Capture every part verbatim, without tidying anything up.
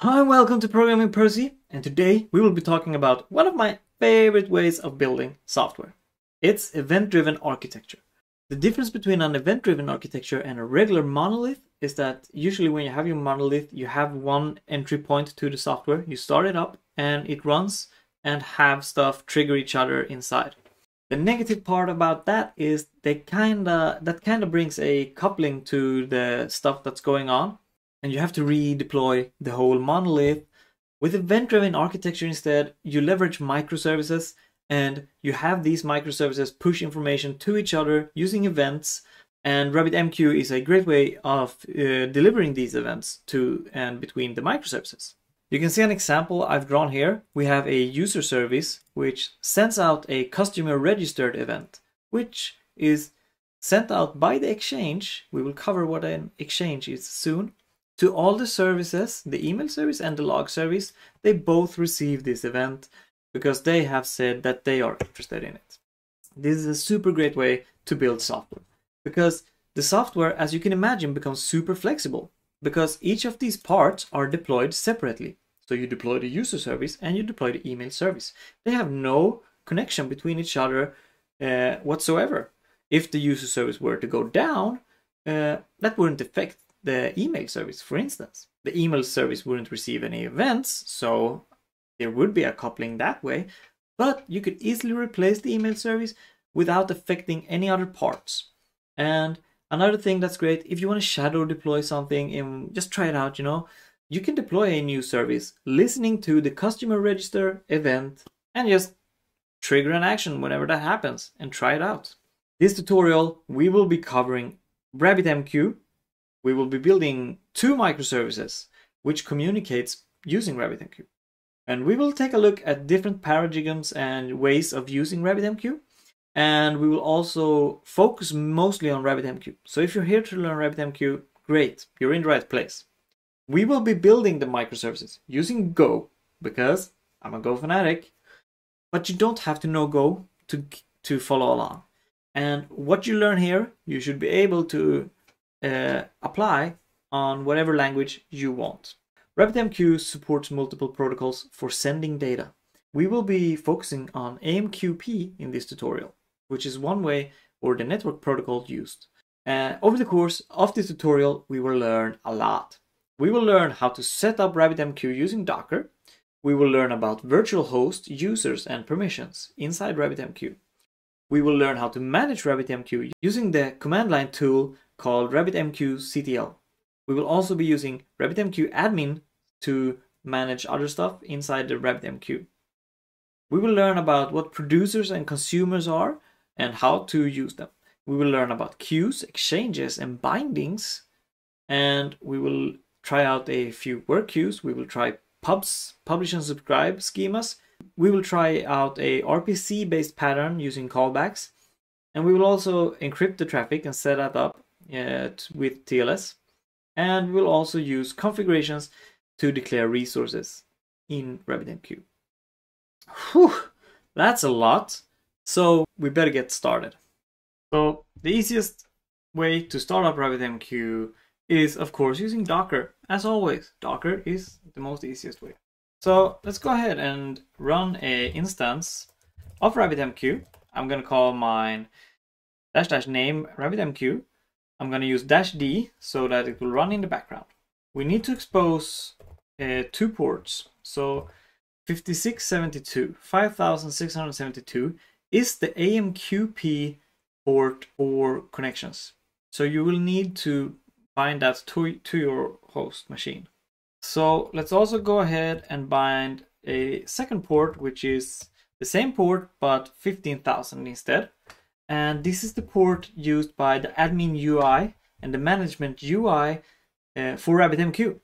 Hi, welcome to Programming Percy, and today we will be talking about one of my favorite ways of building software. It's event-driven architecture. The difference between an event-driven architecture and a regular monolith is that usually when you have your monolith, you have one entry point to the software, you start it up and it runs and have stuff trigger each other inside. The negative part about that is they kinda, that kind of brings a coupling to the stuff that's going on. And you have to redeploy the whole monolith. With event-driven architecture instead, you leverage microservices and you have these microservices push information to each other using events. And RabbitMQ is a great way of uh, delivering these events to and between the microservices. You can see an example I've drawn here. We have a user service which sends out a customer registered event, which is sent out by the exchange. We will cover what an exchange is soon. To all the services, the email service and the log service, they both receive this event because they have said that they are interested in it. This is a super great way to build software because the software, as you can imagine, becomes super flexible because each of these parts are deployed separately. So you deploy the user service and you deploy the email service. They have no connection between each other uh, whatsoever. If the user service were to go down, uh, that wouldn't affect the email service, for instance. The email service wouldn't receive any events, so there would be a coupling that way, but you could easily replace the email service without affecting any other parts. And another thing that's great, if you want to shadow deploy something and just try it out, you know, you can deploy a new service listening to the customer register event and just trigger an action whenever that happens and try it out. This tutorial, we will be covering RabbitMQ. We will be building two microservices which communicates using RabbitMQ. And we will take a look at different paradigms and ways of using RabbitMQ. And we will also focus mostly on RabbitMQ. So if you're here to learn RabbitMQ, great, you're in the right place. We will be building the microservices using Go because I'm a Go fanatic, but you don't have to know Go to, to follow along. And what you learn here, you should be able to Uh, apply on whatever language you want. RabbitMQ supports multiple protocols for sending data. We will be focusing on A M Q P in this tutorial, which is one way or the network protocol used. Uh, over the course of this tutorial, we will learn a lot. We will learn how to set up RabbitMQ using Docker. We will learn about virtual host users and permissions inside RabbitMQ. We will learn how to manage RabbitMQ using the command line tool called RabbitMQ C T L. We will also be using RabbitMQ Admin to manage other stuff inside the RabbitMQ. We will learn about what producers and consumers are and how to use them. We will learn about queues, exchanges, and bindings. And we will try out a few work queues. We will try pubs, publish and subscribe schemas. We will try out a R P C based pattern using callbacks. And we will also encrypt the traffic and set that up Uh, with T L S, and we'll also use configurations to declare resources in RabbitMQ. Whew, that's a lot, so we better get started. So the easiest way to start up RabbitMQ is of course using Docker. As always, Docker is the most easiest way. So let's go ahead and run a instance of RabbitMQ. I'm gonna call mine dash dash name RabbitMQ. I'm going to use dash D so that it will run in the background. We need to expose uh, two ports. So fifty-six seventy-two, fifty-six seventy-two is the A M Q P port for connections. So you will need to bind that to, to your host machine. So let's also go ahead and bind a second port, which is the same port, but fifteen thousand instead. And this is the port used by the admin U I and the management U I uh, for RabbitMQ.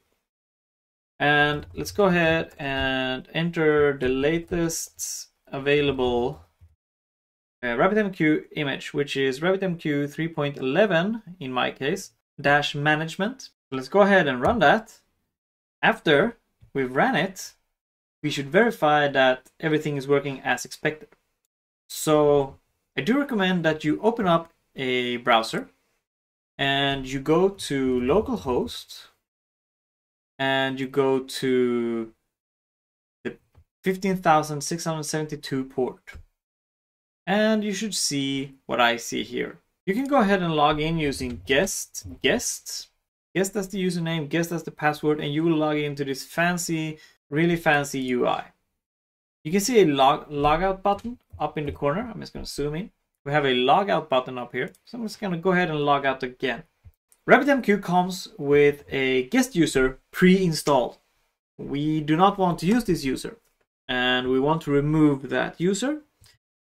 And let's go ahead and enter the latest available uh, RabbitMQ image, which is RabbitMQ three point eleven in my case, dash management. Let's go ahead and run that. After we've ran it, we should verify that everything is working as expected. So I do recommend that you open up a browser and you go to localhost and you go to the fifteen thousand six hundred seventy-two port. And you should see what I see here. You can go ahead and log in using guest, guest, guest as the username, guest as the password, and you will log into this fancy, really fancy U I. You can see a log, log out button up in the corner. I'm just going to zoom in. We have a log out button up here. So I'm just going to go ahead and log out again. RabbitMQ comes with a guest user pre-installed. We do not want to use this user, and we want to remove that user.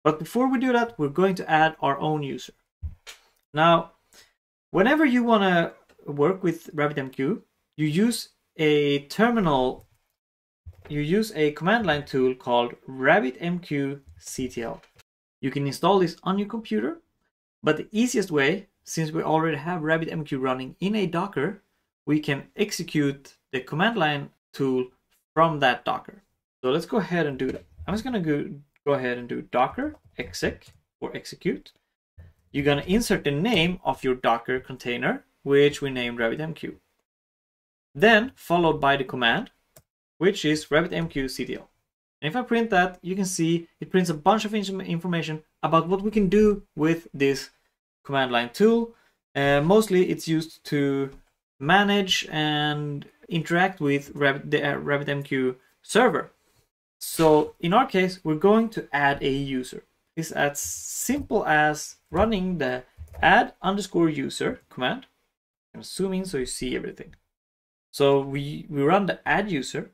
But before we do that, we're going to add our own user. Now, whenever you want to work with RabbitMQ, you use a terminal, you use a command line tool called RabbitMQ C T L. You can install this on your computer, but the easiest way, since we already have RabbitMQ running in a Docker, we can execute the command line tool from that Docker. So let's go ahead and do that. I'm just going to go, go ahead and do Docker exec or execute. You're going to insert the name of your Docker container, which we named RabbitMQ. Then followed by the command, which is RabbitMQ C T L. And if I print that, you can see it prints a bunch of information about what we can do with this command line tool. Uh, mostly it's used to manage and interact with Rabbit, the uh, RabbitMQ server. So in our case, we're going to add a user. It's as simple as running the add underscore user command. I'm zooming so you see everything. So we, we run the add user,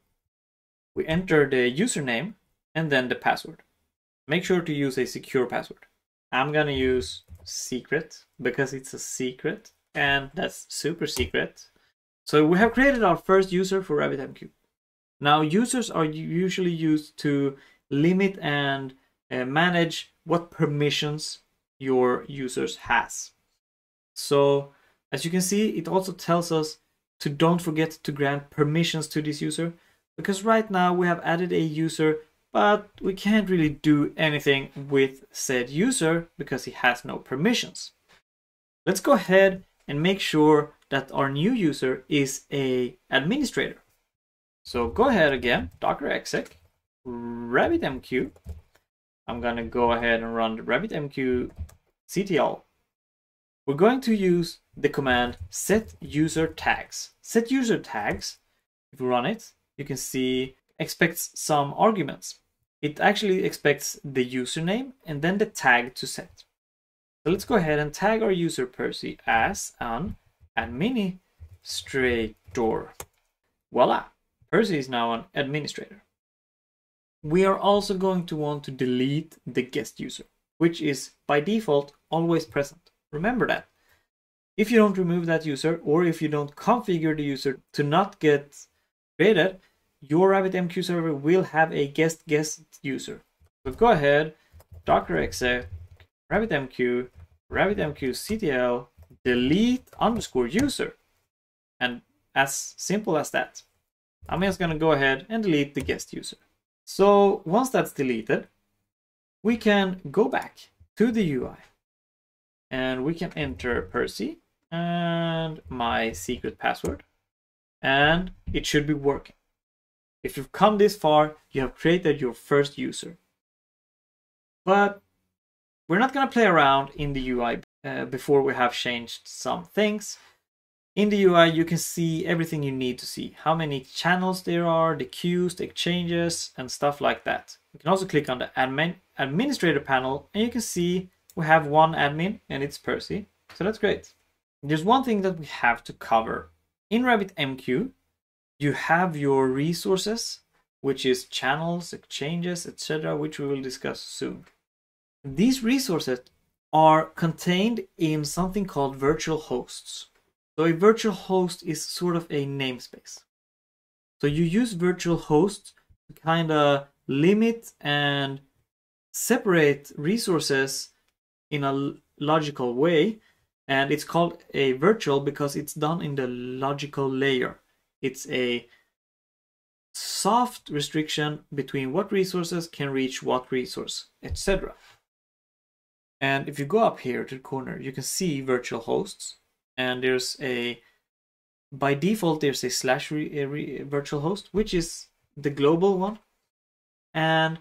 we enter the username and then the password. Make sure to use a secure password. I'm gonna use secret because it's a secret and that's super secret. So we have created our first user for RabbitMQ. Now users are usually used to limit and uh, manage what permissions your users has. So as you can see, it also tells us to don't forget to grant permissions to this user, because right now we have added a user, but we can't really do anything with said user because he has no permissions. Let's go ahead and make sure that our new user is a administrator. So go ahead again, Docker exec, RabbitMQ. I'm gonna go ahead and run the RabbitMQ C T L. We're going to use the command set user tags. Set user tags, if we run it, you can see expects some arguments. It actually expects the username and then the tag to set. So let's go ahead and tag our user Percy as an administrator. Voila, Percy is now an administrator. We are also going to want to delete the guest user, which is by default always present. Remember that. If you don't remove that user, or if you don't configure the user to not get created, your RabbitMQ server will have a guest guest user. So go ahead, Docker exec, RabbitMQ, RabbitMQ C T L, delete underscore user. And as simple as that. I'm just gonna go ahead and delete the guest user. So once that's deleted, we can go back to the U I and we can enter Percy and my secret password, and it should be working. If you've come this far, you have created your first user. But we're not going to play around in the U I uh, before we have changed some things. In the U I, you can see everything you need to see. How many channels there are, the queues, the exchanges, and stuff like that. You can also click on the admin administrator panel, and you can see we have one admin, and it's Percy. So that's great. There's one thing that we have to cover. In RabbitMQ, you have your resources, which is channels, exchanges, et cetera, which we will discuss soon. These resources are contained in something called virtual hosts. So a virtual host is sort of a namespace. So you use virtual hosts to kind of limit and separate resources in a logical way. And it's called a virtual because it's done in the logical layer. It's a soft restriction between what resources can reach what resource, et cetera. And if you go up here to the corner, you can see virtual hosts, and there's a By default, there's a slash re, re, virtual host, which is the global one. And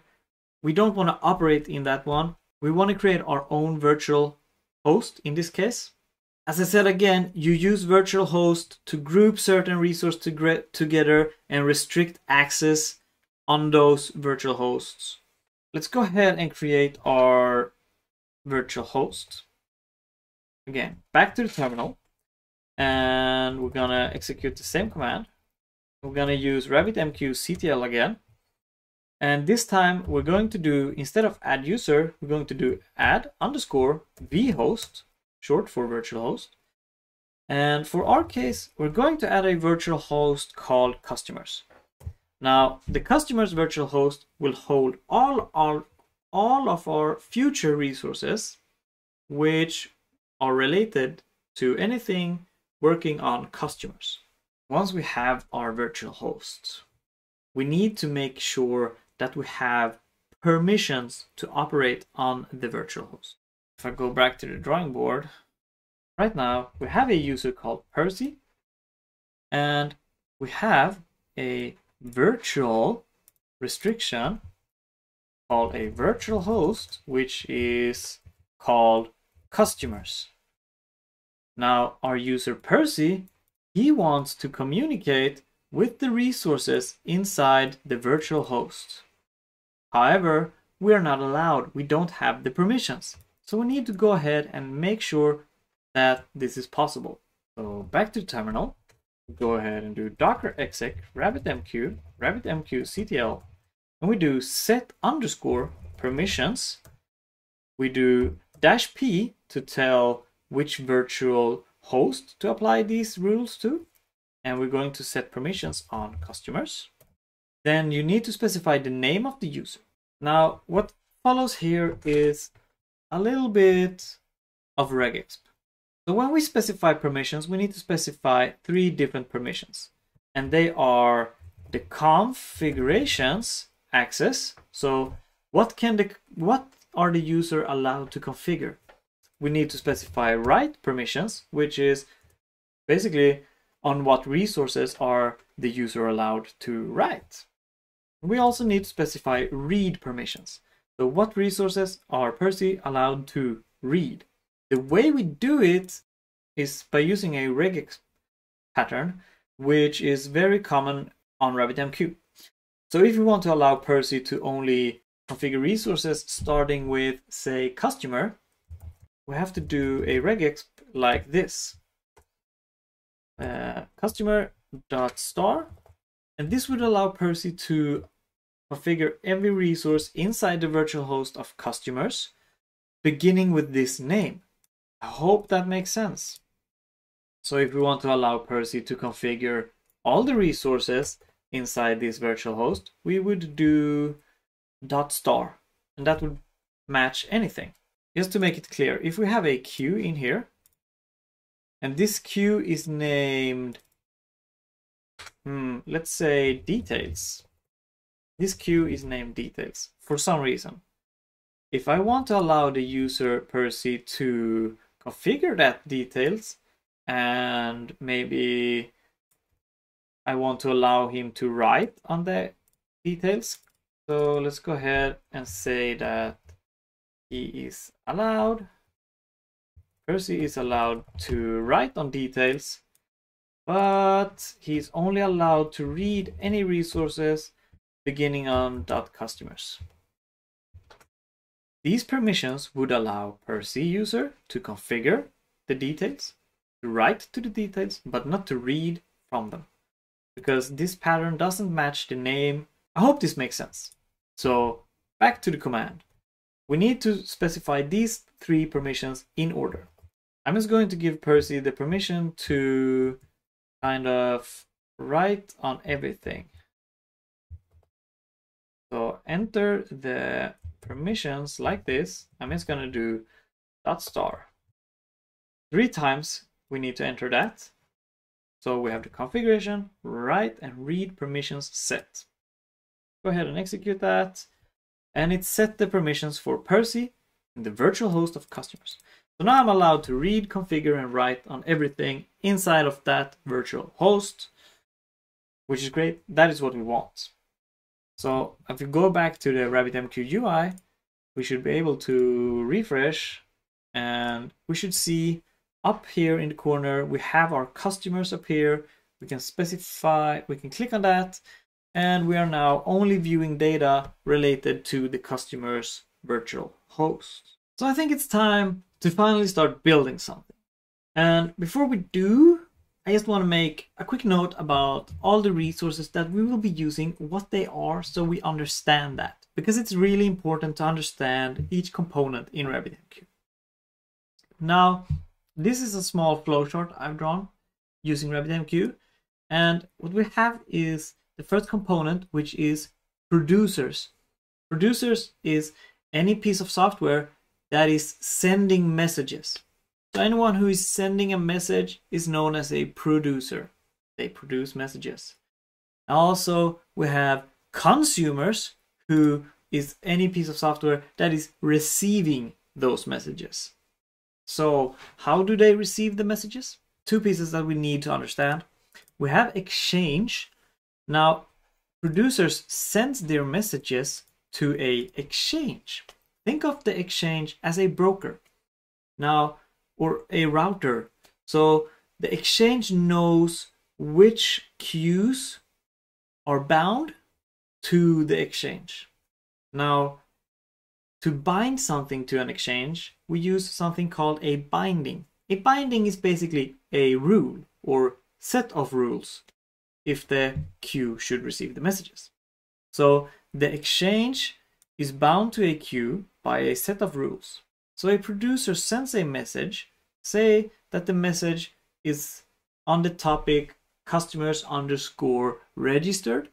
we don't want to operate in that one. We want to create our own virtual host in this case. As I said again, you use virtual host to group certain resources to together and restrict access on those virtual hosts. Let's go ahead and create our virtual host. Again, back to the terminal. And we're going to execute the same command. We're going to use RabbitMQ C T L again. And this time we're going to do, instead of add user, we're going to do add underscore vhost, short for virtual host. And for our case, we're going to add a virtual host called customers. Now, the customers virtual host will hold all, all, all of our future resources, which are related to anything working on customers. Once we have our virtual hosts, we need to make sure that we have permissions to operate on the virtual host. If I go back to the drawing board, right now we have a user called Percy, and we have a virtual restriction called a virtual host, which is called customers. Now our user Percy, he wants to communicate with the resources inside the virtual host. However, we are not allowed, we don't have the permissions. So we need to go ahead and make sure that this is possible. So back to the terminal, go ahead and do docker exec RabbitMQ, RabbitMQ C T L, and we do set underscore permissions. We do dash P to tell which virtual host to apply these rules to. And we're going to set permissions on customers. Then you need to specify the name of the user. Now, what follows here is a little bit of regex. So when we specify permissions, we need to specify three different permissions. And they are the configurations access. So what can the, what are the user allowed to configure? We need to specify write permissions, which is basically on what resources are the user allowed to write. We also need to specify read permissions. So what resources are Percy allowed to read? The way we do it is by using a regex pattern, which is very common on RabbitMQ. So if you want to allow Percy to only configure resources starting with, say, customer, we have to do a regex like this. Uh, customer dot star, and this would allow Percy to configure every resource inside the virtual host of customers, beginning with this name. I hope that makes sense. So if we want to allow Percy to configure all the resources inside this virtual host, we would do dot star, and that would match anything. Just to make it clear, if we have a queue in here, and this queue is named, hmm, let's say details. This queue is named details for some reason. If I want to allow the user Percy to configure that details, and maybe I want to allow him to write on the details. So let's go ahead and say that he is allowed. Percy is allowed to write on details, but he's only allowed to read any resources beginning on .customers. These permissions would allow Percy user to configure the details, to write to the details, but not to read from them, because this pattern doesn't match the name. I hope this makes sense. So back to the command. We need to specify these three permissions in order. I'm just going to give Percy the permission to kind of write on everything. So enter the permissions like this. I'm just going to do dot star. Three times we need to enter that. So we have the configuration, write and read permissions set. Go ahead and execute that. And it set the permissions for Percy in the virtual host of customers. So now I'm allowed to read, configure, and write on everything inside of that virtual host, which is great. That is what we want. So if we go back to the RabbitMQ U I, we should be able to refresh, and we should see up here in the corner, we have our customers up here. We can specify, we can click on that, and we are now only viewing data related to the customer's virtual host. So I think it's time to finally start building something. And before we do, I just want to make a quick note about all the resources that we will be using, what they are, so we understand that, because it's really important to understand each component in RabbitMQ. Now, this is a small flowchart I've drawn using RabbitMQ, and what we have is the first component, which is producers. Producers is any piece of software that is sending messages. So anyone who is sending a message is known as a producer. They produce messages. Also, we have consumers, who is any piece of software that is receiving those messages. So how do they receive the messages? Two pieces that we need to understand. We have Exchange. Now, producers send their messages to a exchange. Think of the exchange as a broker. Now, or a router. So the exchange knows which queues are bound to the exchange. Now, to bind something to an exchange, we use something called a binding. A binding is basically a rule or set of rules if the queue should receive the messages. So the exchange is bound to a queue by a set of rules. So a producer sends a message, say that the message is on the topic customers underscore registered.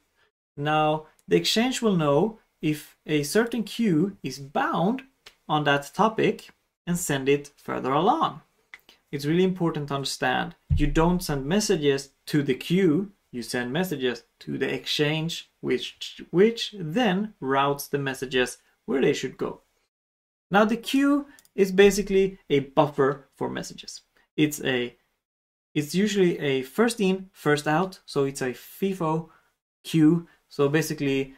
Now, the exchange will know if a certain queue is bound on that topic and send it further along. It's really important to understand, you don't send messages to the queue, you send messages to the exchange, which, which then routes the messages where they should go. Now, the queue is basically a buffer for messages. It's a, it's usually a first in, first out. So it's a FIFO queue. So basically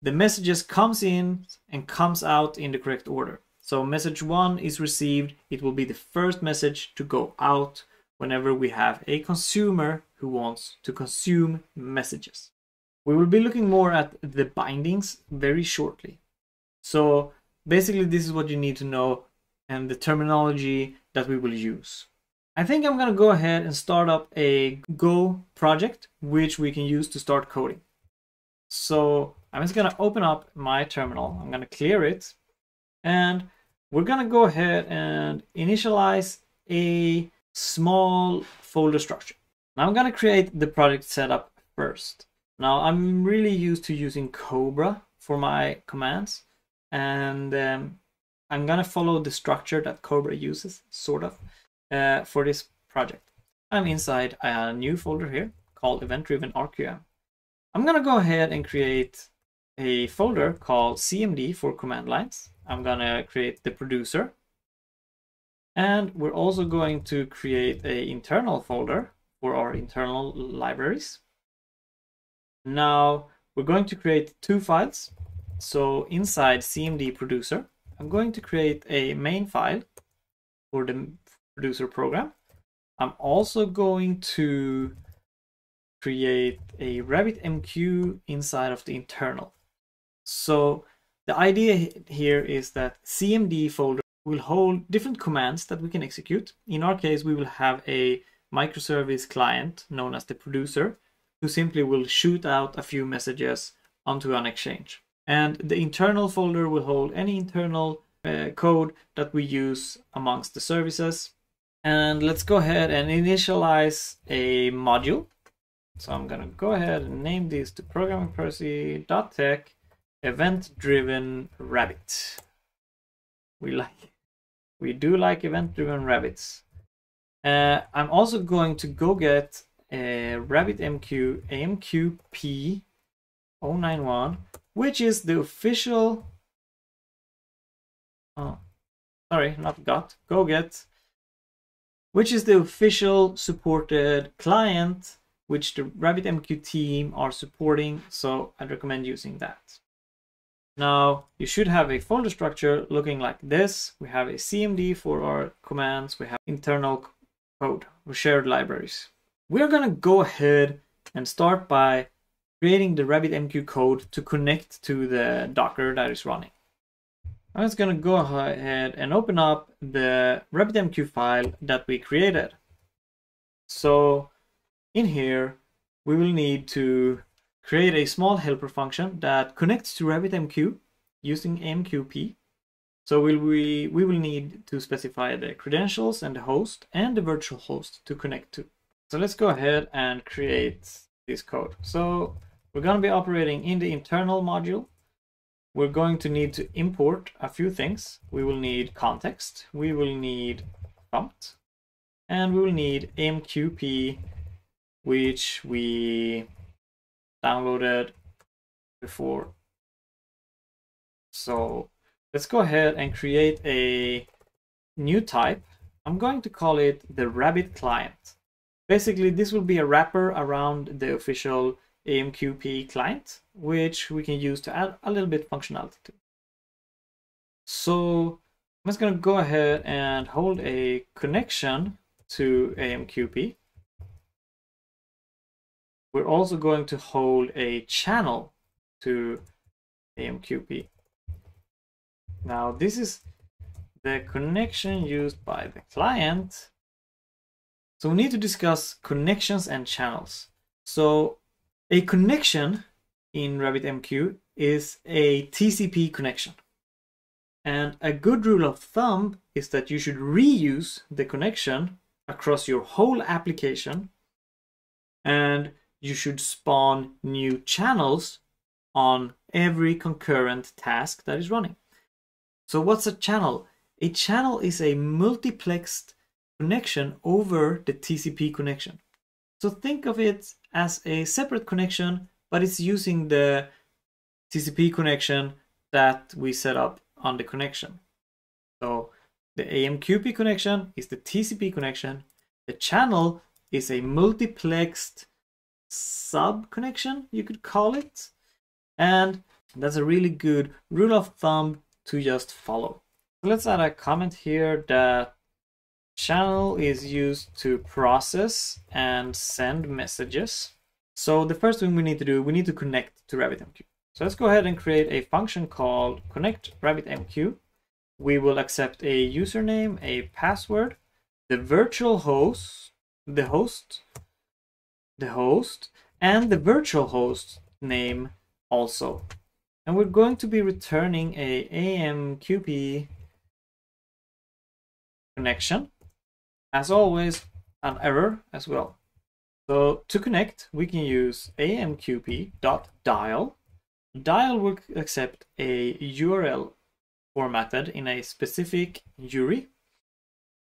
the messages comes in and comes out in the correct order. So message one is received. It will be the first message to go out whenever we have a consumer who wants to consume messages. We will be looking more at the bindings very shortly. So basically, this is what you need to know and the terminology that we will use. I think I'm going to go ahead and start up a Go project, which we can use to start coding. So I'm just going to open up my terminal. I'm going to clear it. And we're going to go ahead and initialize a small folder structure. Now I'm going to create the project setup first. Now I'm really used to using Cobra for my commands. And um, I'm going to follow the structure that Cobra uses, sort of, uh, for this project. I'm inside a new folder here called Event-Driven R Q M. I'm going to go ahead and create a folder called C M D for command lines. I'm going to create the producer. And we're also going to create an internal folder for our internal libraries. Now, we're going to create two files. So inside C M D producer, I'm going to create a main file for the producer program. I'm also going to create a RabbitMQ inside of the internal. So the idea here is that C M D folder will hold different commands that we can execute. In our case, we will have a microservice client known as the producer, who simply will shoot out a few messages onto an exchange. And the internal folder will hold any internal uh, code that we use amongst the services. And let's go ahead and initialize a module. So I'm going to go ahead and name this to Programming Percy.tech event-driven rabbit. We like, we do like event-driven rabbits. Uh, I'm also going to go get a RabbitMQ A M Q P zero nine one, which is the official, oh, sorry, not got, go-get, which is the official supported client which the RabbitMQ team are supporting, so I'd recommend using that. Now, you should have a folder structure looking like this. We have a C M D for our commands. We have internal code or shared libraries. We're going to go ahead and start by creating the RabbitMQ code to connect to the Docker that is running. I'm just going to go ahead and open up the RabbitMQ file that we created. So in here, we will need to create a small helper function that connects to RabbitMQ using A M Q P. So we'll, we, we will need to specify the credentials and the host and the virtual host to connect to. So let's go ahead and create this code. So we're going to be operating in the internal module. We're going to need to import a few things. We will need context. We will need prompt. And we will need A M Q P, which we downloaded before. So let's go ahead and create a new type. I'm going to call it the Rabbit client. Basically, this will be a wrapper around the official A M Q P client, which we can use to add a little bit of functionality to. So I'm just going to go ahead and hold a connection to A M Q P. We're also going to hold a channel to A M Q P. Now, this is the connection used by the client. So we need to discuss connections and channels. So a connection in RabbitMQ is a T C P connection. And a good rule of thumb is that you should reuse the connection across your whole application, and you should spawn new channels on every concurrent task that is running. So what's a channel? A channel is a multiplexed connection over the T C P connection. So think of it as a separate connection, but it's using the T C P connection that we set up on the connection. So the A M Q P connection is the T C P connection. The channel is a multiplexed sub connection, you could call it. And that's a really good rule of thumb to just follow. So let's add a comment here that channel is used to process and send messages. So the first thing we need to do, we need to connect to RabbitMQ. So let's go ahead and create a function called connect RabbitMQ. We will accept a username, a password, the virtual host, the host, the host, and the virtual host name also. And we're going to be returning a A M Q P connection. As always, an error as well. So to connect, we can use amqp.dial. Dial will accept a U R L formatted in a specific U R I.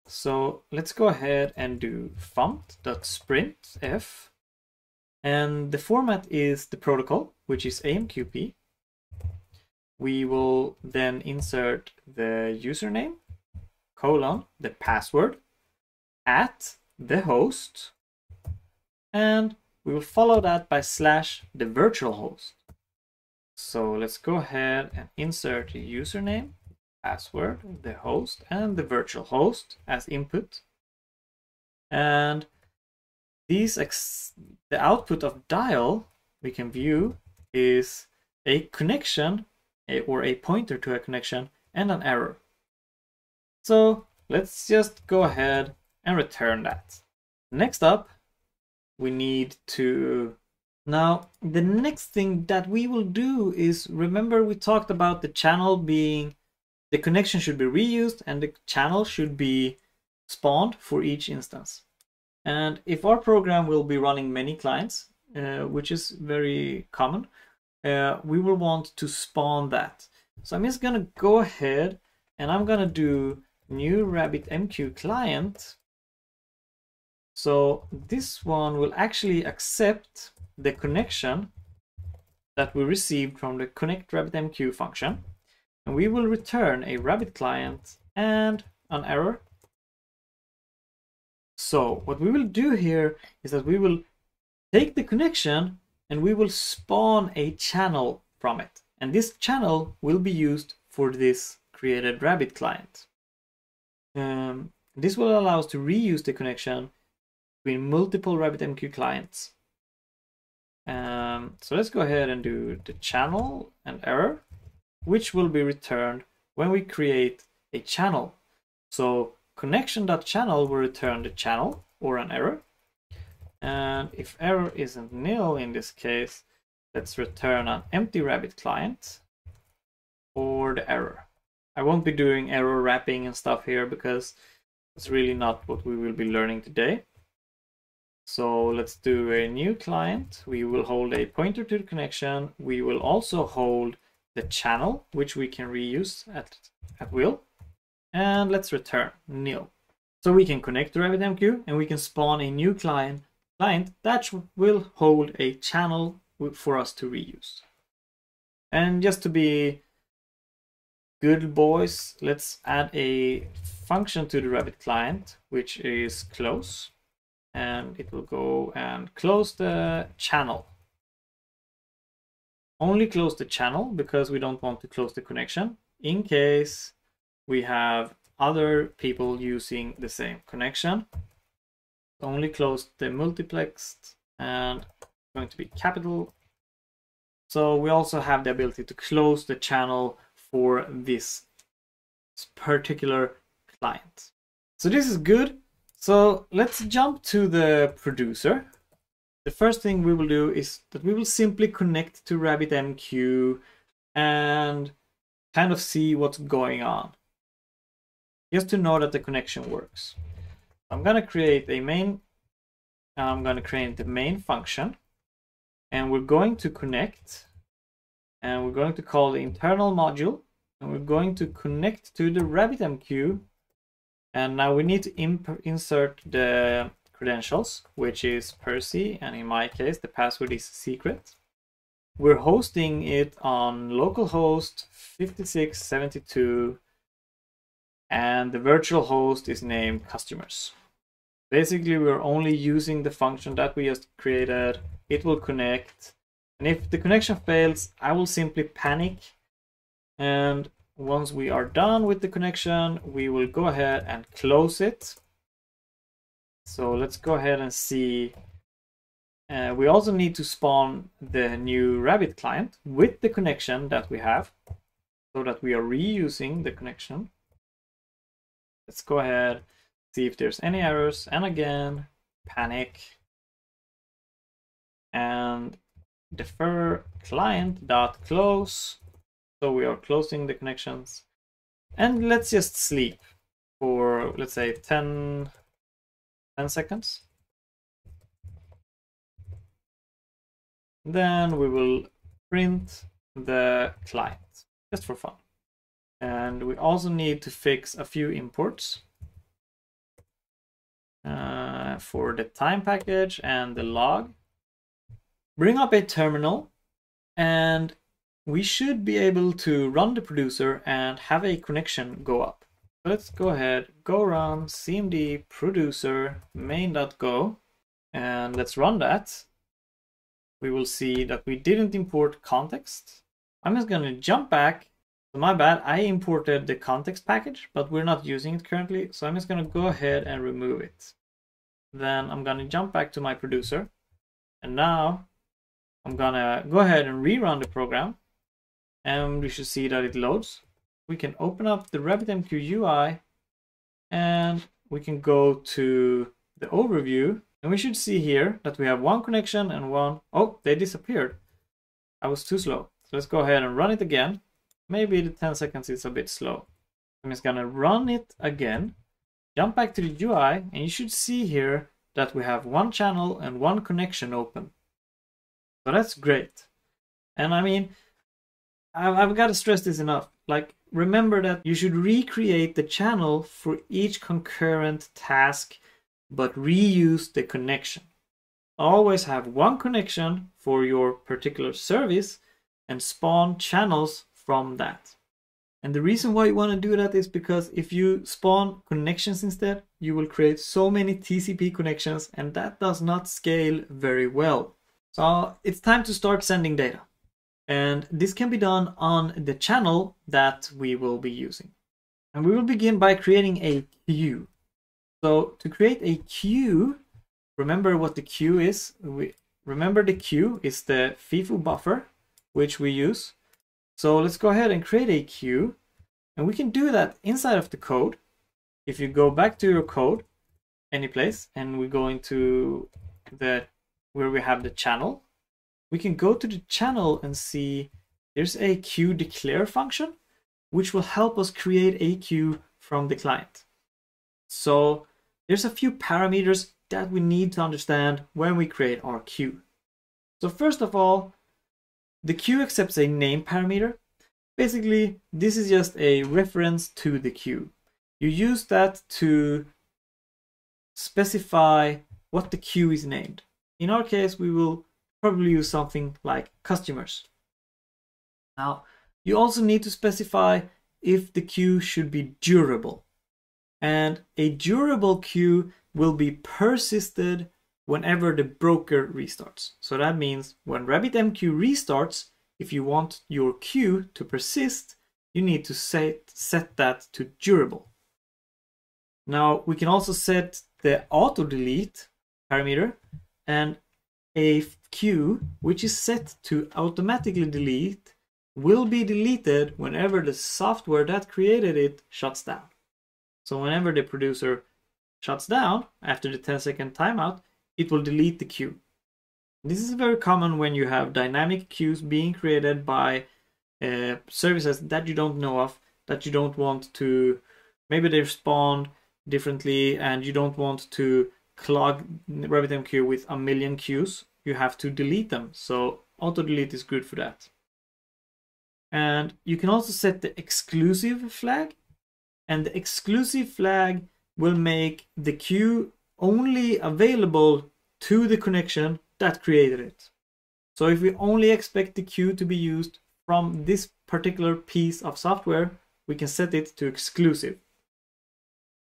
So let's go ahead and do font.sprintf. And the format is the protocol, which is A M Q P. We will then insert the username, colon, the password, at the host, and we will follow that by slash the virtual host. So let's go ahead and insert the username, password, the host, and the virtual host as input. And these ex the output of dial we can view is a connection a, or a pointer to a connection and an error. So let's just go ahead and return that. Next up, we need to... Now, the next thing that we will do is, remember we talked about the channel being, the connection should be reused and the channel should be spawned for each instance. And if our program will be running many clients, uh, which is very common, uh, we will want to spawn that. So I'm just gonna go ahead and I'm gonna do new RabbitMQ client. So this one will actually accept the connection that we received from the connect RabbitMQ function, and we will return a rabbit client and an error. So what we will do here is that we will take the connection and we will spawn a channel from it. And this channel will be used for this created Rabbit client. Um, this will allow us to reuse the connection between multiple RabbitMQ clients. Um, so let's go ahead and do the channel and error, which will be returned when we create a channel. So connection.channel will return the channel or an error. And if error isn't nil in this case, let's return an empty Rabbit client or the error. I won't be doing error wrapping and stuff here because it's really not what we will be learning today. So let's do a new client. We will hold a pointer to the connection. We will also hold the channel, which we can reuse at, at will. And let's return nil. So we can connect to RabbitMQ and we can spawn a new client, client that will hold a channel for us to reuse. And just to be good boys, let's add a function to the Rabbit client, which is close. And it will go and close the channel. Only close the channel because we don't want to close the connection in case we have other people using the same connection. Only close the multiplexed and going to be capital. So we also have the ability to close the channel for this particular client. So this is good. So let's jump to the producer. The first thing we will do is that we will simply connect to RabbitMQ and kind of see what's going on, just to know that the connection works. I'm gonna create a main, I'm gonna create the main function, and we're going to connect, and we're going to call the internal module, and we're going to connect to the RabbitMQ. And now we need to imp insert the credentials, which is Percy, and in my case, the password is secret. We're hosting it on localhost fifty-six seventy-two, and the virtual host is named customers. Basically, we're only using the function that we just created. It will connect, and if the connection fails, I will simply panic. And once we are done with the connection, we will go ahead and close it. So let's go ahead and see. Uh, we also need to spawn the new Rabbit client with the connection that we have, so that we are reusing the connection. Let's go ahead, see if there's any errors, and again, panic. And defer client.close. So we are closing the connections, and let's just sleep for, let's say, ten, ten seconds. Then we will print the client just for fun. And we also need to fix a few imports uh, for the time package and the log. Bring up a terminal, and we should be able to run the producer and have a connection go up. Let's go ahead, go run cmd producer main.go, and let's run that. We will see that we didn't import context. I'm just going to jump back. My bad, I imported the context package, but we're not using it currently, so I'm just going to go ahead and remove it. Then I'm going to jump back to my producer, and now I'm going to go ahead and rerun the program. And we should see that it loads. We can open up the RabbitMQ U I, and we can go to the overview, and we should see here that we have one connection and one, oh, they disappeared. I was too slow. So let's go ahead and run it again. Maybe the ten seconds is a bit slow. I'm just gonna run it again, jump back to the U I, and you should see here that we have one channel and one connection open. So that's great. And I mean, I've got to stress this enough. Like, remember that you should recreate the channel for each concurrent task, but reuse the connection. Always have one connection for your particular service and spawn channels from that. And the reason why you want to do that is because if you spawn connections instead, you will create so many T C P connections, and that does not scale very well. So it's time to start sending data. And this can be done on the channel that we will be using. And we will begin by creating a queue. So to create a queue, remember what the queue is. We, remember the queue is the FIFO buffer, which we use. So let's go ahead and create a queue. And we can do that inside of the code. If you go back to your code, any place, and we go into the where we have the channel, we can go to the channel and see there's a queue declare function, which will help us create a queue from the client. So there's a few parameters that we need to understand when we create our queue. So first of all, the queue accepts a name parameter. Basically, this is just a reference to the queue. You use that to specify what the queue is named. In our case, we will probably use something like customers. Now, you also need to specify if the queue should be durable. And a durable queue will be persisted whenever the broker restarts. So that means when RabbitMQ restarts, if you want your queue to persist, you need to set, set that to durable. Now, we can also set the auto-delete parameter and a queue, which is set to automatically delete, will be deleted whenever the software that created it shuts down. So whenever the producer shuts down after the ten second timeout, it will delete the queue. This is very common when you have dynamic queues being created by uh, services that you don't know of, that you don't want to, maybe they're spawned differently and you don't want to clog RabbitMQ with a million queues. You have to delete them. So auto delete is good for that. And you can also set the exclusive flag, and the exclusive flag will make the queue only available to the connection that created it. So if we only expect the queue to be used from this particular piece of software, we can set it to exclusive.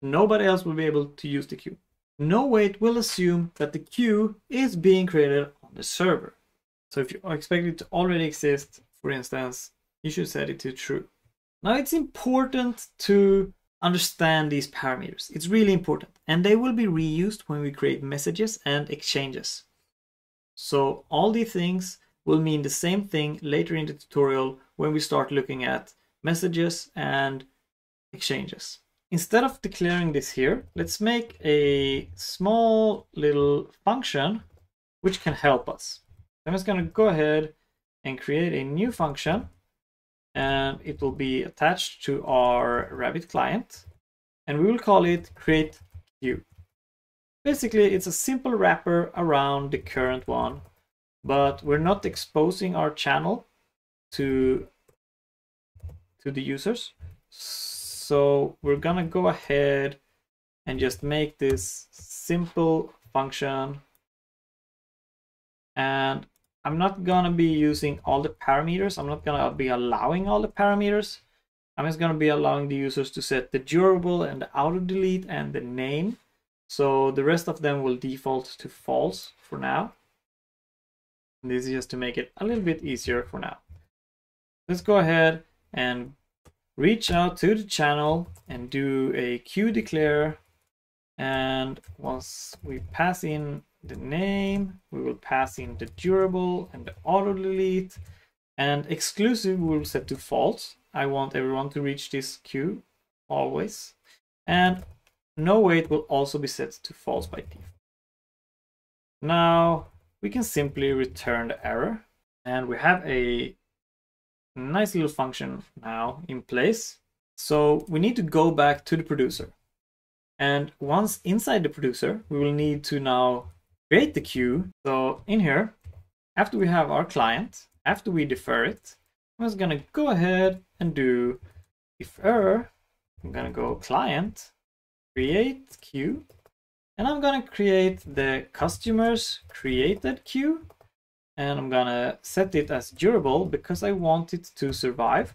Nobody else will be able to use the queue. No wait will assume that the queue is being created on the server. So if you expect it to already exist, for instance, you should set it to true. Now it's important to understand these parameters. It's really important, and they will be reused when we create messages and exchanges. So all these things will mean the same thing later in the tutorial when we start looking at messages and exchanges. Instead of declaring this here, let's make a small little function which can help us. I'm just going to go ahead and create a new function, and it will be attached to our Rabbit client, and we will call it create queue. Basically, it's a simple wrapper around the current one, but we're not exposing our channel to, to the users. So we're gonna go ahead and just make this simple function. And I'm not gonna be using all the parameters. I'm not gonna be allowing all the parameters. I'm just gonna be allowing the users to set the durable and the auto delete and the name. So the rest of them will default to false for now. And this is just to make it a little bit easier for now. Let's go ahead and reach out to the channel and do a queue declare. And once we pass in the name, we will pass in the durable and the auto delete, and exclusive will set to false. I want everyone to reach this queue always, and no wait will also be set to false by default. Now we can simply return the error, and we have a nice little function now in place. So we need to go back to the producer, and once inside the producer, we will need to now create the queue. So in here, after we have our client, after we defer it, I'm just gonna go ahead and do defer. I'm gonna go client, create queue, and I'm gonna create the customers created queue, and I'm gonna set it as durable because I want it to survive.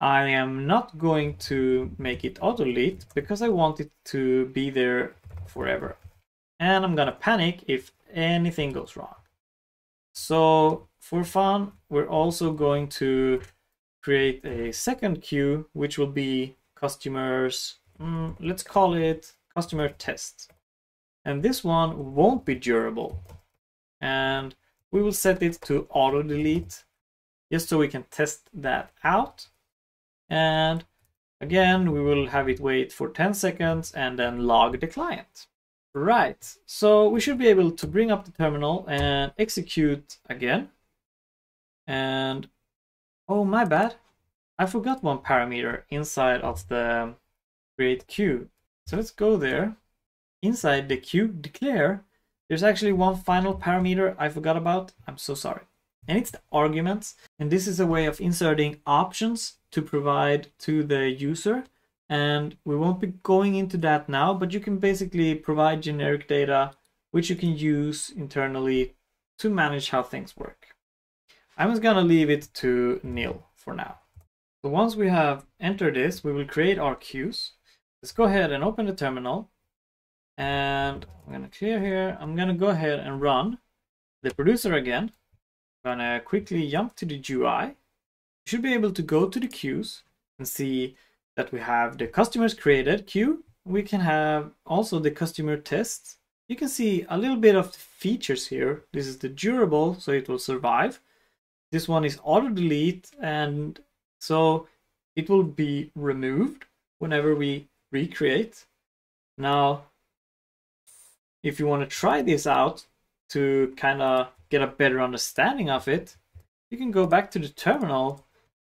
I am not going to make it auto-delete because I want it to be there forever. And I'm gonna panic if anything goes wrong. So for fun, we're also going to create a second queue, which will be customers, mm, let's call it customer test. And this one won't be durable. And we will set it to auto delete just so we can test that out. And again, we will have it wait for ten seconds and then log the client. Right, so we should be able to bring up the terminal and execute again. And oh, my bad, I forgot one parameter inside of the create queue. So let's go there. Inside the queue declare, there's actually one final parameter I forgot about. I'm so sorry. And it's the arguments. And this is a way of inserting options to provide to the user. And we won't be going into that now, but you can basically provide generic data, which you can use internally to manage how things work. I'm just gonna leave it to nil for now. So once we have entered this, we will create our queues. Let's go ahead and open the terminal. And I'm gonna clear here. I'm gonna go ahead and run the producer again. I'm gonna quickly jump to the G U I. You should be able to go to the queues and see that we have the customers created queue. We can have also the customer tests. You can see a little bit of the features here. This is the durable, so it will survive. This one is auto delete, and so it will be removed whenever we recreate. Now, if you want to try this out to kind of get a better understanding of it, you can go back to the terminal,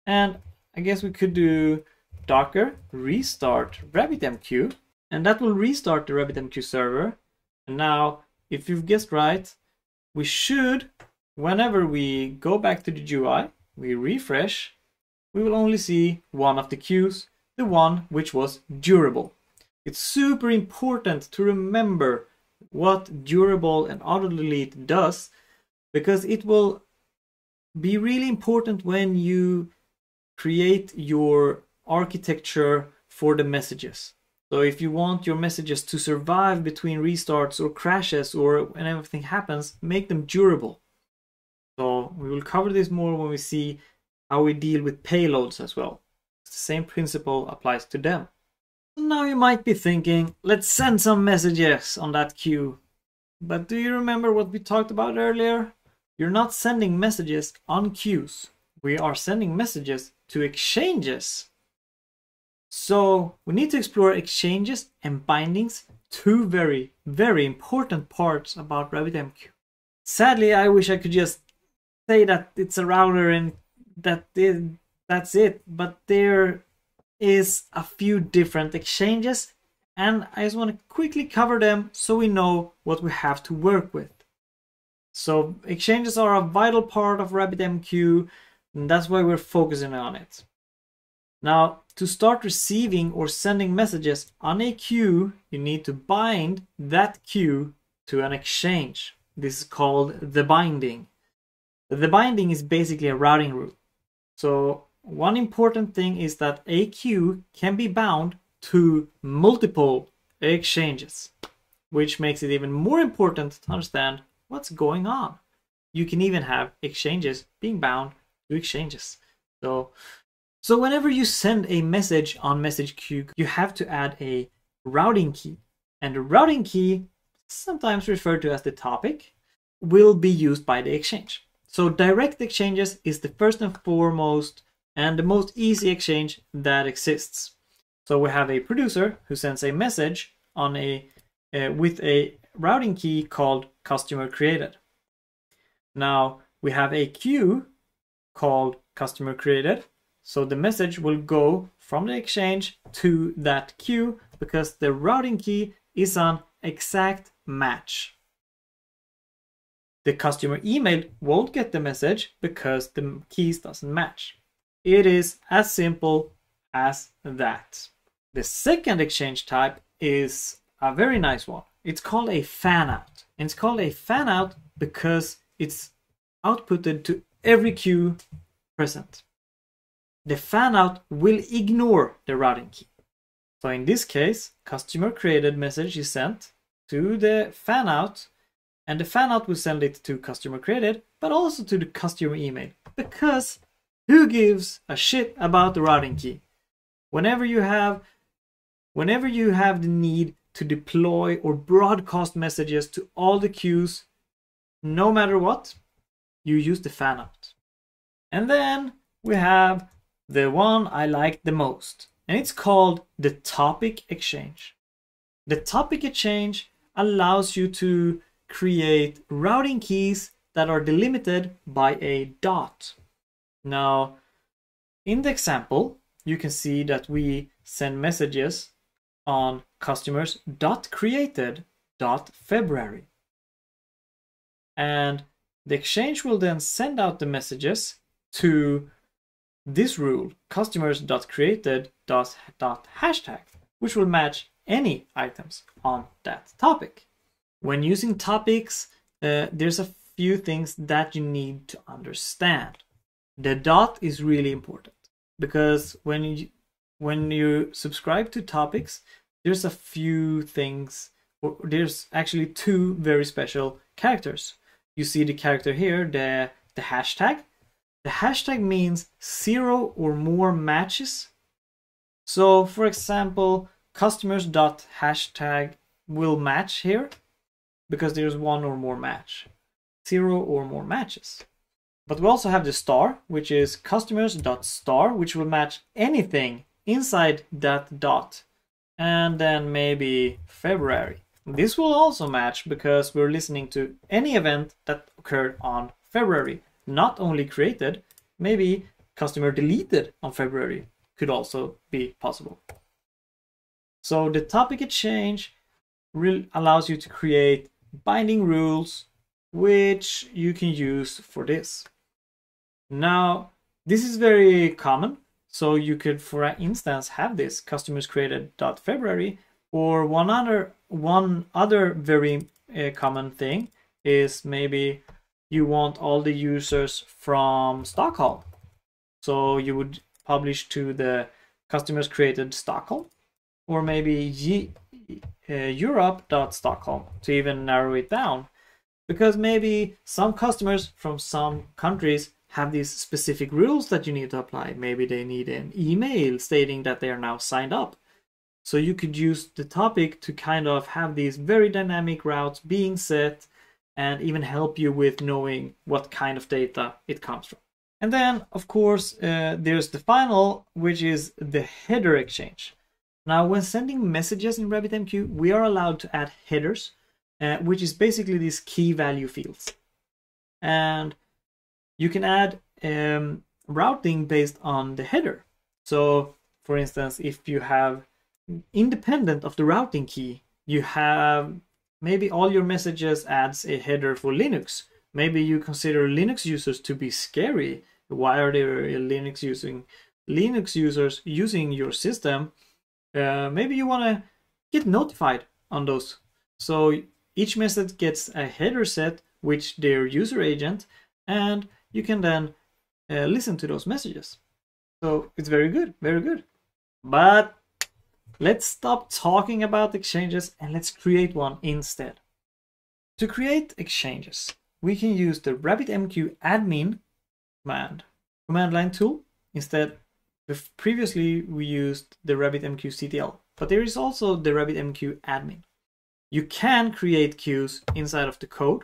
and I guess we could do Docker restart RabbitMQ, and that will restart the RabbitMQ server. And now, if you've guessed right, we should, whenever we go back to the G U I, we refresh, we will only see one of the queues, the one which was durable. It's super important to remember what durable and auto-delete does, because it will be really important when you create your architecture for the messages. So if you want your messages to survive between restarts or crashes or when everything happens, make them durable. So we will cover this more when we see how we deal with payloads as well. The same principle applies to them. Now you might be thinking, let's send some messages on that queue. But do you remember what we talked about earlier? You're not sending messages on queues. We are sending messages to exchanges. So we need to explore exchanges and bindings, two very, very important parts about RabbitMQ. Sadly, I wish I could just say that it's a router and that it, that's it, but there is a few different exchanges, and I just want to quickly cover them so we know what we have to work with. So exchanges are a vital part of RabbitMQ, and that's why we're focusing on it. Now, to start receiving or sending messages on a queue, you need to bind that queue to an exchange. This is called the binding. The binding is basically a routing rule. So one important thing is that a queue can be bound to multiple exchanges, which makes it even more important to understand what's going on. You can even have exchanges being bound to exchanges. So, so whenever you send a message on message queue, you have to add a routing key. And the routing key, sometimes referred to as the topic, will be used by the exchange. So direct exchanges is the first and foremost and the most easy exchange that exists. So we have a producer who sends a message on a uh, with a routing key called customer created. Now we have a queue called customer created. So the message will go from the exchange to that queue because the routing key is an exact match. The customer email won't get the message because the keys doesn't match. It is as simple as that. The second exchange type is a very nice one. It's called a fanout. And it's called a fanout because it's outputted to every queue present. the fanout will ignore the routing key. So in this case, customer created message is sent to the fanout, and the fanout will send it to customer created, but also to the customer email, because who gives a shit about the routing key? Whenever you have, whenever you have the need to deploy or broadcast messages to all the queues, no matter what, you use the fanout. And then we have the one I like the most, and it's called the topic exchange. The topic exchange allows you to create routing keys that are delimited by a dot. Now, in the example, you can see that we send messages on customers dot created dot february. And the exchange will then send out the messages to this rule, customers dot created dot hashtag, which will match any items on that topic. When using topics, uh, there's a few things that you need to understand. The dot is really important, because when you, when you subscribe to topics, there's a few things, or there's actually two very special characters. You see the character here, the, the hashtag. The hashtag means zero or more matches. So for example, customers dot hashtag will match here, because there's one or more match, zero or more matches. But we also have the star, which is customers dot star, which will match anything inside that dot. And then maybe February. This will also match, because we're listening to any event that occurred on February. Not only created, maybe customer deleted on February could also be possible. So the topic exchange really allows you to create binding rules, which you can use for this. Now, this is very common. So you could, for instance, have this customers created dot february, or one other, one other very uh, common thing is maybe you want all the users from Stockholm. So you would publish to the customers created Stockholm, or maybe uh, Europe dot Stockholm, to even narrow it down. Because maybe some customers from some countries have these specific rules that you need to apply. Maybe they need an email stating that they are now signed up. So you could use the topic to kind of have these very dynamic routes being set, and even help you with knowing what kind of data it comes from. And then, of course, uh, there's the final, which is the header exchange. Now, when sending messages in RabbitMQ, we are allowed to add headers, uh, which is basically these key value fields. And you can add um, routing based on the header. So, for instance, if you have, independent of the routing key, you have maybe all your messages adds a header for Linux. Maybe you consider Linux users to be scary. Why are there Linux using Linux users using your system? Uh, maybe you want to get notified on those. So each message gets a header set, which their user agent, and you can then uh, listen to those messages. So it's very good, very good. But let's stop talking about exchanges and let's create one instead. To create exchanges, we can use the RabbitMQ Admin command, command line tool. Instead, previously we used the RabbitMQ C T L, but there is also the RabbitMQ Admin. You can create queues inside of the code.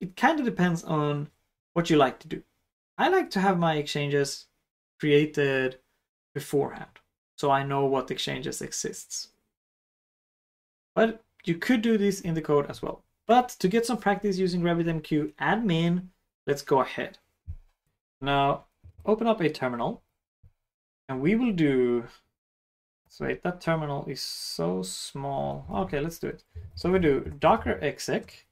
It kind of depends on what you like to do. I like to have my exchanges created beforehand, so I know what exchanges exists. But you could do this in the code as well. But to get some practice using RabbitMQ Admin, let's go ahead. Now, open up a terminal, and we will do, so wait, that terminal is so small. Okay, let's do it. So we do docker exec,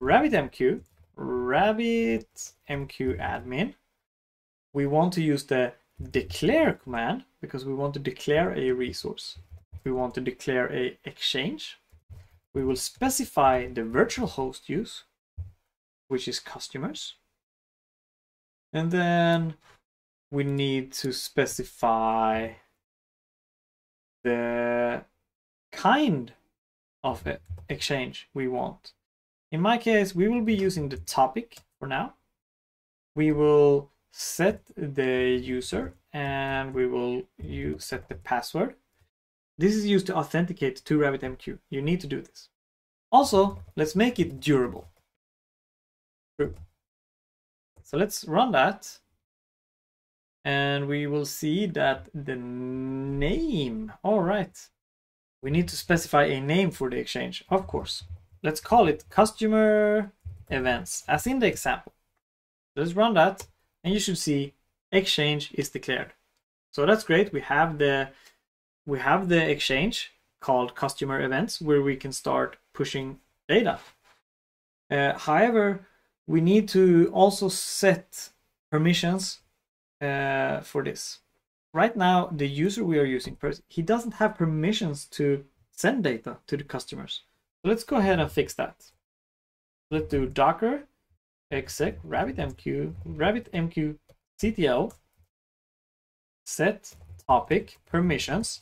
RabbitMQ, RabbitMQ Admin. We want to use the declare command, because we want to declare a resource. We want to declare a exchange. We will specify the virtual host use, which is customers. And then we need to specify the kind of exchange we want. In my case, we will be using the topic for now. We will set the user and we will use set the password. This is used to authenticate to RabbitMQ. You need to do this. Also, let's make it durable. True. So let's run that. And we will see that the name, all right. We need to specify a name for the exchange, of course. Let's call it customer events, as in the example. Let's run that, and you should see exchange is declared. So that's great. We have the we have the exchange called customer events where we can start pushing data. Uh, however, we need to also set permissions uh, for this. Right now, the user we are using, he doesn't have permissions to send data to the customers. So let's go ahead and fix that. Let's do Docker exec RabbitMQ RabbitMQ ctl set topic permissions.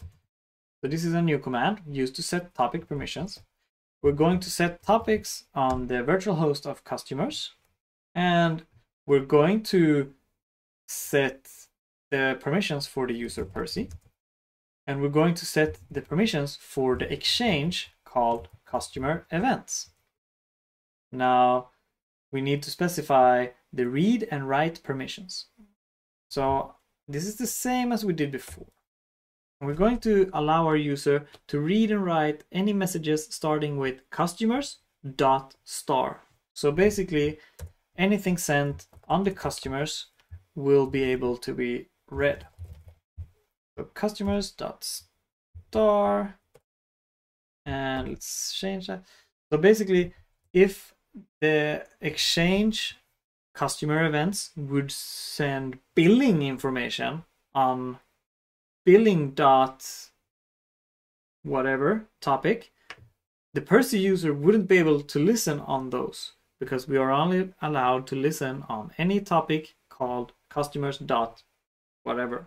So this is a new command used to set topic permissions. We're going to set topics on the virtual host of customers, and we're going to set the permissions for the user Percy, and we're going to set the permissions for the exchange called customer events. Now we need to specify the read and write permissions. So this is the same as we did before. We're going to allow our user to read and write any messages starting with customers dot star. So basically anything sent on the customers will be able to be read. So customers dot star, and let's change that. So basically, if the exchange customer events would send billing information on billing dot whatever topic, the Percy user wouldn't be able to listen on those, because we are only allowed to listen on any topic called customers dot whatever.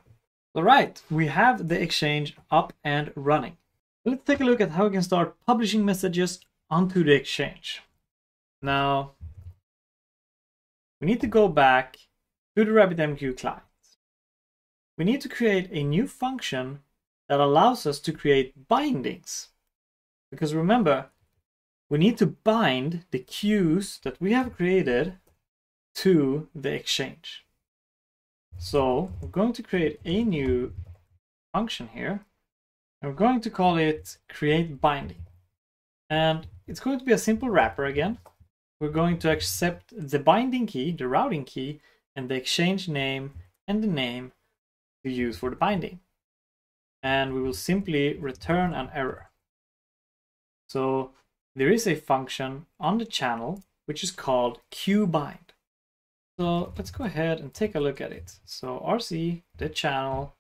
All right, we have the exchange up and running. Let's take a look at how we can start publishing messages onto the exchange. Now, we need to go back to the RabbitMQ client. We need to create a new function that allows us to create bindings. Because remember, we need to bind the queues that we have created to the exchange. So we're going to create a new function here. And we're going to call it create binding. And it's going to be a simple wrapper again. We're going to accept the binding key, the routing key, and the exchange name and the name to use for the binding. And we will simply return an error. So there is a function on the channel which is called qbind. So let's go ahead and take a look at it. So R C, the channel,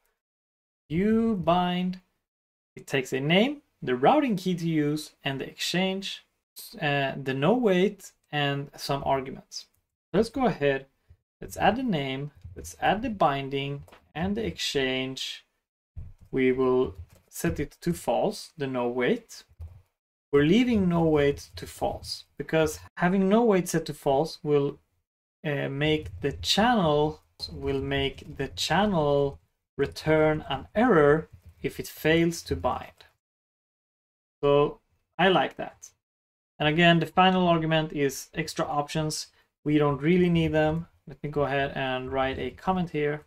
qbind. It takes a name, the routing key to use, and the exchange, uh, the no wait, and some arguments. Let's go ahead. Let's add the name. Let's add the binding and the exchange. We will set it to false, the no wait. We're leaving no wait to false, because having no wait set to false will uh, make the channel will make the channel return an error if it fails to bind. So I like that. And again, the final argument is extra options. We don't really need them. Let me go ahead and write a comment here.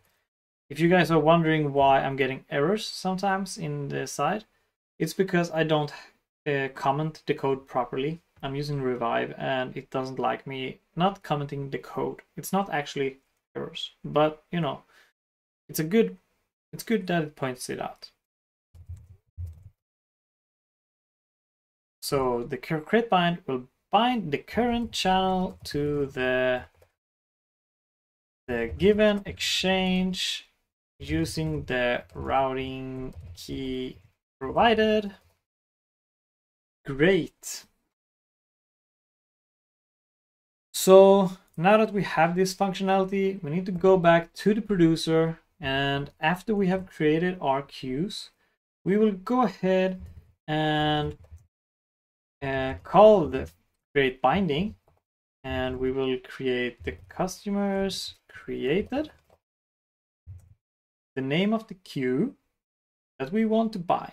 If you guys are wondering why I'm getting errors sometimes in the side, it's because I don't uh, comment the code properly. I'm using Revive and it doesn't like me not commenting the code. It's not actually errors, but you know, it's a good, it's good that it points it out. So the create bind will bind the current channel to the, the given exchange using the routing key provided. Great. So now that we have this functionality, we need to go back to the producer And after we have created our queues, we will go ahead and uh, call the create binding, and we will create the customers created, the name of the queue that we want to bind.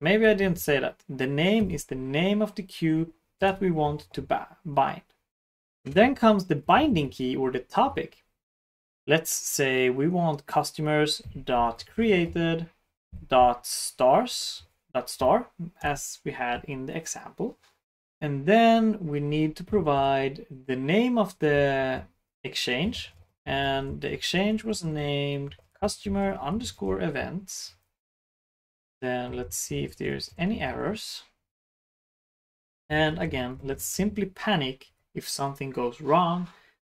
Maybe I didn't say that. The name is the name of the queue that we want to bind. Then comes the binding key or the topic. Let's say we want customers.created dot stars dot star as we had in the example, and then we need to provide the name of the exchange, and the exchange was named customer underscore events. Then let's see if there's any errors, and again, let's simply panic if something goes wrong.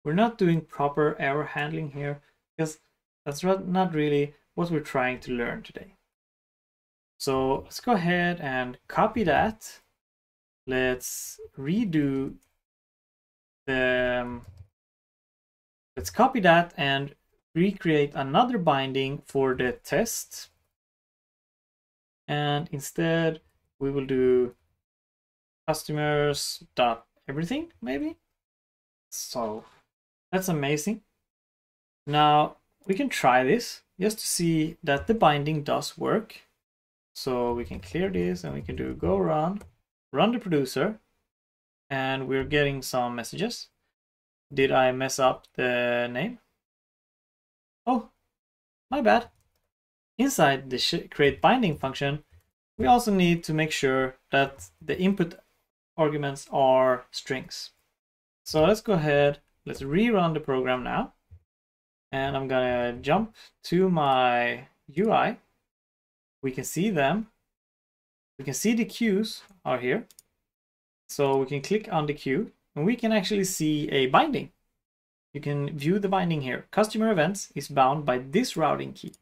We're not doing proper error handling here because that's not really what we're trying to learn today. So let's go ahead and copy that. Let's redo the, um, let's copy that and recreate another binding for the test. And instead we will do customers dot everything maybe. So that's amazing. Now we can try this just to see that the binding does work. So we can clear this and we can do go run, run the producer, and we're getting some messages. Did I mess up the name? Oh, my bad. Inside the create binding function, we also need to make sure that the input arguments are strings. So let's go ahead, let's rerun the program now. And I'm gonna jump to my U I. We can see them. We can see the queues are here. So we can click on the queue and we can actually see a binding. You can view the binding here. Customer events is bound by this routing key.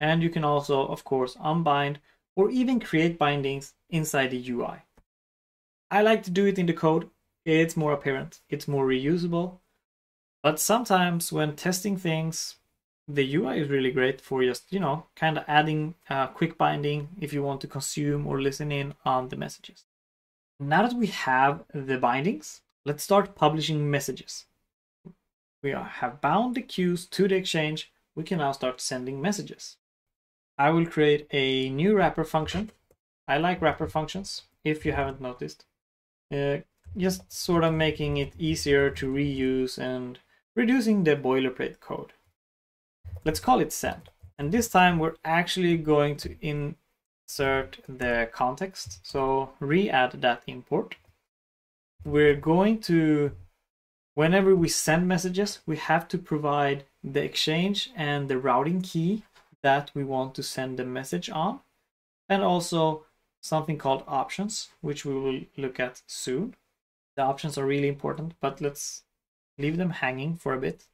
And you can also, of course, unbind or even create bindings inside the U I. I like to do it in the code. It's more apparent, it's more reusable. But sometimes when testing things, the U I is really great for just, you know, kind of adding a quick binding if you want to consume or listen in on the messages. Now that we have the bindings, let's start publishing messages. We have bound the queues to the exchange. We can now start sending messages. I will create a new wrapper function. I like wrapper functions, if you haven't noticed. Uh, just sort of making it easier to reuse and reducing the boilerplate code. Let's call it send. And this time we're actually going to insert the context. So re-add that import. We're going to, whenever we send messages, we have to provide the exchange and the routing key that we want to send the message on. And also something called options, which we will look at soon. The options are really important, but let's leave them hanging for a bit.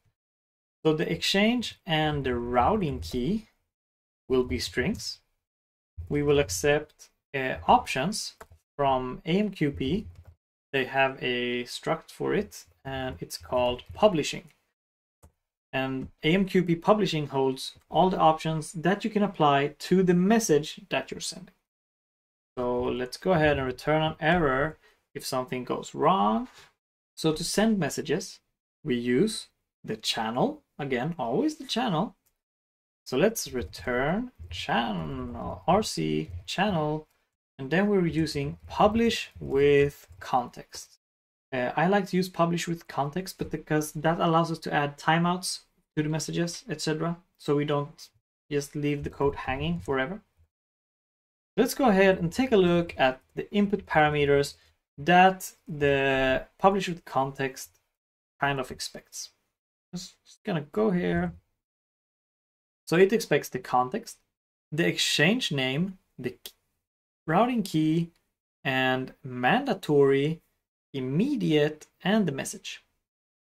So the exchange and the routing key will be strings. We will accept uh, options from A M Q P. They have a struct for it, and it's called publishing. And A M Q P publishing holds all the options that you can apply to the message that you're sending. So let's go ahead and return an error if something goes wrong. So to send messages, we use the channel. Again, always the channel. So let's return channel, R C channel, and then we're using publish with context. Uh, I like to use publish with context, but because that allows us to add timeouts to the messages, et cetera. So we don't just leave the code hanging forever. Let's go ahead and take a look at the input parameters that the publish with context kind of expects. I'm just gonna go here. So it expects the context, the exchange name, the routing key, and mandatory, immediate, and the message.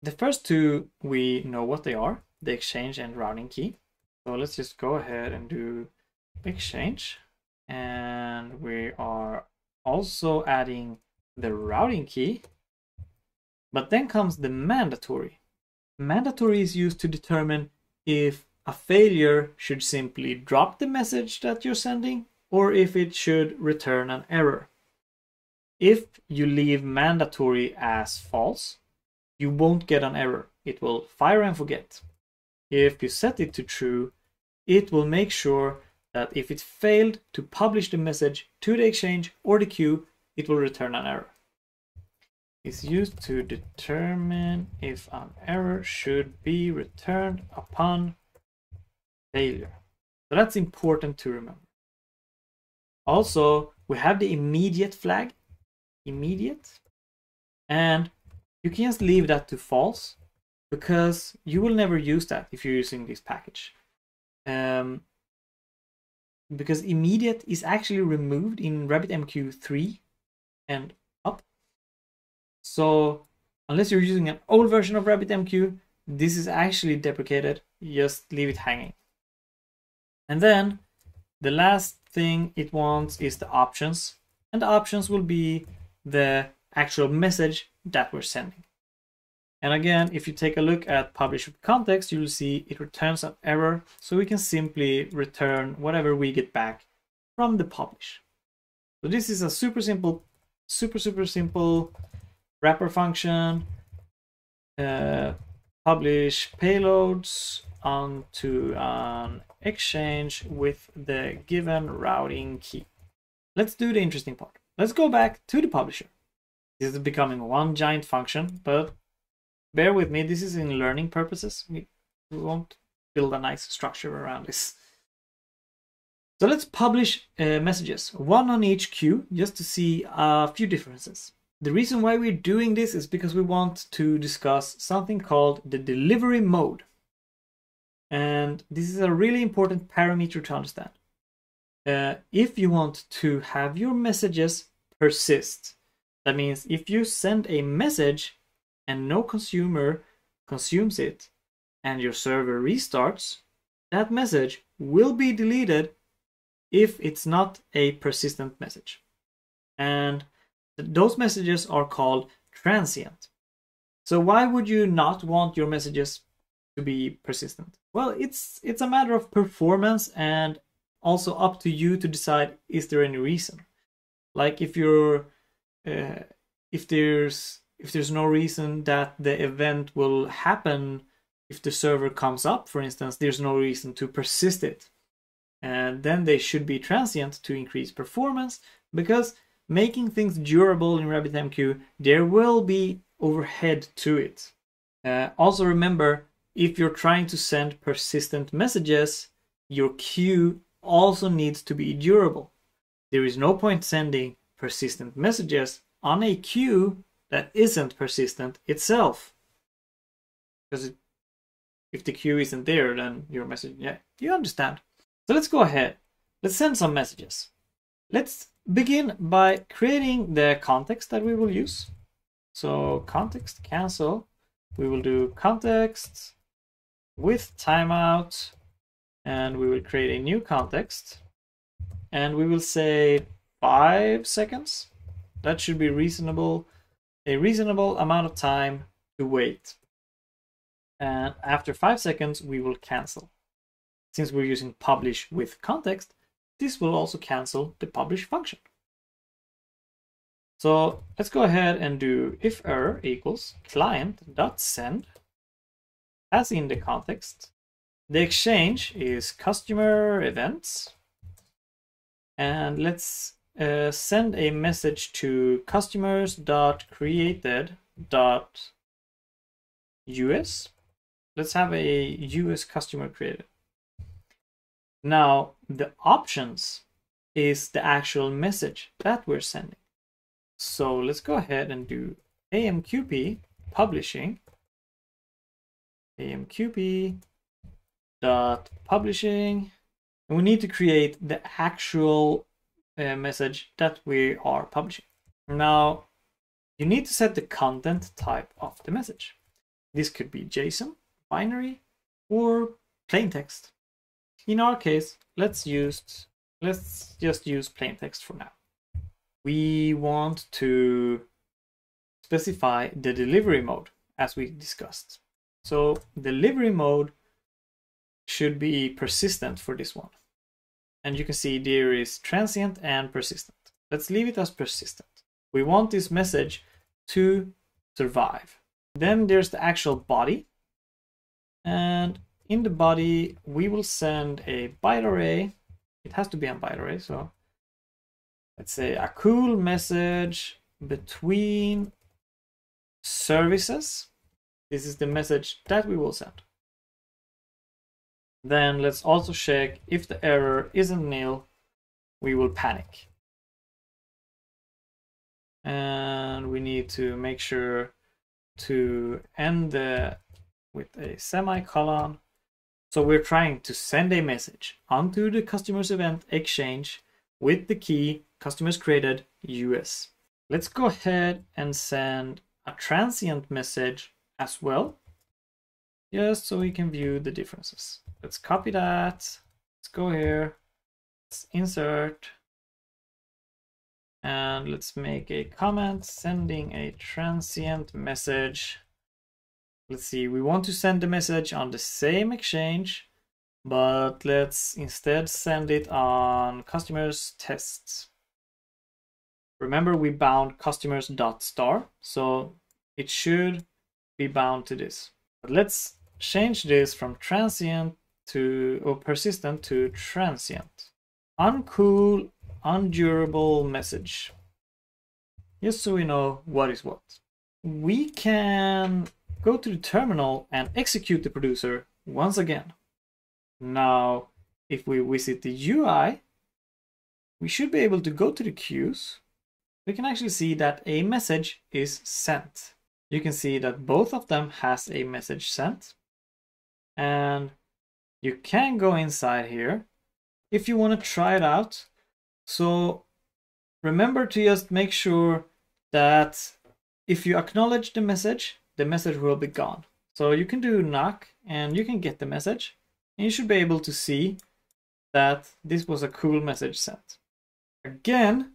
The first two, we know what they are, the exchange and routing key. So let's just go ahead and do exchange. And we are also adding the routing key. But then comes the mandatory. Mandatory is used to determine if a failure should simply drop the message that you're sending, or if it should return an error. If you leave mandatory as false, you won't get an error. It will fire and forget. If you set it to true, it will make sure that if it failed to publish the message to the exchange or the queue, it will return an error. It's used to determine if an error should be returned upon failure. So that's important to remember. Also, we have the immediate flag, immediate, and you can just leave that to false because you will never use that if you're using this package. Um, because immediate is actually removed in RabbitMQ three and up. So unless you're using an old version of RabbitMQ, this is actually deprecated. Just leave it hanging. And then the last thing it wants is the options, and the options will be the actual message that we're sending. And again, if you take a look at publish with context, you'll see it returns an error. So we can simply return whatever we get back from the publish. So this is a super simple, super, super simple wrapper function, uh, publish payloads onto an exchange with the given routing key. Let's do the interesting part. Let's go back to the publisher. This is becoming one giant function, but bear with me, this is in learning purposes. We won't build a nice structure around this. So let's publish uh, messages, one on each queue, just to see a few differences. The reason why we're doing this is because we want to discuss something called the delivery mode. And this is a really important parameter to understand. Uh, if you want to have your messages persist, that means if you send a message and no consumer consumes it and your server restarts, that message will be deleted if it's not a persistent message. And those messages are called transient. So why would you not want your messages to be persistent? Well, it's it's a matter of performance, and also up to you to decide, is there any reason? Like if you're uh, if there's if there's no reason that the event will happen if the server comes up, for instance, there's no reason to persist it. And then they should be transient to increase performance, because making things durable in RabbitMQ, there will be overhead to it. Uh, also remember, if you're trying to send persistent messages, your queue also needs to be durable. There is no point sending persistent messages on a queue that isn't persistent itself, because it, if the queue isn't there, then your message, yeah, you understand. So let's go ahead. Let's send some messages. Let's begin by creating the context that we will use. So context cancel, we will do context with timeout, and we will create a new context, and we will say five seconds. That should be reasonable. A reasonable amount of time to wait. And after five seconds, we will cancel. Since we're using publish with context, this will also cancel the publish function. So let's go ahead and do if error equals client.send, as in the context. The exchange is customer events. And let's Uh, send a message to customers.created.us. Let's have a U S customer created. Now the options is the actual message that we're sending. So let's go ahead and do A M Q P publishing, A M Q P dot publishing, and we need to create the actual A message that we are publishing. Now you need to set the content type of the message. This could be JSON, binary, or plain text. In our case, let's use let's just use plain text for now. We want to specify the delivery mode as we discussed. So delivery mode should be persistent for this one. And you can see there is transient and persistent. Let's leave it as persistent. We want this message to survive. Then there's the actual body. And in the body, we will send a byte array. It has to be a byte array. So let's say a cool message between services. This is the message that we will send. Then let's also check if the error isn't nil, we will panic. And we need to make sure to end the, with a semicolon. So we're trying to send a message onto the customer's event Exchange with the key customers created U S. Let's go ahead and send a transient message as well, just so we can view the differences. Let's copy that. Let's go here. Let's insert. And let's make a comment sending a transient message. Let's see, we want to send the message on the same exchange, but let's instead send it on customers tests. Remember, we bound customers.star, so it should be bound to this. But let's change this from transient to, or persistent to transient. Uncool, undurable message, just so we know what is what. We can go to the terminal and execute the producer once again. Now, if we visit the U I, we should be able to go to the queues. We can actually see that a message is sent. You can see that both of them has a message sent. And you can go inside here if you want to try it out. So remember to just make sure that if you acknowledge the message, the message will be gone. So you can do knock and you can get the message. And you should be able to see that this was a cool message sent. Again,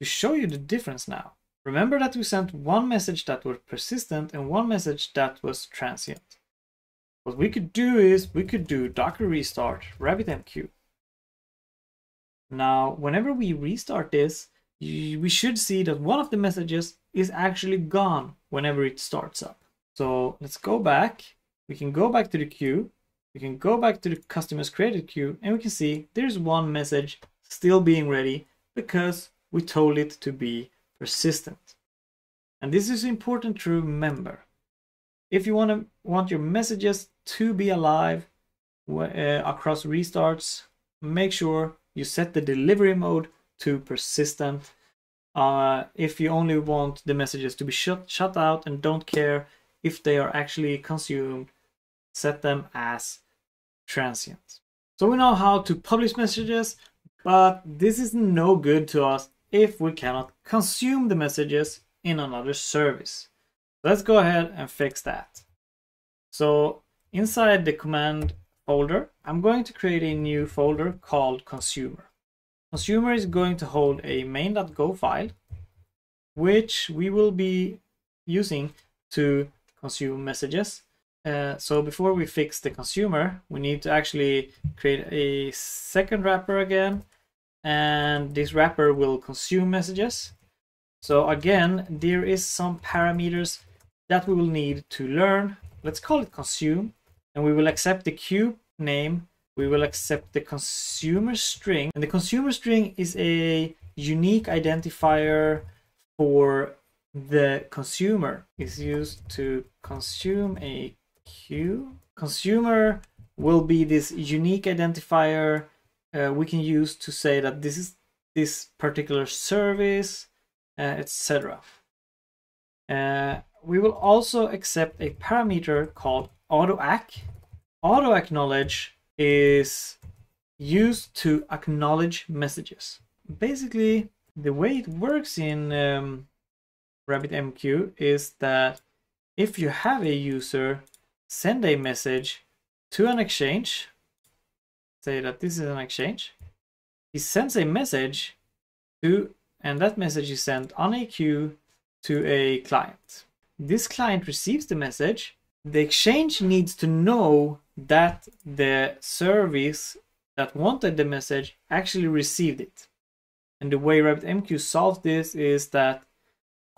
to show you the difference now. Remember that we sent one message that was persistent and one message that was transient. What we could do is we could do Docker restart RabbitMQ. Now, whenever we restart this, we should see that one of the messages is actually gone whenever it starts up. So let's go back. We can go back to the queue. We can go back to the customers created queue, and we can see there's one message still being ready because we told it to be persistent. And this is important to remember. If you want to want your messages to be alive uh, across restarts, make sure you set the delivery mode to persistent. Uh, if you only want the messages to be shut, shut out and don't care if they are actually consumed, set them as transient. So we know how to publish messages, but this is no good to us if we cannot consume the messages in another service. Let's go ahead and fix that. So inside the command folder, I'm going to create a new folder called consumer. Consumer is going to hold a main.go file, which we will be using to consume messages. Uh, so before we fix the consumer, we need to actually create a second wrapper again, and this wrapper will consume messages. So again, there is some parameters that we will need to learn. Let's call it consume, and we will accept the queue name. We will accept the consumer string, and the consumer string is a unique identifier for the consumer. It's used to consume a queue. Consumer will be this unique identifier uh, we can use to say that this is this particular service, uh, et cetera. Uh, we will also accept a parameter called autoAck. AutoAcknowledge is used to acknowledge messages. Basically, the way it works in um, RabbitMQ is that if you have a user send a message to an exchange, say that this is an exchange, he sends a message to, and that message is sent on a queue to a client. This client receives the message the exchange needs to know that the service that wanted the message actually received it. And the way RabbitMQ solves this is that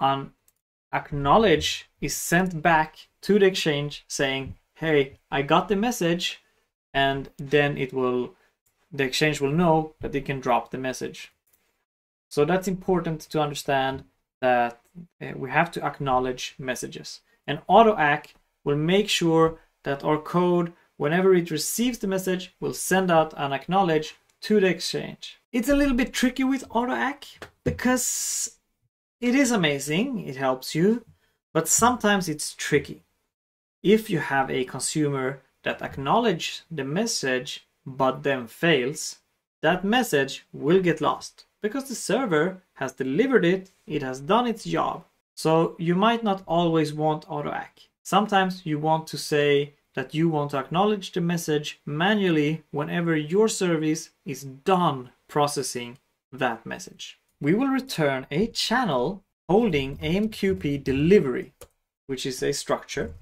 an acknowledge is sent back to the exchange saying, hey, I got the message, and then it will, the exchange will know that it can drop the message. So that's important to understand, that we have to acknowledge messages. And auto-ack will make sure that our code, whenever it receives the message, will send out an acknowledge to the exchange. It's a little bit tricky with auto-ack because it is amazing, it helps you, but sometimes it's tricky. If you have a consumer that acknowledges the message but then fails, that message will get lost because the server has delivered it, it has done its job. So you might not always want auto-ack. Sometimes you want to say that you want to acknowledge the message manually whenever your service is done processing that message. We will return a channel holding A M Q P delivery, which is a structure,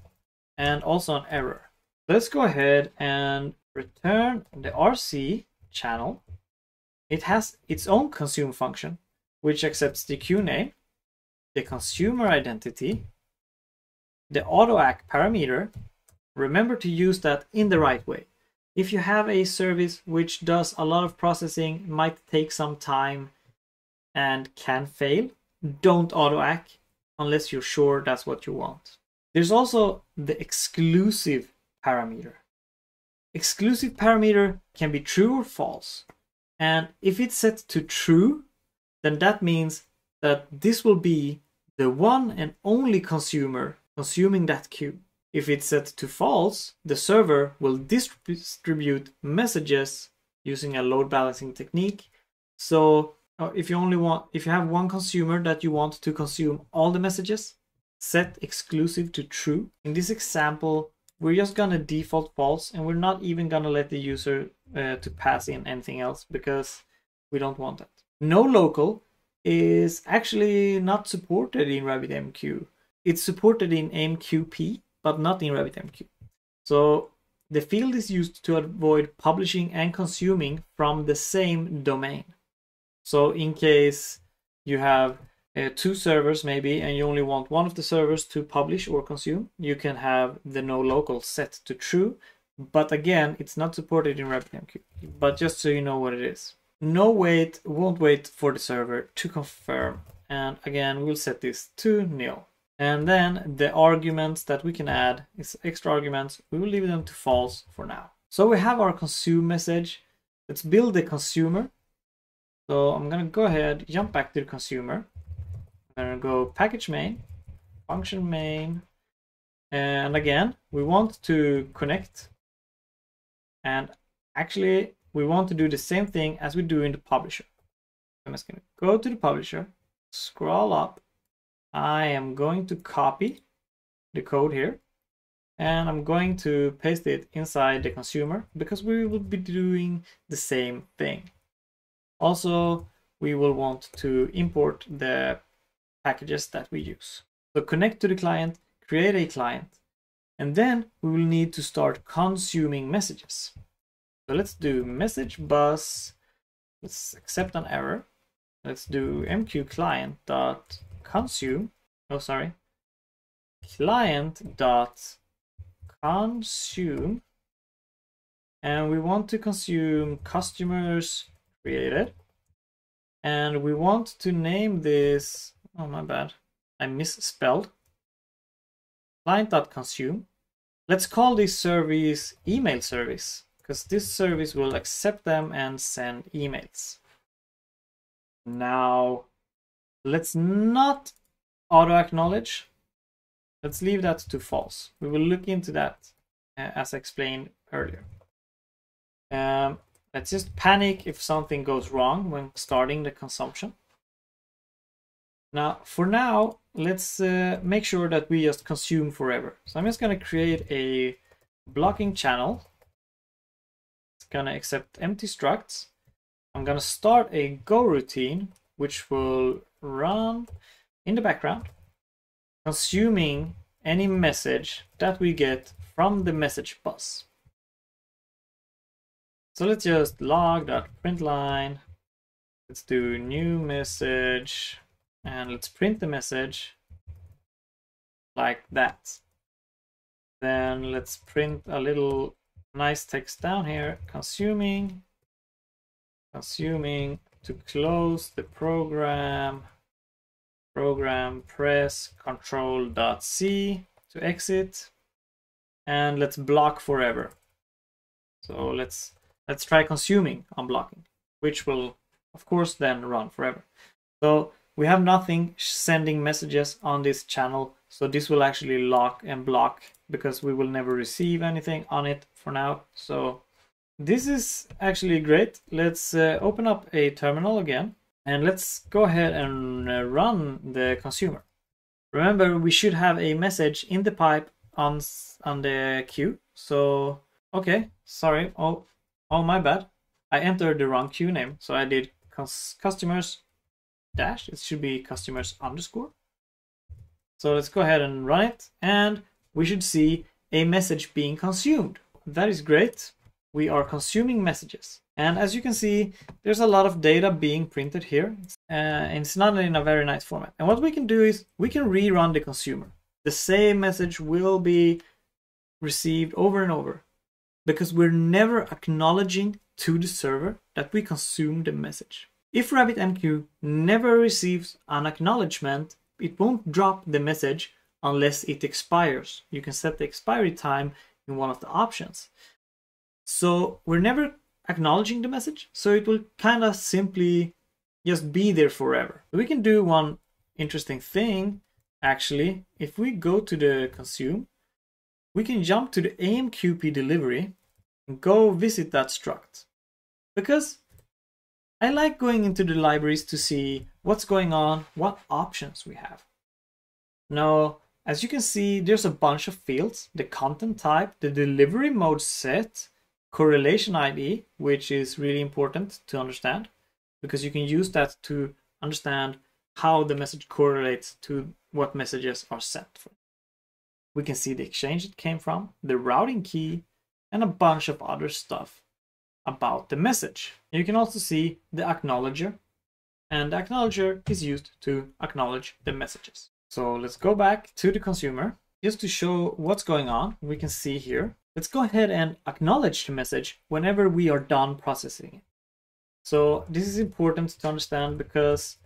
and also an error. Let's go ahead and return the R C channel. It has its own consume function, which accepts the queue name, the consumer identity, the auto-ack parameter. Remember to use that in the right way. If you have a service which does a lot of processing, might take some time and can fail, don't auto-ack unless you're sure that's what you want. There's also the exclusive parameter. Exclusive parameter can be true or false. And if it's set to true, then that means that this will be the one and only consumer consuming that queue. If it's set to false, the server will distribute messages using a load balancing technique. So if you only want, if you have one consumer that you want to consume all the messages, set exclusive to true. In this example, we're just gonna default false, and we're not even gonna let the user uh, to pass in anything else because we don't want that. No local is actually not supported in RabbitMQ. It's supported in A M Q P, but not in RabbitMQ. So the field is used to avoid publishing and consuming from the same domain. So in case you have uh, two servers maybe, and you only want one of the servers to publish or consume, you can have the no local set to true. But again, it's not supported in RabbitMQ, but just so you know what it is. No wait won't wait for the server to confirm. And again, we'll set this to nil. And then the arguments that we can add is extra arguments. We will leave them to false for now. So we have our consume message. Let's build the consumer. So I'm going to go ahead, jump back to the consumer. I'm going to go package main, function main. And again, we want to connect. And actually, we want to do the same thing as we do in the publisher. I'm just going to go to the publisher, scroll up. I am going to copy the code here, and I'm going to paste it inside the consumer because we will be doing the same thing. Also, we will want to import the packages that we use. So connect to the client, create a client, and then we will need to start consuming messages. So let's do message bus. Let's accept an error. Let's do mqclient dot consume, oh sorry, client dot consume, and we want to consume customers created, and we want to name this, oh my bad, I misspelled, client dot consume. Let's call this service email service because this service will accept them and send emails. Now let's not auto acknowledge. Let's leave that to false. We will look into that uh, as explained earlier. Um, let's just panic if something goes wrong when starting the consumption. Now, for now, let's uh, make sure that we just consume forever. So I'm just going to create a blocking channel. It's going to accept empty structs. I'm going to start a Go routine, which will run in the background, consuming any message that we get from the message bus. So let's just log.println. Let's do new message and let's print the message like that. Then let's print a little nice text down here, consuming, consuming to close the program, program press control dot C to exit, and let's block forever. So let's let's try consuming on blocking, which will of course then run forever. So we have nothing sending messages on this channel, so this will actually lock and block because we will never receive anything on it for now. So this is actually great. Let's uh, open up a terminal again and let's go ahead and uh, run the consumer. Remember, we should have a message in the pipe on on the queue. So okay, sorry. Oh, oh my bad. I entered the wrong queue name. So I did customers dash. It should be customers underscore. So let's go ahead and run it, and we should see a message being consumed. That is great. We are consuming messages. And as you can see, there's a lot of data being printed here. Uh, and it's not in a very nice format. And what we can do is we can rerun the consumer. The same message will be received over and over because we're never acknowledging to the server that we consumed the message. If RabbitMQ never receives an acknowledgement, it won't drop the message unless it expires. You can set the expiry time in one of the options. So we're never acknowledging the message, so it will kind of simply just be there forever. We can do one interesting thing, actually. If we go to the consume, we can jump to the A M Q P delivery and go visit that struct. Because I like going into the libraries to see what's going on, what options we have. Now, as you can see, there's a bunch of fields: the content type, the delivery mode set, correlation I D, which is really important to understand because you can use that to understand how the message correlates to what messages are sent for. We can see the exchange it came from, the routing key, and a bunch of other stuff about the message. You can also see the acknowledger, and the acknowledger is used to acknowledge the messages. So let's go back to the consumer just to show what's going on. We can see here, let's go ahead and acknowledge the message whenever we are done processing it. So this is important to understand because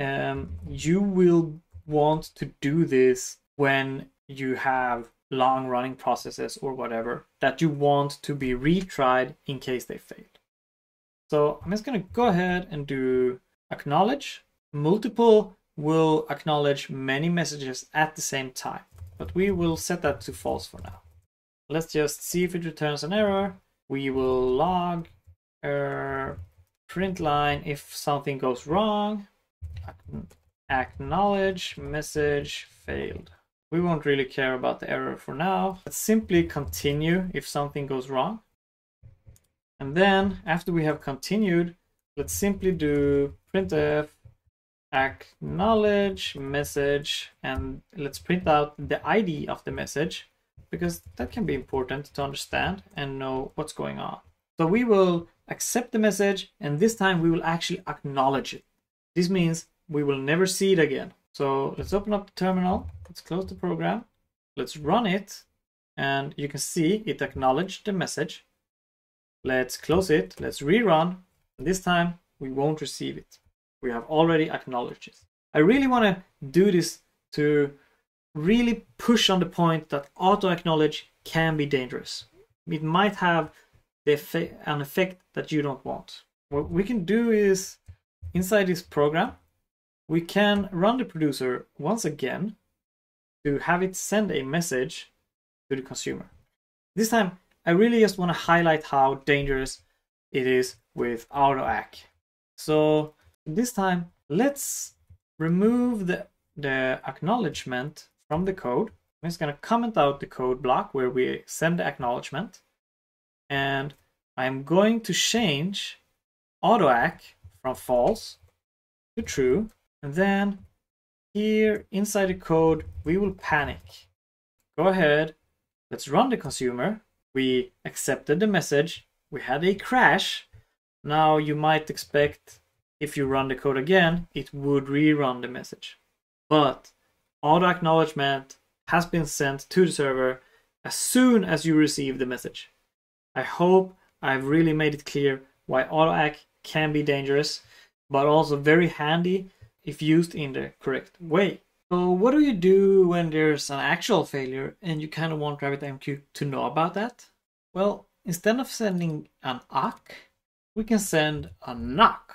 um, you will want to do this when you have long running processes or whatever that you want to be retried in case they failed. So I'm just going to go ahead and do acknowledge. Multiple will acknowledge many messages at the same time, but we will set that to false for now. Let's just see if it returns an error. We will log error print line if something goes wrong. Acknowledge message failed. We won't really care about the error for now. Let's simply continue if something goes wrong. And then after we have continued, let's simply do printf acknowledge message, and let's print out the I D of the message because that can be important to understand and know what's going on. So we will accept the message, and this time we will actually acknowledge it. This means we will never see it again. So let's open up the terminal. Let's close the program. Let's run it, and you can see it acknowledged the message. Let's close it. Let's rerun. This time we won't receive it. We have already acknowledged it. I really want to do this to really push on the point that auto-acknowledge can be dangerous. It might have the effect, an effect that you don't want. What we can do is, inside this program, we can run the producer once again to have it send a message to the consumer. This time, I really just want to highlight how dangerous it is with auto-ack. So this time, let's remove the, the acknowledgement from the code. I'm just going to comment out the code block where we send the acknowledgement. And I'm going to change auto-ack from false to true. And then here inside the code, we will panic. Go ahead, let's run the consumer. We accepted the message. We had a crash. Now you might expect if you run the code again, it would rerun the message. But auto acknowledgement has been sent to the server as soon as you receive the message. I hope I've really made it clear why auto-ack can be dangerous, but also very handy if used in the correct way. So what do you do when there's an actual failure and you kind of want RabbitMQ to know about that? Well, instead of sending an awk, we can send a knock,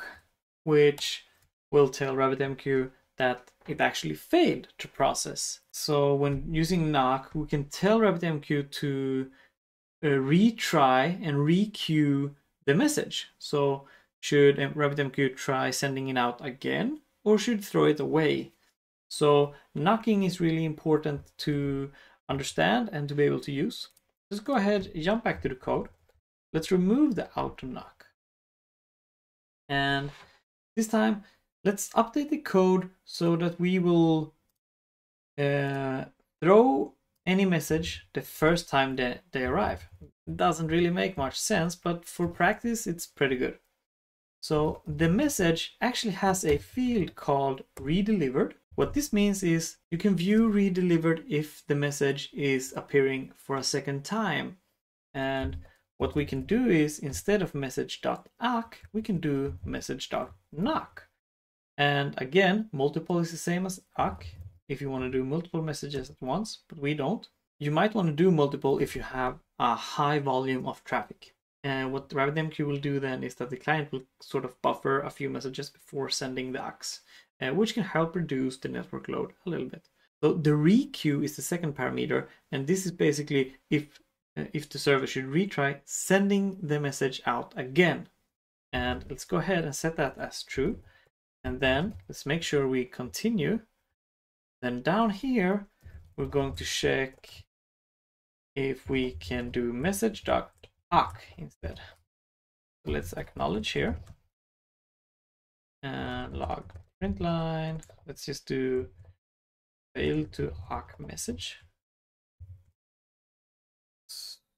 which will tell RabbitMQ that it actually failed to process. So when using knock, we can tell RabbitMQ to uh, retry and re-queue the message. So should RabbitMQ try sending it out again, or should throw it away? So knocking is really important to understand and to be able to use. Let's go ahead, jump back to the code. Let's remove the auto knock. And this time, let's update the code so that we will uh, throw any message the first time they, they arrive. It doesn't really make much sense, but for practice, it's pretty good. So the message actually has a field called redelivered. What this means is you can view redelivered if the message is appearing for a second time. And what we can do is instead of message.awk, we can do message.knock. And again, multiple is the same as awk if you want to do multiple messages at once, but we don't. You might want to do multiple if you have a high volume of traffic. And what RabbitMQ will do then is that the client will sort of buffer a few messages before sending the awks, uh, which can help reduce the network load a little bit. So the requeue is the second parameter, and this is basically if, uh, if the server should retry sending the message out again. And let's go ahead and set that as true. And then let's make sure we continue. Then down here, we're going to check if we can do message.awk instead. So let's acknowledge here. And log print line. Let's just do fail to awk message.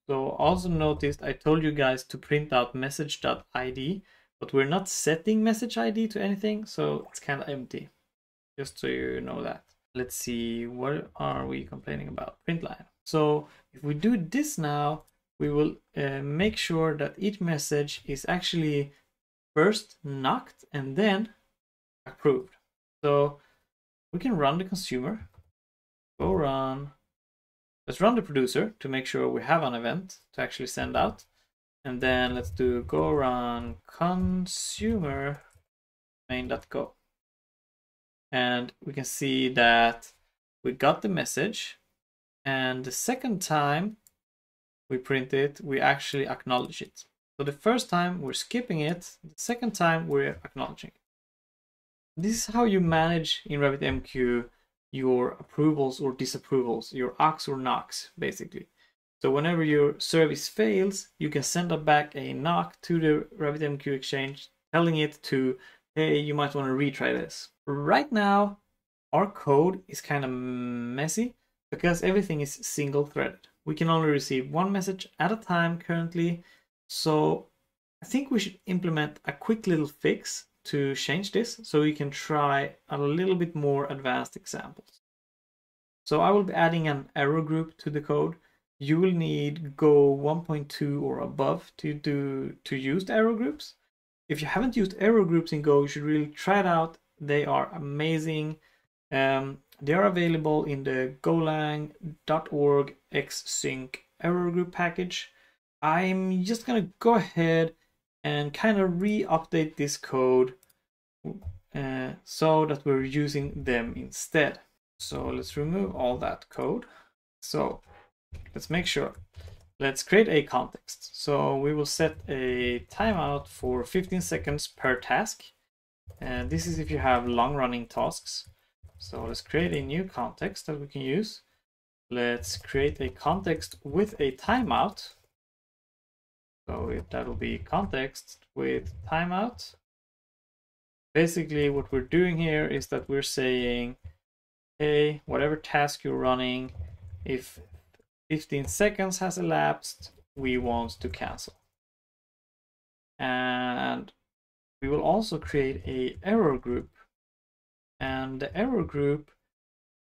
So also noticed I told you guys to print out message.id. But we're not setting message I D to anything, so it's kind of empty, just so you know that. Let's see, what are we complaining about? Print line. So if we do this now, we will uh, make sure that each message is actually first knocked and then approved. So we can run the consumer, go run, let's run the producer to make sure we have an event to actually send out. And then let's do go run consumer main.go. And we can see that we got the message. And the second time we print it, we actually acknowledge it. So the first time we're skipping it, the second time we're acknowledging it. This is how you manage in RabbitMQ your approvals or disapprovals, your awks or knocks, basically. So whenever your service fails, you can send up back a knock to the RabbitMQ exchange, telling it to, hey, you might want to retry this. Right now, our code is kind of messy because everything is single-threaded. We can only receive one message at a time currently. So I think we should implement a quick little fix to change this so we can try a little bit more advanced examples. So I will be adding an error group to the code. You will need Go one point two or above to do to use the error groups. If you haven't used error groups in Go, you should really try it out. They are amazing. Um, they are available in the golang dot org xsync error group package. I'm just gonna go ahead and kind of re-update this code uh, so that we're using them instead. So let's remove all that code. So let's make sure. Let's create a context. So we will set a timeout for fifteen seconds per task. And this is if you have long running tasks. So let's create a new context that we can use. Let's create a context with a timeout. So that will be context with timeout. Basically what we're doing here is that we're saying okay, whatever task you're running, if fifteen seconds has elapsed, we want to cancel. And we will also create a error group. And the error group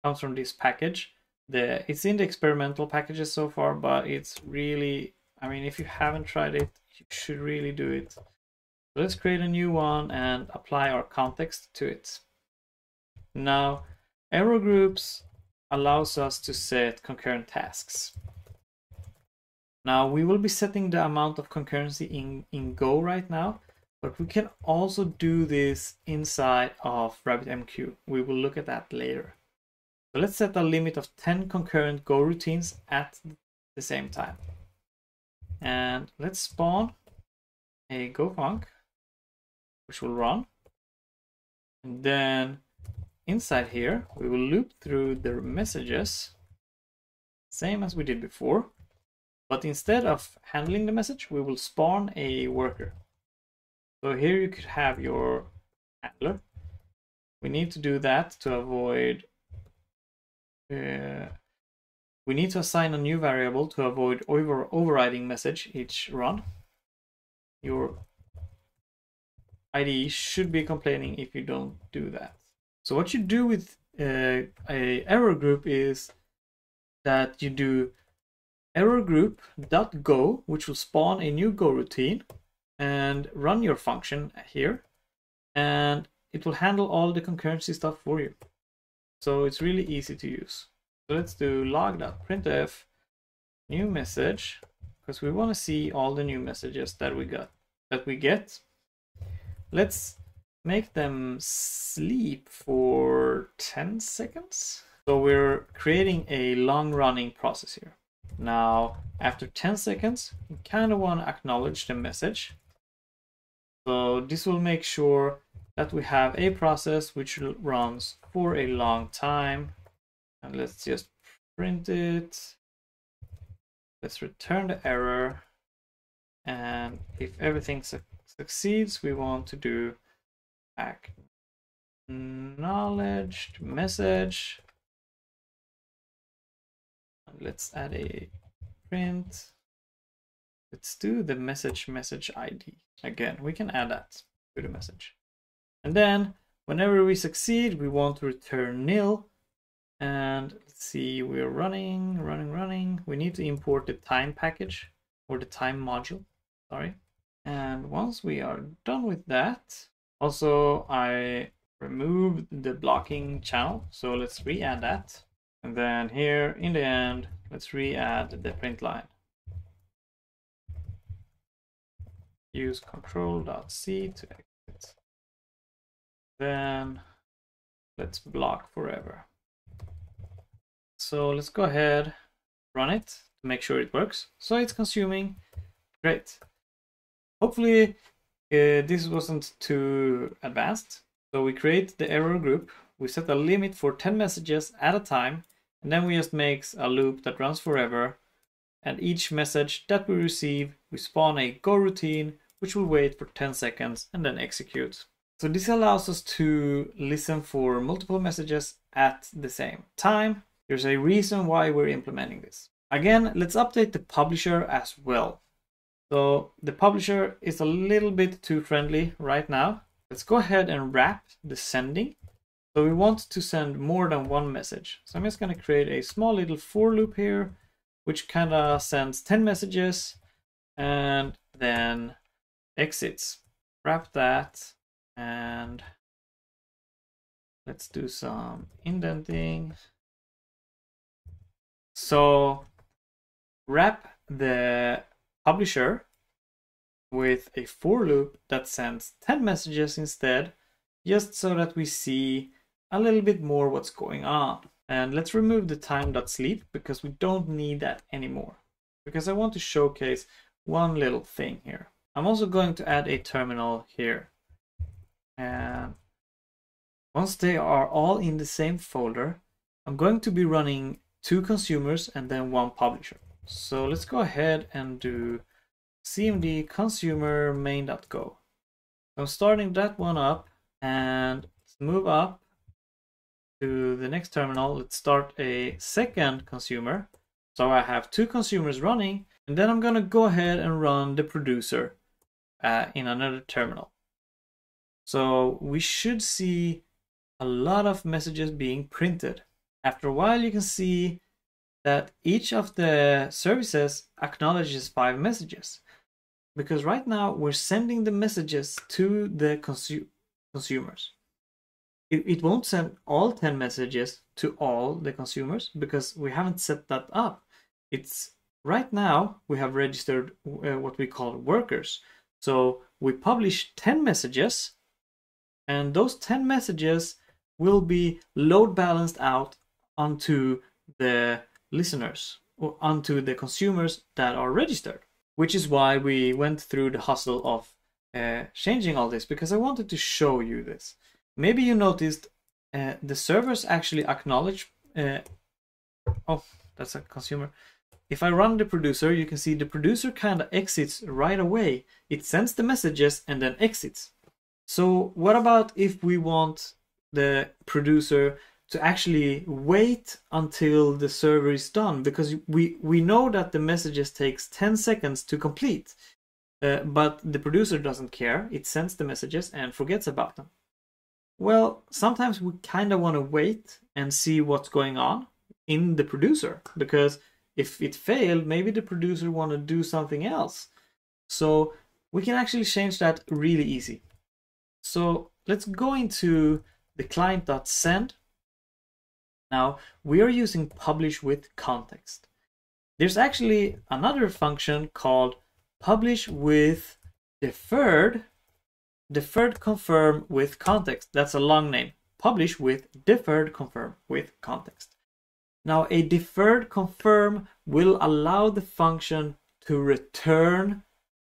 comes from this package. The, it's in the experimental packages so far, but it's really, I mean, if you haven't tried it, you should really do it. So let's create a new one and apply our context to it. Now, error groups allows us to set concurrent tasks. Now, we will be setting the amount of concurrency in, in Go right now, but we can also do this inside of RabbitMQ. We will look at that later. So let's set a limit of ten concurrent Go routines at the same time. And let's spawn a Go func, which will run. And then inside here, we will loop through the messages, same as we did before. But instead of handling the message, we will spawn a worker. So here you could have your handler. We need to do that to avoid... Uh, we need to assign a new variable to avoid over overriding message each run. Your I D E should be complaining if you don't do that. So what you do with uh, a error group is that you do error group dot go, which will spawn a new Go routine, and run your function here, and it will handle all the concurrency stuff for you. So it's really easy to use. So let's do log.printf new message, because we want to see all the new messages that we got that we get. Let's make them sleep for ten seconds. So we're creating a long running process here. Now, after ten seconds, we kind of want to acknowledge the message. So this will make sure that we have a process which runs for a long time. And let's just print it. Let's return the error. And if everything su succeeds, we want to do acknowledged message. Let's add a print. Let's do the message message I D. Again, we can add that to the message. And then whenever we succeed, we want to return nil. And let's see, we're running, running, running. We need to import the time package or the time module, sorry. And once we are done with that, also I removed the blocking channel. So let's re-add that. And then here in the end, let's re-add the print line. Use control.c to exit. Then let's block forever. So let's go ahead, run it to make sure it works. So it's consuming. Great. Hopefully uh, this wasn't too advanced. So we create the error group. We set a limit for ten messages at a time. And then we just make a loop that runs forever. And each message that we receive, we spawn a Go routine, which will wait for ten seconds and then execute. So this allows us to listen for multiple messages at the same time. There's a reason why we're implementing this. Again, let's update the publisher as well. So the publisher is a little bit too friendly right now. Let's go ahead and wrap the sending. So we want to send more than one message. So I'm just going to create a small little for loop here, which kind of sends ten messages and then exits. Wrap that, and let's do some indenting. So wrap the publisher with a for loop that sends ten messages instead, just so that we see a little bit more what's going on. And let's remove the time.sleep because we don't need that anymore, because I want to showcase one little thing here. I'm also going to add a terminal here. And once they are all in the same folder, I'm going to be running two consumers and then one publisher. So let's go ahead and do cmd consumer main.go. I'm starting that one up, and let's move up to the next terminal, let's start a second consumer. So I have two consumers running, and then I'm going to go ahead and run the producer uh, in another terminal. So we should see a lot of messages being printed. After a while, you can see that each of the services acknowledges five messages, because right now we're sending the messages to the consu consumers. It, it won't send all ten messages to all the consumers because we haven't set that up. It's right now we have registered uh, what we call workers. So we publish ten messages, and those ten messages will be load balanced out onto the listeners or onto the consumers that are registered, which is why we went through the hustle of uh, changing all this, because I wanted to show you this. Maybe you noticed uh, the servers actually acknowledge, uh, oh, that's a consumer. If I run the producer, you can see the producer kind of exits right away. It sends the messages and then exits. So what about if we want the producer to actually wait until the server is done? Because we, we know that the messages takes ten seconds to complete, uh, but the producer doesn't care. It sends the messages and forgets about them. Well, sometimes we kind of want to wait and see what's going on in the producer, because if it failed, maybe the producer want to do something else. So we can actually change that really easy. So let's go into the client.send. Now we are using publish with context. There's actually another function called publish with deferred, deferred confirm with context. That's a long name. Publish with deferred confirm with context. Now a deferred confirm will allow the function to return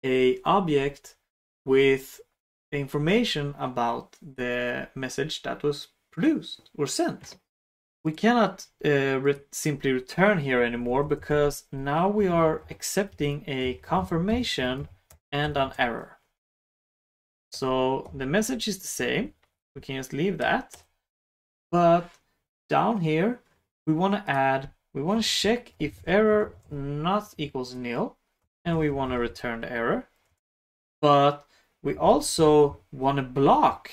a object with information about the message that was produced or sent. We cannot uh, re simply return here anymore, because now we are accepting a confirmation and an error. So the message is the same. We can just leave that. But down here, we want to add, we want to check if error not equals nil, and we want to return the error. But we also want to block,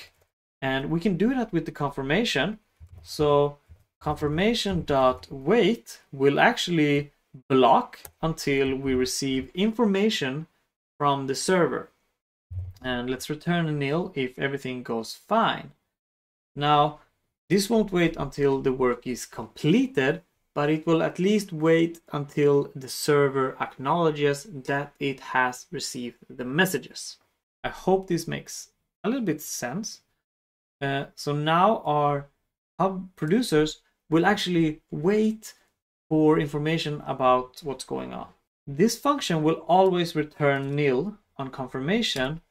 and we can do that with the confirmation. So confirmation.wait will actually block until we receive information from the server. And let's return a nil if everything goes fine. Now, this won't wait until the work is completed, but it will at least wait until the server acknowledges that it has received the messages. I hope this makes a little bit sense. Uh, so now our hub producers will actually wait for information about what's going on. This function will always return nil on confirmation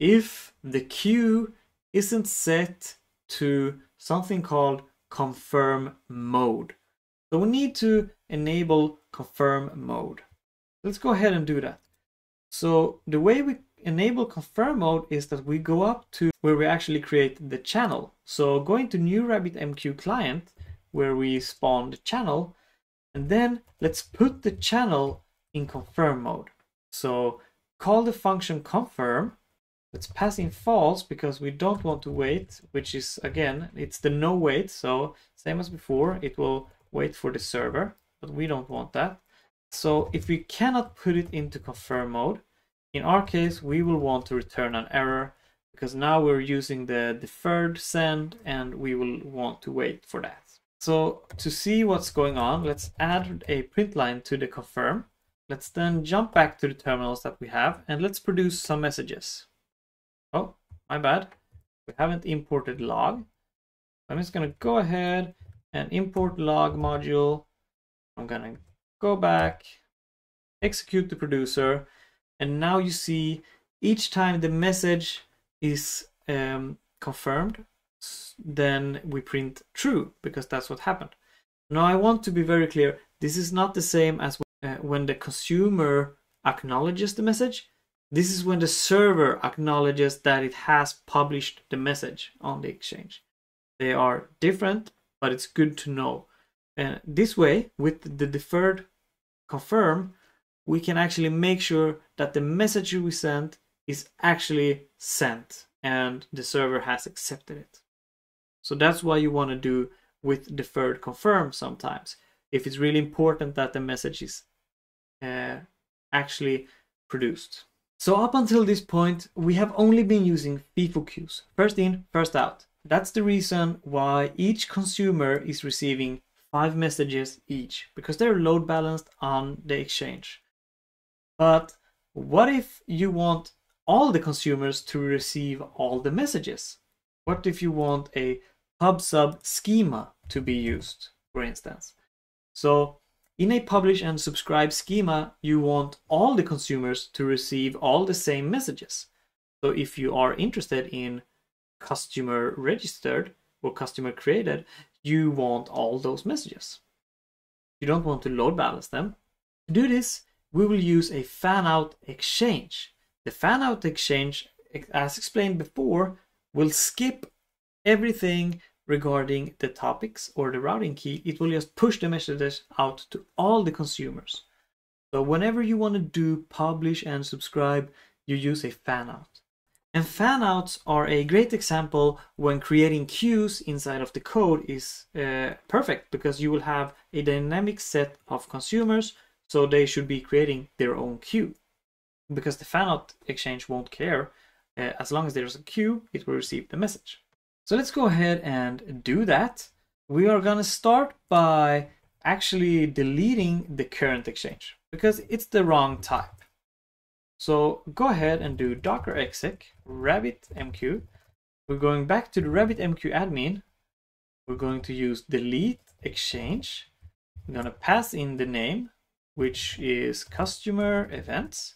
if the queue isn't set to something called confirm mode. So we need to enable confirm mode. Let's go ahead and do that. So the way we enable confirm mode is that we go up to where we actually create the channel. So going to new RabbitMQ client, where we spawn the channel, and then let's put the channel in confirm mode. So call the function confirm. Let's pass in false because we don't want to wait, which is, again, it's the no wait. So same as before, it will wait for the server, but we don't want that. So if we cannot put it into confirm mode, in our case, we will want to return an error, because now we're using the deferred send and we will want to wait for that. So to see what's going on, let's add a print line to the confirm. Let's then jump back to the terminals that we have and let's produce some messages. Oh, my bad. We haven't imported log. I'm just going to go ahead and import log module. I'm going to go back, execute the producer. And now you see each time the message is um, confirmed, then we print true, because that's what happened. Now I want to be very clear. This is not the same as when, uh, when the consumer acknowledges the message. This is when the server acknowledges that it has published the message on the exchange. They are different, but it's good to know. And this way, with the deferred confirm, we can actually make sure that the message we sent is actually sent and the server has accepted it. So that's what you want to do with deferred confirm sometimes, if it's really important that the message is uh, actually produced. So up until this point, we have only been using FIFO queues, first in, first out. That's the reason why each consumer is receiving five messages each, because they're load balanced on the exchange. But what if you want all the consumers to receive all the messages? What if you want a pub/sub schema to be used, for instance? So in a publish and subscribe schema, you want all the consumers to receive all the same messages. So if you are interested in customer registered or customer created, you want all those messages. You don't want to load balance them. To do this, we will use a fan-out exchange. The fan-out exchange, as explained before, will skip everything regarding the topics or the routing key. It will just push the messages out to all the consumers. So whenever you want to do publish and subscribe, you use a fan out. And fan outs are a great example when creating queues inside of the code is uh, perfect, because you will have a dynamic set of consumers, so they should be creating their own queue, because the fan out exchange won't care. Uh, as long as there's a queue, it will receive the message. So let's go ahead and do that. We are going to start by actually deleting the current exchange because it's the wrong type. So go ahead and do docker exec RabbitMQ. We're going back to the RabbitMQ admin. We're going to use delete exchange. I'm going to pass in the name, which is customer events.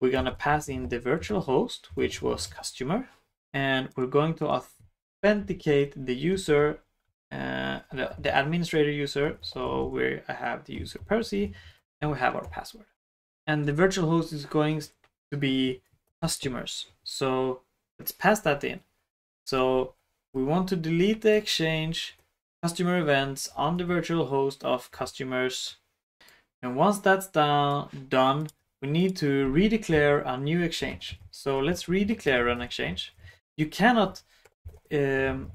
We're going to pass in the virtual host, which was customer. And we're going to authenticate the user, uh, the, the administrator user. So we have the user Percy, and we have our password. And the virtual host is going to be customers. So let's pass that in. So we want to delete the exchange customer events on the virtual host of customers. And once that's done, done we need to redeclare a new exchange. So let's redeclare an exchange. You cannot, um,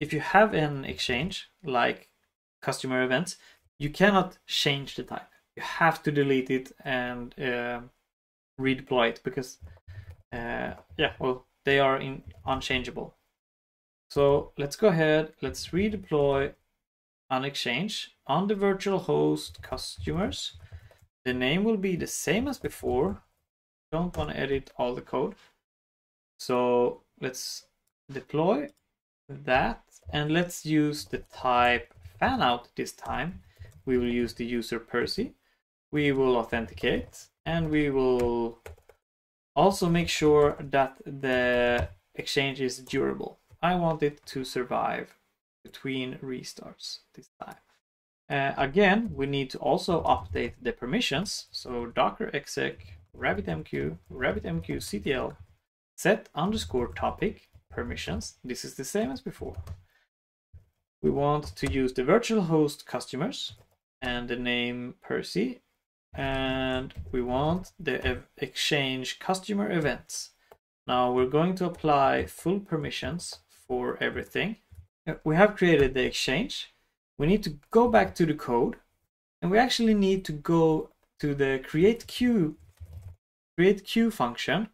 if you have an exchange like customer events, you cannot change the type. You have to delete it and uh, redeploy it because, uh, yeah, well, they are in unchangeable. So let's go ahead. Let's redeploy an exchange on the virtual host customers. The name will be the same as before. Don't want to edit all the code. So let's deploy that, and let's use the type fanout this time. We will use the user Percy. We will authenticate, and we will also make sure that the exchange is durable. I want it to survive between restarts this time. Uh, again, we need to also update the permissions. So docker exec RabbitMQ RabbitMQ ctl set underscore topic permissions. This is the same as before. We want to use the virtual host customers and the name Percy, and we want the exchange customer events. Now we're going to apply full permissions for everything. We have created the exchange. We need to go back to the code, and we actually need to go to the create queue, create queue function,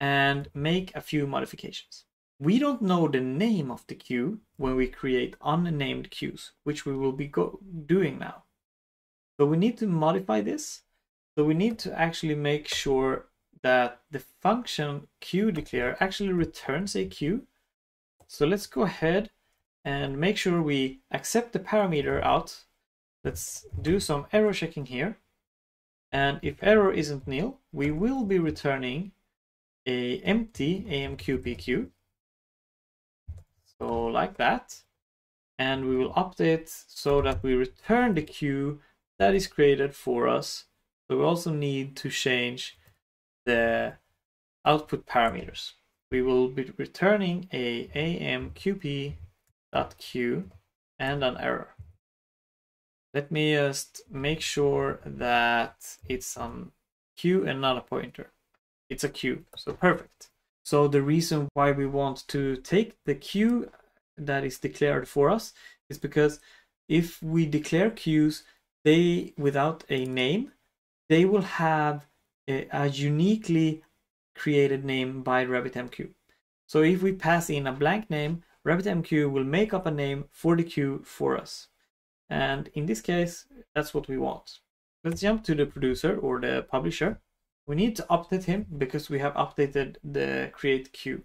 and make a few modifications. We don't know the name of the queue when we create unnamed queues, which we will be go doing now. So we need to modify this. So we need to actually make sure that the function queue declare actually returns a queue. So let's go ahead and make sure we accept the parameter out. Let's do some error checking here. And if error isn't nil, we will be returning a empty A M Q P queue, so like that, and we will update so that we return the queue that is created for us. So we also need to change the output parameters. We will be returning a A M Q P .q and an error. Let me just make sure that it's an queue and not a pointer. It's a queue, so perfect. So the reason why we want to take the queue that is declared for us is because if we declare queues, they, without a name, they will have a, a uniquely created name by RabbitMQ. So if we pass in a blank name, RabbitMQ will make up a name for the queue for us. And in this case, that's what we want. Let's jump to the producer or the publisher. We need to update him because we have updated the create queue.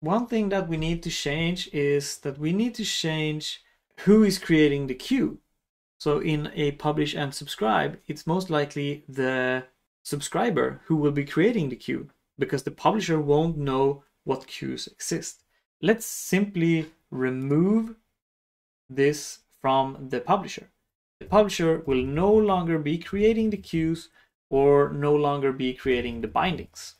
One thing that we need to change is that we need to change who is creating the queue. So in a publish and subscribe, it's most likely the subscriber who will be creating the queue because the publisher won't know what queues exist. Let's simply remove this from the publisher. The publisher will no longer be creating the queues or no longer be creating the bindings.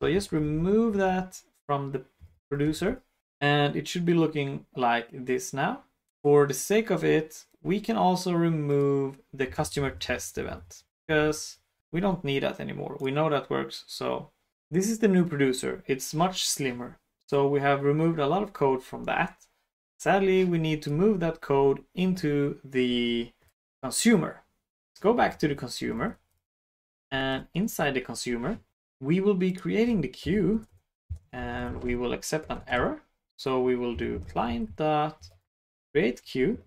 So just remove that from the producer and it should be looking like this now. For the sake of it, we can also remove the customer test event because we don't need that anymore. We know that works. So this is the new producer. It's much slimmer. So we have removed a lot of code from that. Sadly, we need to move that code into the consumer. Let's go back to the consumer. And inside the consumer, we will be creating the queue and we will accept an error. So we will do client.createQueue.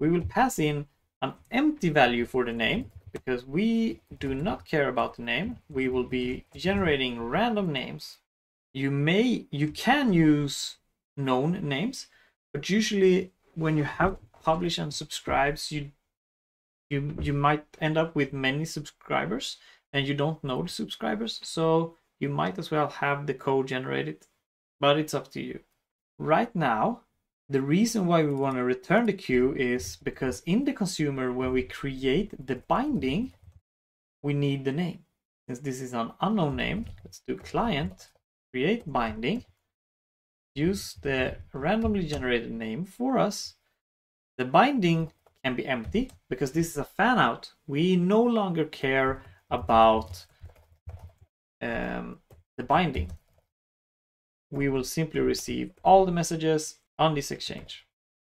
We will pass in an empty value for the name because we do not care about the name. We will be generating random names. You may, you can use known names, but usually when you have publish and subscribes, you You, you might end up with many subscribers and you don't know the subscribers, so you might as well have the code generated, but it's up to you. Right now, the reason why we want to return the queue is because in the consumer, when we create the binding, we need the name. Since this is an unknown name, let's do client, create binding, use the randomly generated name for us. The binding can be empty because this is a fan out. We no longer care about um, the binding. We will simply receive all the messages on this exchange.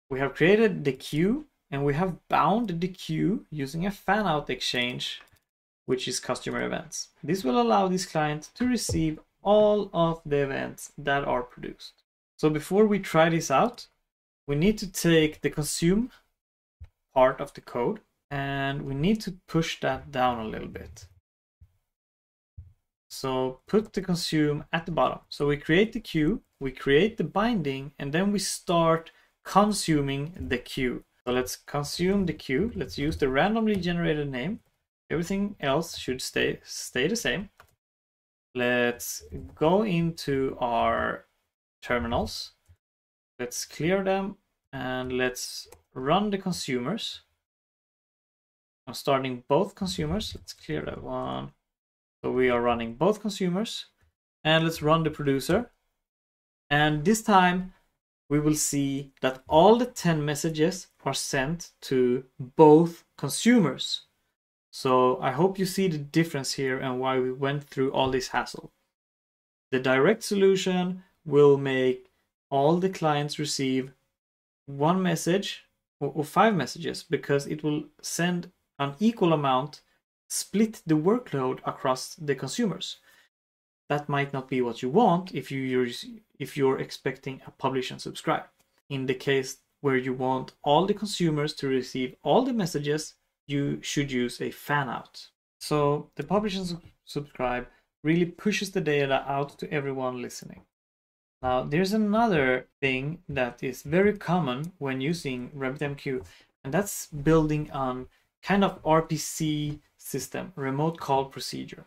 We have created the queue and we have bound the queue using a fan out exchange, which is customer events. This will allow this client to receive all of the events that are produced. So before we try this out, we need to take the consume part of the code and we need to push that down a little bit. So put the consume at the bottom. So we create the queue, we create the binding, and then we start consuming the queue. So let's consume the queue. Let's use the randomly generated name. Everything else should stay stay the same. Let's go into our terminals. Let's clear them and let's run the consumers. I'm starting both consumers. Let's clear that one. So we are running both consumers and let's run the producer. And this time we will see that all the ten messages are sent to both consumers. So I hope you see the difference here and why we went through all this hassle. The direct solution will make all the clients receive one message or five messages because it will send an equal amount, split the workload across the consumers. That might not be what you want if you use, if you're expecting a publish and subscribe. In the case where you want all the consumers to receive all the messages, you should use a fan out. So the publish and sub subscribe really pushes the data out to everyone listening. Now, there's another thing that is very common when using RabbitMQ, and that's building on kind of R P C system, remote call procedure.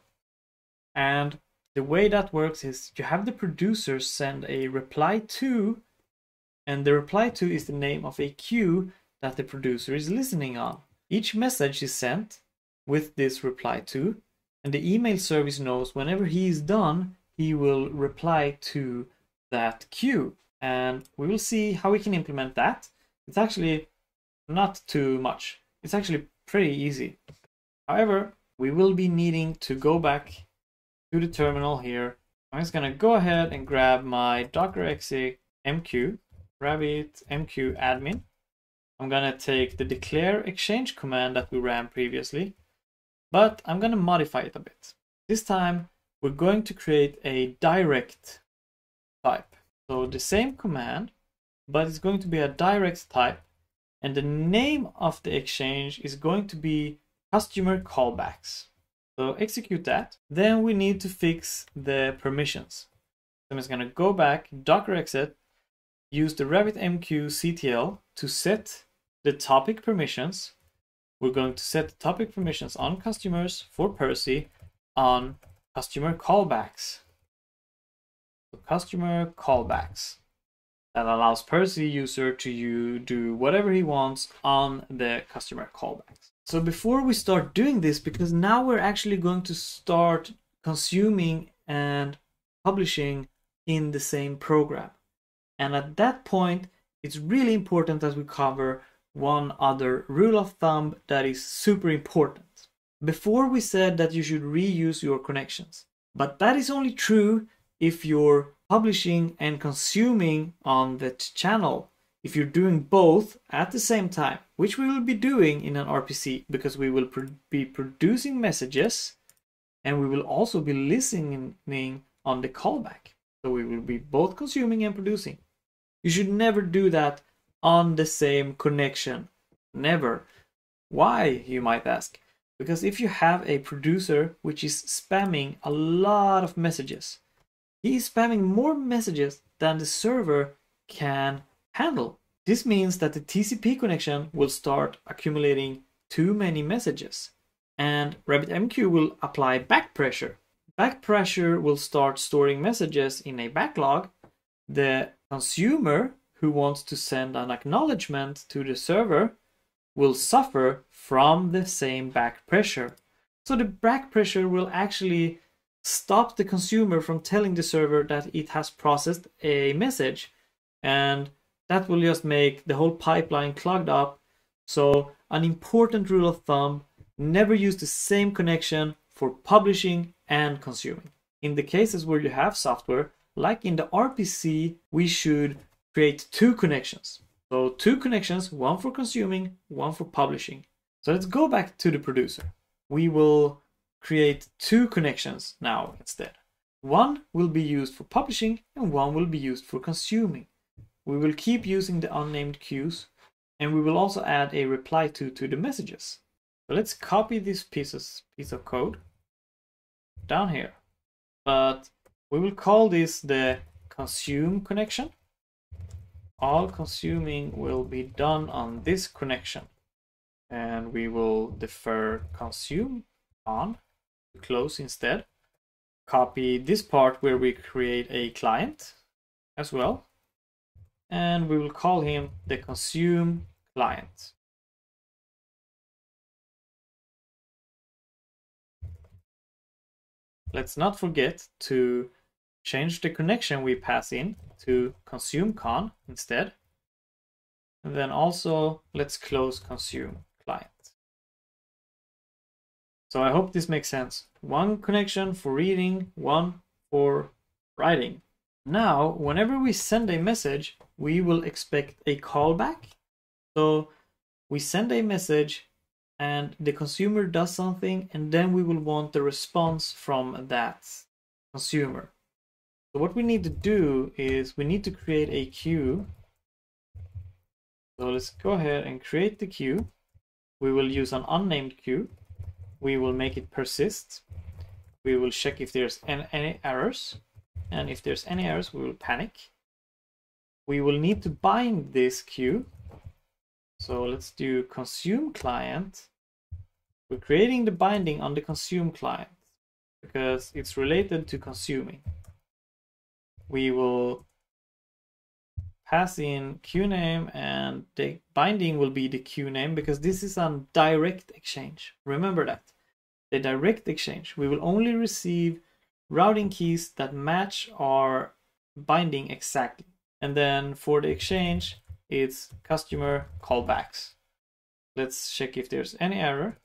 And the way that works is you have the producer send a reply to, and the reply to is the name of a queue that the producer is listening on. Each message is sent with this reply to, and the email service knows whenever he is done, he will reply to that queue, and we will see how we can implement that it's actually not too much. It's actually pretty easy. However, we will be needing to go back to the terminal here. I'm just going to go ahead and grab my Docker exe M Q, RabbitMQ Admin. I'm going to take the declare exchange command that we ran previously, but I'm going to modify it a bit. This time, we're going to create a direct type. So the same command, but it's going to be a direct type. And the name of the exchange is going to be customer callbacks. So execute that. Then we need to fix the permissions. I'm just going to go back, Docker exit, use the RabbitMQ C T L to set the topic permissions. We're going to set the topic permissions on customers for Percy on customer callbacks. So customer callbacks. That allows Percy user to you do whatever he wants on the customer callbacks. So before we start doing this, because now we're actually going to start consuming and publishing in the same program. And at that point, it's really important that we cover one other rule of thumb that is super important. Before we said that you should reuse your connections, but that is only true if you're publishing and consuming on the channel. If you're doing both at the same time, which we will be doing in an R P C, because we will pro be producing messages and we will also be listening on the callback. So we will be both consuming and producing. You should never do that on the same connection. Never. Why, you might ask? Because if you have a producer which is spamming a lot of messages, he is spamming more messages than the server can handle. This means that the T C P connection will start accumulating too many messages, and RabbitMQ will apply back pressure. Back pressure will start storing messages in a backlog. The consumer who wants to send an acknowledgement to the server will suffer from the same back pressure. So the back pressure will actually stop the consumer from telling the server that it has processed a message, and that will just make the whole pipeline clogged up. So an important rule of thumb, never use the same connection for publishing and consuming. In the cases where you have software, like in the R P C, we should create two connections. So two connections, one for consuming, one for publishing. So let's go back to the producer. We will create two connections now instead. One will be used for publishing and one will be used for consuming. We will keep using the unnamed queues, and we will also add a reply to to the messages. So let's copy this pieces, piece of code down here. But we will call this the consume connection. All consuming will be done on this connection. And we will defer consume on to close instead. Copy this part where we create a client as well. And we will call him the consume client. Let's not forget to change the connection we pass in to consume con instead. And then also let's close consume client. So I hope this makes sense. One connection for reading, one for writing. Now, whenever we send a message, we will expect a callback. So we send a message and the consumer does something, and then we will want the response from that consumer. So what we need to do is we need to create a queue. So let's go ahead and create the queue. We will use an unnamed queue. We will make it persist. We will check if there's any errors. And if there's any errors, we will panic. We will need to bind this queue. So let's do consume client. We're creating the binding on the consume client because it's related to consuming. We will pass in queue name, and the binding will be the queue name because this is a direct exchange. Remember that. The direct exchange, we will only receive routing keys that match our binding exactly. And then for the exchange, it's customer callbacks. Let's check if there's any error.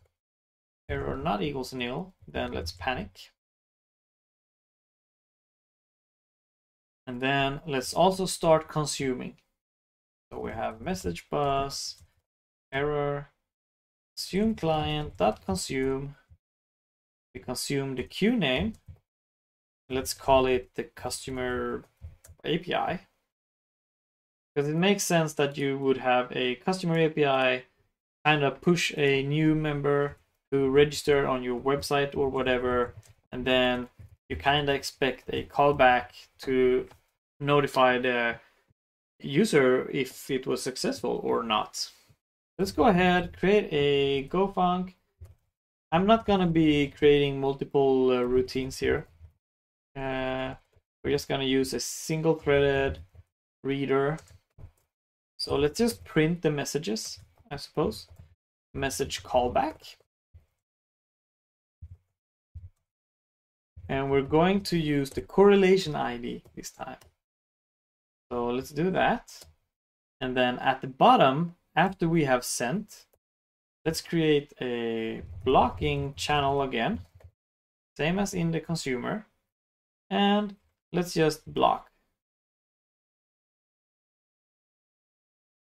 Error not equals nil, then let's panic. And then let's also start consuming. So we have message bus, error, consume client dot consume. We consume the queue name. Let's call it the customer A P I, because it makes sense that you would have a customer A P I kind of push a new member to register on your website or whatever, and then you kind of expect a callback to notify the user if it was successful or not. Let's go ahead, create a Go func. I'm not going to be creating multiple uh, routines here. Uh, we're just going to use a single threaded reader. So let's just print the messages, I suppose. Message callback. And we're going to use the correlation I D this time. So let's do that. And then at the bottom, after we have sent, let's create a blocking channel again, same as in the consumer. And let's just block.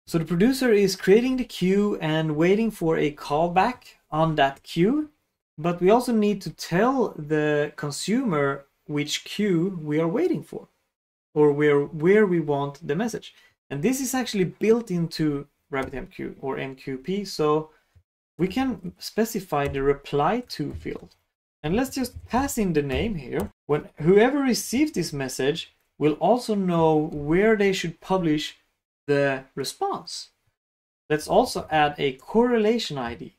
So the producer is creating the queue and waiting for a callback on that queue. But we also need to tell the consumer which queue we are waiting for, or where, where we want the message. And this is actually built into RabbitMQ or M Q P, so we can specify the reply to field. And let's just pass in the name here. When whoever receives this message will also know where they should publish the response. Let's also add a correlation I D.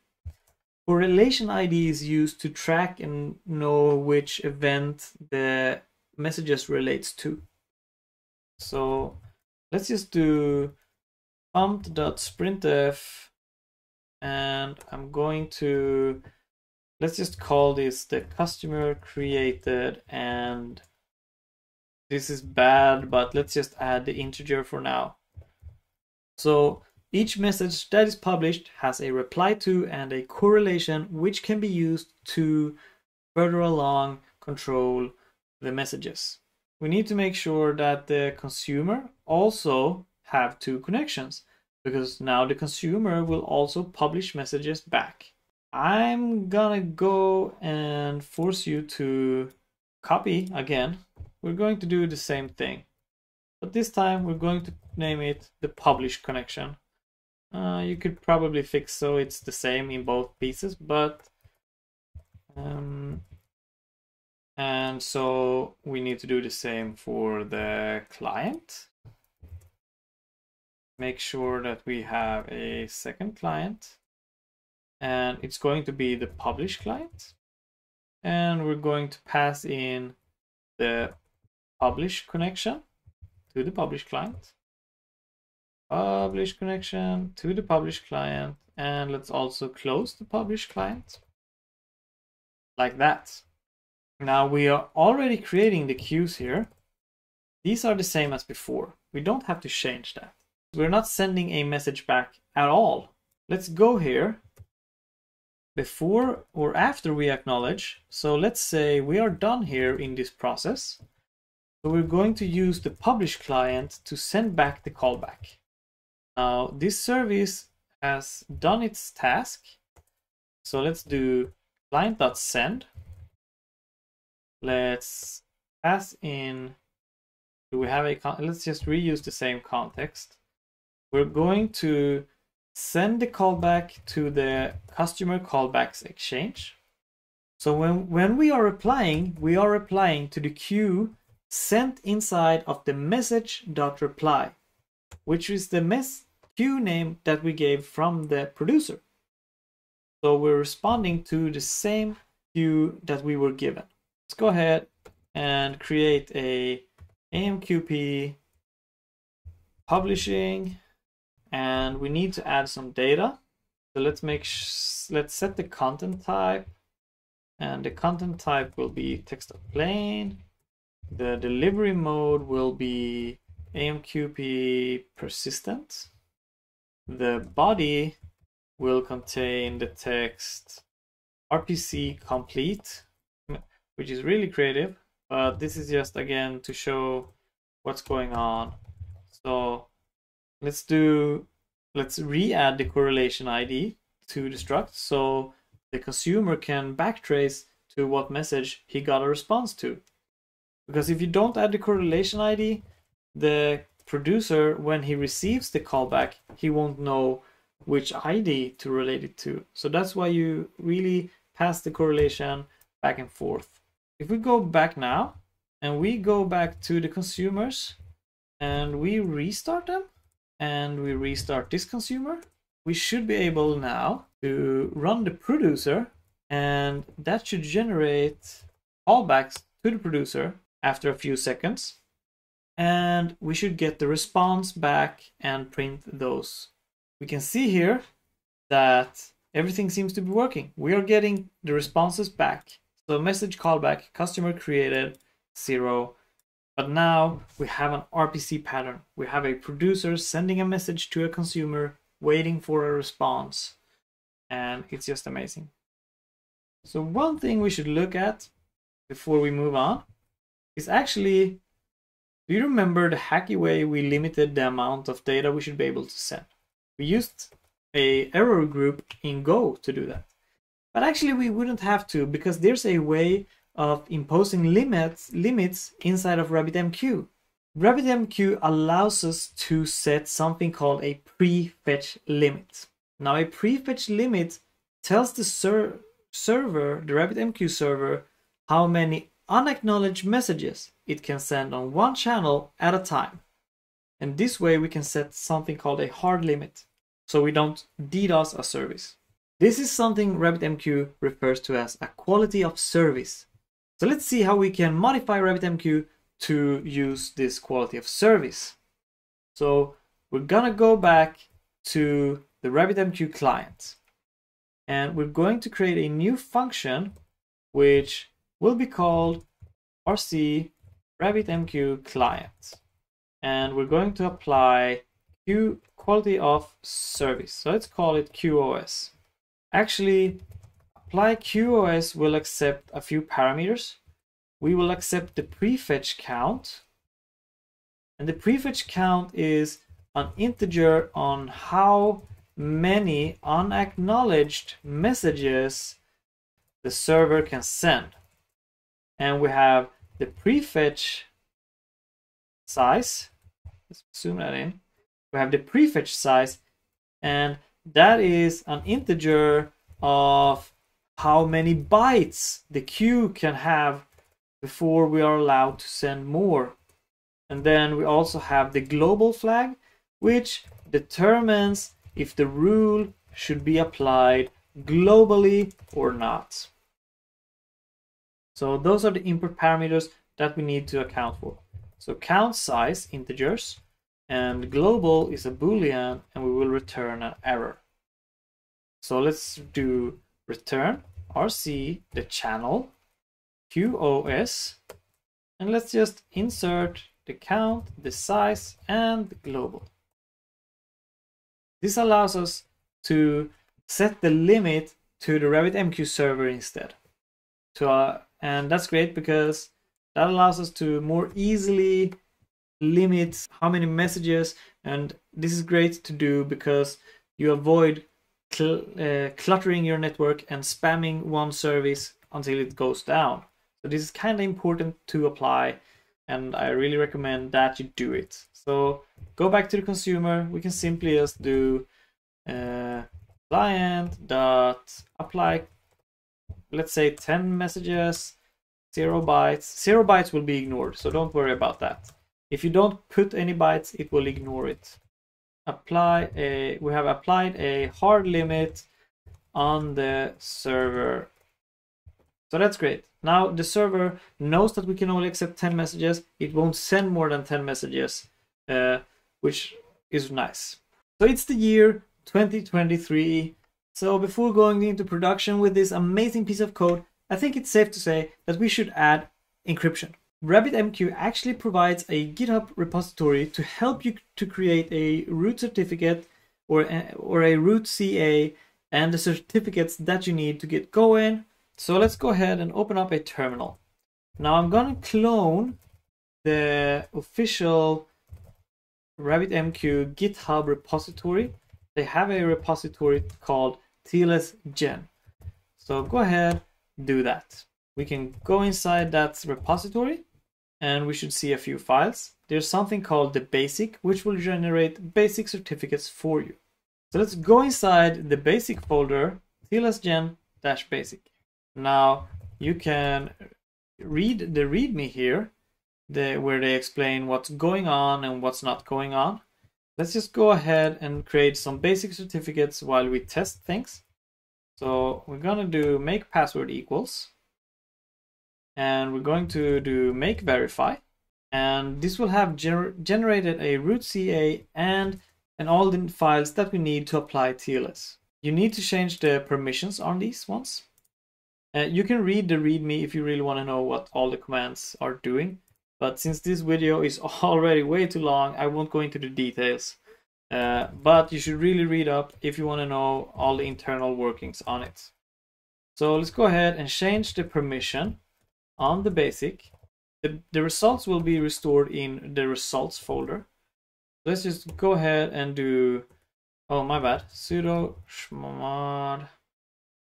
Correlation I D is used to track and know which event the messages relates to. So let's just do prompt.sprintf, and I'm going to, let's just call this the customer created, and this is bad, but let's just add the integer for now. So each message that is published has a reply to and a correlation, which can be used to further along control the messages. We need to make sure that the consumer also have two connections, because now the consumer will also publish messages back. I'm gonna go and force you to copy again. We're going to do the same thing, but this time we're going to name it the publish connection. Uh, you could probably fix so it's the same in both pieces, but um, and so we need to do the same for the client. Make sure that we have a second client, and it's going to be the publish client, and we're going to pass in the publish connection to the publish client. Publish connection to the publish client, and let's also close the publish client like that. Now we are already creating the queues here. These are the same as before. We don't have to change that. We're not sending a message back at all. Let's go here before or after we acknowledge. So let's say we are done here in this process. So we're going to use the publish client to send back the callback. Now, this service has done its task. So let's do client.send. Let's pass in, do we have a, let's just reuse the same context. We're going to send the callback to the customer callbacks exchange. So when, when we are replying, we are replying to the queue sent inside of the message.reply, which is the mess queue name that we gave from the producer. So we're responding to the same queue that we were given. Let's go ahead and create a A M Q P publishing, and we need to add some data. So let's make let's set the content type, and the content type will be text of plain. The delivery mode will be A M Q P persistent. the body will contain the text R P C complete, which is really creative, but this is just again to show what's going on. So let's do let's re-add the correlation I D to the struct so the consumer can backtrace to what message he got a response to. Because if you don't add the correlation I D, the producer, when he receives the callback, he won't know which I D to relate it to. So that's why you really pass the correlation back and forth. If we go back now and we go back to the consumers and we restart them and we restart this consumer, we should be able now to run the producer, and that should generate callbacks to the producer after a few seconds. And we should get the response back and print those. We can see here that everything seems to be working. We are getting the responses back. So message callback, customer created, zero. But now we have an R P C pattern. We have a producer sending a message to a consumer, waiting for a response. And it's just amazing. So one thing we should look at before we move on is actually, do you remember the hacky way we limited the amount of data we should be able to send? We used an error group in Go to do that. But actually we wouldn't have to, because there's a way of imposing limits, limits inside of RabbitMQ. RabbitMQ allows us to set something called a prefetch limit. Now a prefetch limit tells the ser server, the RabbitMQ server, how many unacknowledged messages it can send on one channel at a time. And this way we can set something called a hard limit, so we don't DDoS a service. This is something RabbitMQ refers to as a quality of service. So let's see how we can modify RabbitMQ to use this quality of service. So we're gonna go back to the RabbitMQ client, and we're going to create a new function which will be called R C RabbitMQ client, and we're going to apply Q quality of service. So let's call it Q O S. Actually, apply Q O S will accept a few parameters. We will accept the prefetch count, and the prefetch count is an integer on how many unacknowledged messages the server can send. And we have the prefetch size, let's zoom that in, we have the prefetch size, and that is an integer of how many bytes the queue can have before we are allowed to send more. And then we also have the global flag, which determines if the rule should be applied globally or not. So those are the input parameters that we need to account for. So count size, integers, and global is a Boolean, and we will return an error. So let's do return R C, the channel, Q O S, and let's just insert the count, the size, and the global. This allows us to set the limit to the RabbitMQ server instead. To, uh, and that's great because that allows us to more easily limit how many messages, and this is great to do because you avoid cl uh, cluttering your network and spamming one service until it goes down. So this is kind of important to apply, and I really recommend that you do it. So go back to the consumer. We can simply just do uh, client dot apply, let's say ten messages, zero bytes. Zero bytes will be ignored, so don't worry about that. If you don't put any bytes, it will ignore it. Apply a, we have applied a hard limit on the server. So that's great. Now the server knows that we can only accept ten messages. It won't send more than ten messages, uh, which is nice. So it's the year twenty twenty-three. So before going into production with this amazing piece of code, I think it's safe to say that we should add encryption. RabbitMQ actually provides a GitHub repository to help you to create a root certificate or a, or a root C A and the certificates that you need to get going. So let's go ahead and open up a terminal. Now I'm gonna clone the official RabbitMQ GitHub repository. They have a repository called T L S Gen. So go ahead, do that. We can go inside that repository and we should see a few files. There's something called the basic, which will generate basic certificates for you. So let's go inside the basic folder, T L S gen dash basic. Now you can read the README here, the, where they explain what's going on and what's not going on. Let's just go ahead and create some basic certificates while we test things. So we're gonna do make password equals, and we're going to do make verify, and this will have gener generated a root C A and and all the files that we need to apply T L S. You need to change the permissions on these ones. Uh, you can read the README if you really want to know what all the commands are doing, but since this video is already way too long, I won't go into the details. Uh, but you should really read up if you want to know all the internal workings on it. So let's go ahead and change the permission on the basic. The, the results will be restored in the results folder. Let's just go ahead and do, oh my bad, sudo chmod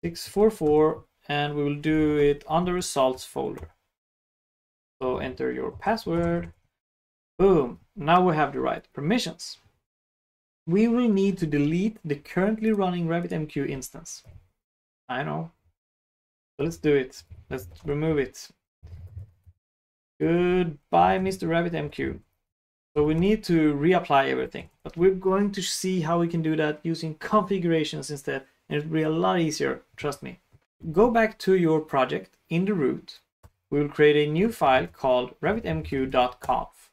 six four four, and we will do it on the results folder. So enter your password. Boom, now we have the right permissions. We will need to delete the currently running RabbitMQ instance. I know. So let's do it. Let's remove it. Goodbye, Mister RabbitMQ. So we need to reapply everything, but we're going to see how we can do that using configurations instead, and it'll be a lot easier, trust me. Go back to your project in the root. We will create a new file called rabbitmq dot conf.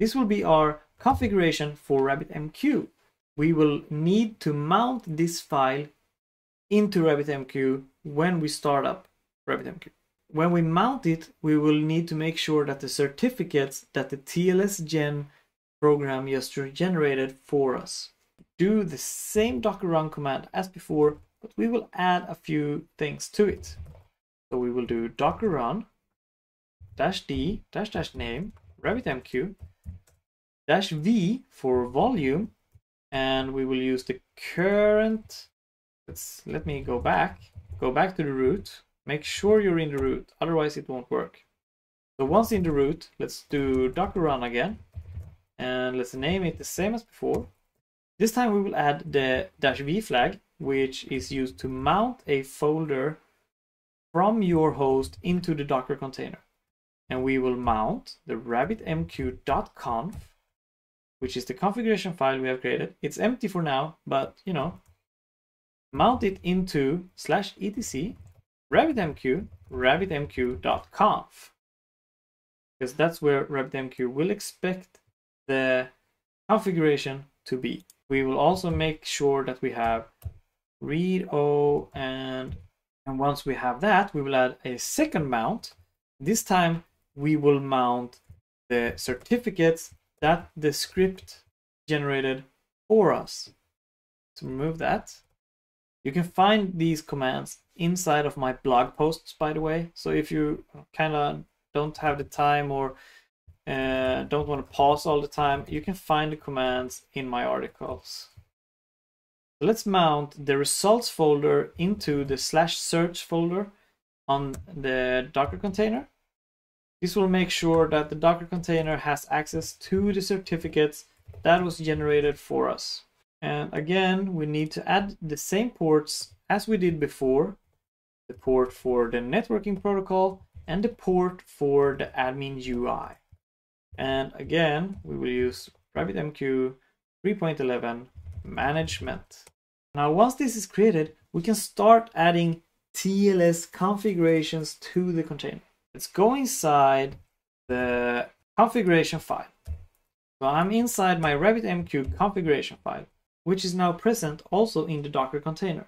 This will be our configuration for RabbitMQ. We will need to mount this file into RabbitMQ when we start up RabbitMQ. When we mount it, we will need to make sure that the certificates that the T L S Gen program just generated for us. Do the same Docker run command as before, but we will add a few things to it. So we will do Docker run dash d dash dash name RabbitMQ dash v for volume, and we will use the current. Let's let me go back, go back to the root. Make sure you're in the root, otherwise it won't work. So once in the root, let's do Docker run again, and let's name it the same as before. This time we will add the dash v flag, which is used to mount a folder from your host into the Docker container. And we will mount the rabbitmq dot conf, which is the configuration file we have created. It's empty for now, but you know, mount it into slash etc rabbitmq rabbitmq dot conf, because that's where RabbitMQ will expect the configuration to be. We will also make sure that we have read o, and and once we have that, we will add a second mount. This time we will mount the certificates that the script generated for us. So remove that. You can find these commands inside of my blog posts, by the way. So if you kind of don't have the time or uh, don't want to pause all the time, you can find the commands in my articles. Let's mount the results folder into the slash search folder on the Docker container. This will make sure that the Docker container has access to the certificates that was generated for us. And again, we need to add the same ports as we did before, the port for the networking protocol and the port for the admin U I. And again, we will use RabbitMQ three point eleven management. Now, once this is created, we can start adding T L S configurations to the container. Let's go inside the configuration file. So I'm inside my RabbitMQ configuration file, which is now present also in the Docker container.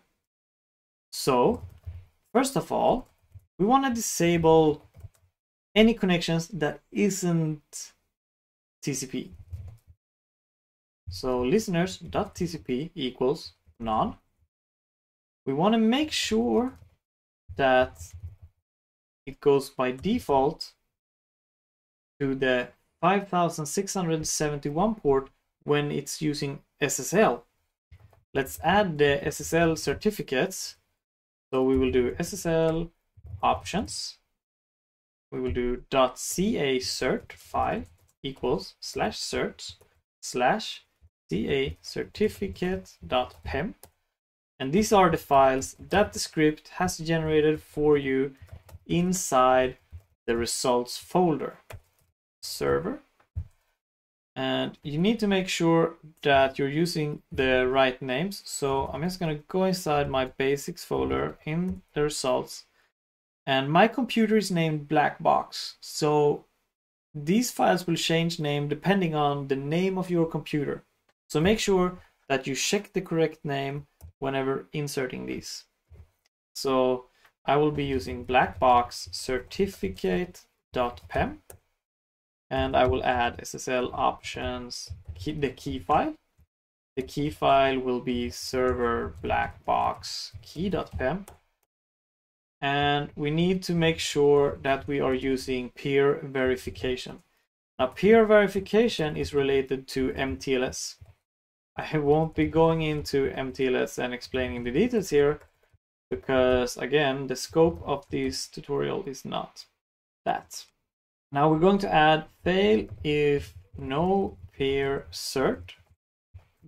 So, first of all, we want to disable any connections that isn't T C P. So listeners.tcp equals none. We want to make sure that it goes by default to the five thousand six hundred seventy-one port when it's using S S L. Let's add the S S L certificates. So we will do S S L options. We will do .ca cert file equals slash certs slash ca certificate.pem. And these are the files that the script has generated for you inside the results folder. Server. And you need to make sure that you're using the right names. So I'm just going to go inside my basics folder in the results. And my computer is named Black Box. So these files will change name depending on the name of your computer. So make sure that you check the correct name whenever inserting these. So I will be using Black Box certificate.pem. And I will add S S L options, keep the key file. The key file will be server blackbox key.pem. And we need to make sure that we are using peer verification. Now, peer verification is related to M T L S. I won't be going into M T L S and explaining the details here because, again, the scope of this tutorial is not that. Now we're going to add fail if no peer cert.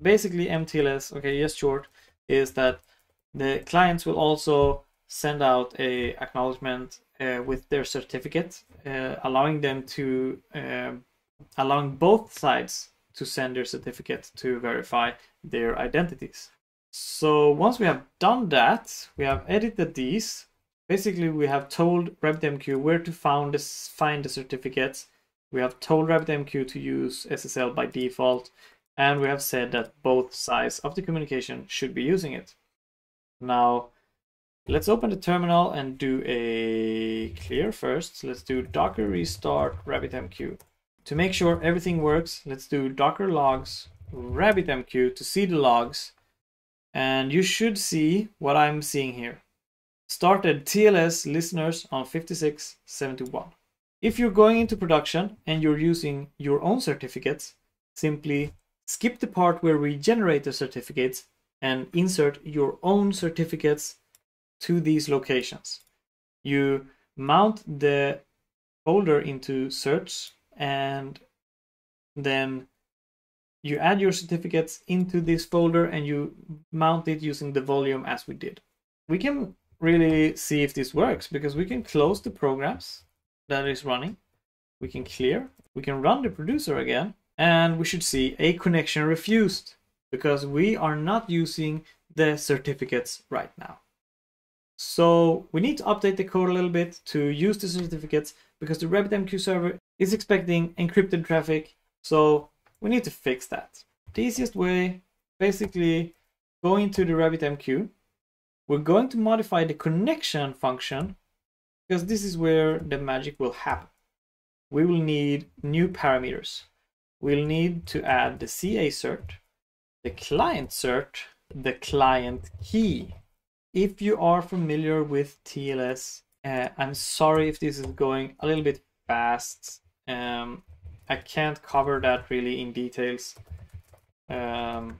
Basically M T L S, okay, just short, is that the clients will also send out a acknowledgement uh, with their certificate, uh, allowing them to, uh, allowing both sides to send their certificate to verify their identities. So once we have done that, we have edited these. Basically, we have told RabbitMQ where to find the certificates. We have told RabbitMQ to use S S L by default. And we have said that both sides of the communication should be using it. Now, let's open the terminal and do a clear first. Let's do Docker restart RabbitMQ. To make sure everything works, let's do Docker logs RabbitMQ to see the logs. And you should see what I'm seeing here. Started T L S listeners on fifty-six seventy-one. If you're going into production and you're using your own certificates, simply skip the part where we generate the certificates and insert your own certificates to these locations. You mount the folder into certs and then you add your certificates into this folder and you mount it using the volume as we did. We can really see if this works because we can close the programs that is running, we can clear, we can run the producer again, and we should see a connection refused because we are not using the certificates right now. So we need to update the code a little bit to use the certificates because the RabbitMQ server is expecting encrypted traffic, so we need to fix that. The easiest way, basically go into the RabbitMQ. We're going to modify the connection function because this is where the magic will happen. We will need new parameters. We'll need to add the C A cert, the client cert, the client key. If you are familiar with T L S, uh, I'm sorry if this is going a little bit fast. Um, I can't cover that really in details. Um,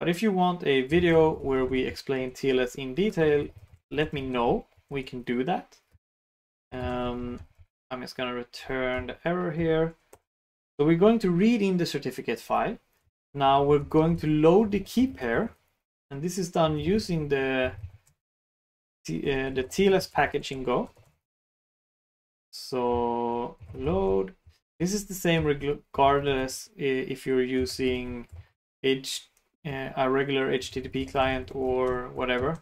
But if you want a video where we explain T L S in detail, let me know. We can do that. Um, I'm just going to return the error here. So we're going to read in the certificate file. Now we're going to load the key pair. And this is done using the, uh, the T L S package in Go. So load. This is the same regardless if you're using H T T P. Uh, a regular H T T P client or whatever.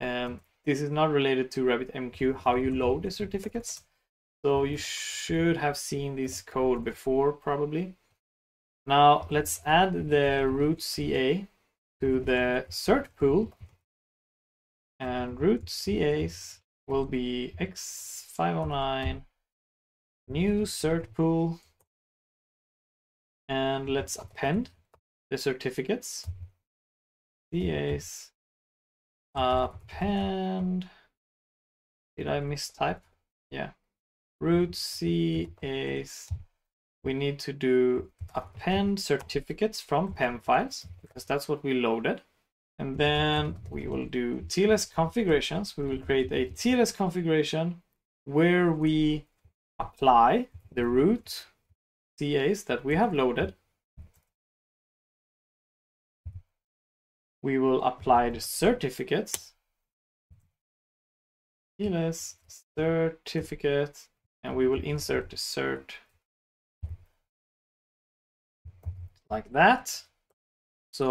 Um, this is not related to RabbitMQ, how you load the certificates. So you should have seen this code before probably. Now let's add the root C A to the cert pool. And root C As will be x five oh nine new cert pool. And let's append the certificates. D As append. Did I mistype? Yeah. Root C As. We need to do append certificates from P E M files, because that's what we loaded. And then we will do T L S configurations. We will create a T L S configuration where we apply the root C As that we have loaded. We will apply the certificates. T L S certificate, and we will insert the cert like that. So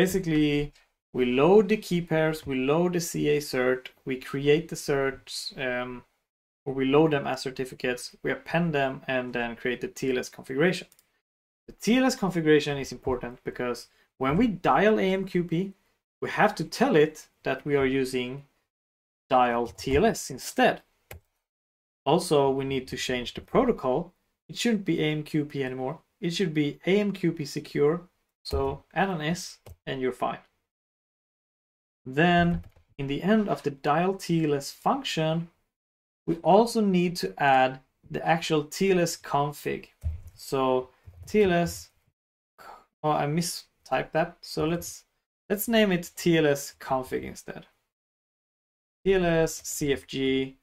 basically, we load the key pairs, we load the C A cert, we create the certs, um, or we load them as certificates, we append them, and then create the T L S configuration. The T L S configuration is important because when we dial A M Q P, we have to tell it that we are using dial T L S instead. Also, we need to change the protocol. It shouldn't be A M Q P anymore. It should be A M Q P secure. So add an S and you're fine. Then in the end of the dial T L S function, we also need to add the actual T L S config. So T L S, oh, I mistyped that. So let's let's name it T L S config instead. T L S C F G.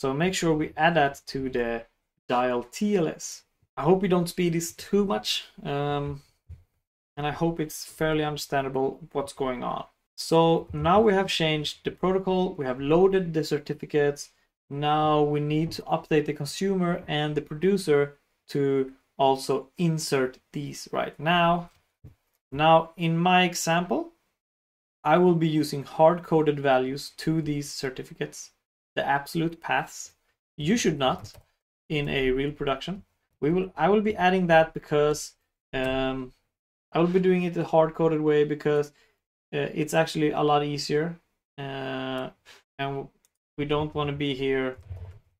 So make sure we add that to the dial T L S. I hope we don't speed this too much. Um, And I hope it's fairly understandable what's going on. So now we have changed the protocol, we have loaded the certificates. Now we need to update the consumer and the producer to also insert these right now. Now in my example, I will be using hard-coded values to these certificates, the absolute paths. You should not in a real production. We will, I will be adding that because um, I will be doing it the hard-coded way because uh, it's actually a lot easier, uh, and we don't want to be here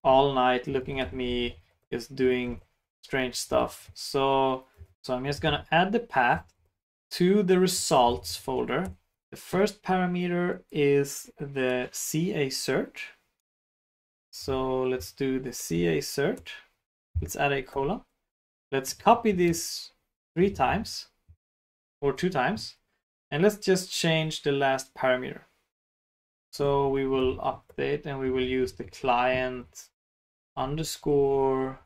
all night looking at me just doing strange stuff. So, so I'm just gonna add the path to the results folder. The first parameter is the C A cert. So let's do the C A cert. Let's add a colon. Let's copy this three times. Or two times, and let's just change the last parameter. So we will update and we will use the client underscore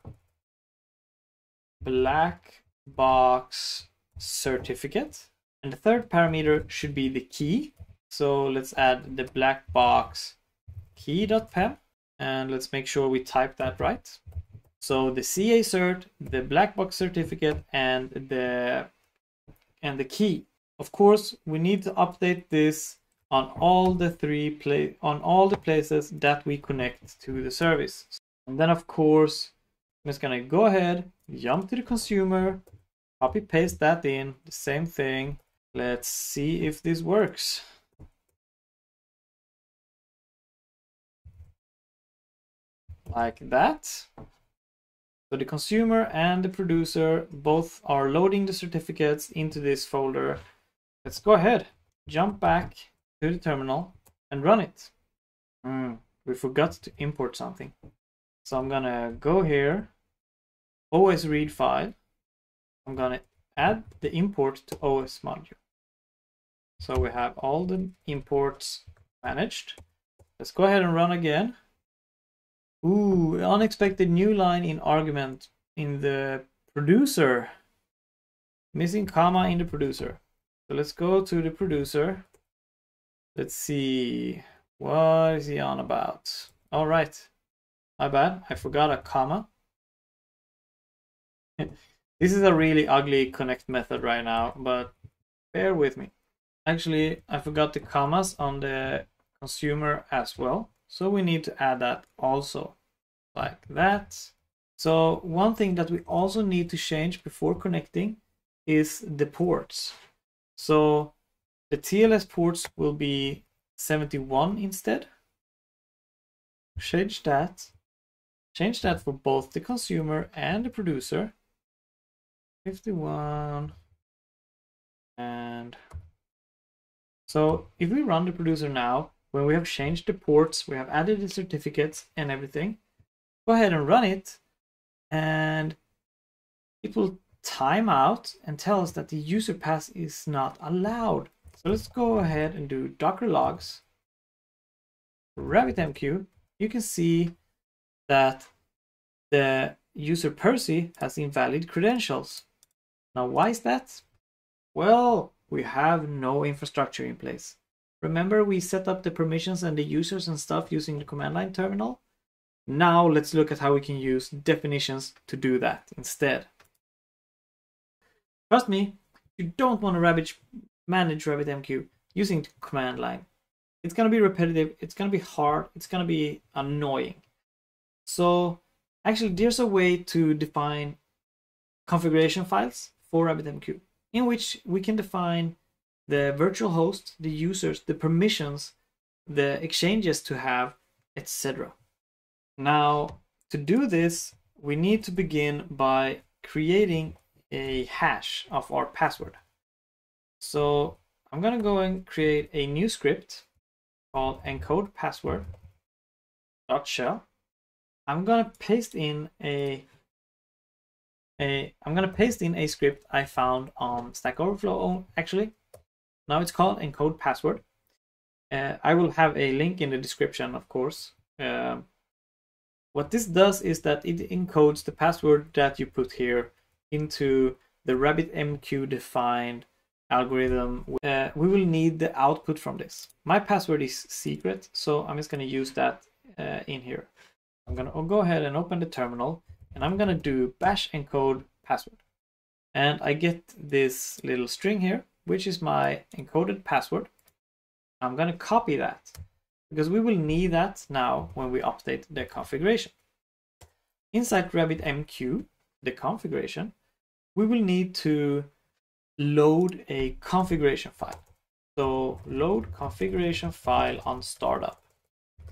black box certificate. And the third parameter should be the key. So let's add the black box key.pem, and let's make sure we type that right. So the C A cert, the black box certificate, and the and the key. Of course, we need to update this on all the three play on all the places that we connect to the service. And then of course, I'm just gonna go ahead, jump to the consumer, copy paste that in, the same thing. Let's see if this works. Like that. So the consumer and the producer both are loading the certificates into this folder. Let's go ahead, jump back to the terminal and run it. Mm, we forgot to import something. So I'm gonna go here, O S read file. I'm gonna add the import to O S module. So we have all the imports managed. Let's go ahead and run again. Ooh, unexpected new line in argument in the producer. Missing comma in the producer. So let's go to the producer. Let's see. What is he on about? All right. My bad. I forgot a comma. This is a really ugly connect method right now, but bear with me. Actually, I forgot the commas on the consumer as well. So we need to add that also, like that. So one thing that we also need to change before connecting is the ports. So the T L S ports will be seventy-one instead. Change that. Change that for both the consumer and the producer. fifty-one. And so if we run the producer now, when we have changed the ports, we have added the certificates and everything, go ahead and run it, and it will time out and tell us that the user pass is not allowed. So let's go ahead and do Docker logs RabbitMQ. You can see that the user Percy has invalid credentials. Now, why is that? Well, we have no infrastructure in place. Remember, we set up the permissions and the users and stuff using the command line terminal. Now let's look at how we can use definitions to do that instead. Trust me, you don't want to rabbit manage RabbitMQ using the command line. It's going to be repetitive, it's going to be hard, it's going to be annoying. So actually, there's a way to define configuration files for RabbitMQ, in which we can define the virtual host, the users, the permissions, the exchanges to have, et cetera. Now, to do this, we need to begin by creating a hash of our password. So I'm going to go and create a new script called encode password dot shell. I'm gonna paste in a, a I'm gonna paste in a script I found on Stack Overflow actually. Now it's called encode password. Uh, I will have a link in the description, of course. Uh, what this does is that it encodes the password that you put here into the RabbitMQ defined algorithm. Uh, we will need the output from this. My password is secret, so I'm just gonna use that uh, in here. I'm going to go ahead and open the terminal, and I'm going to do bash encode password. And I get this little string here, which is my encoded password. I'm going to copy that because we will need that now when we update the configuration. Inside RabbitMQ, the configuration, we will need to load a configuration file. So load configuration file on startup.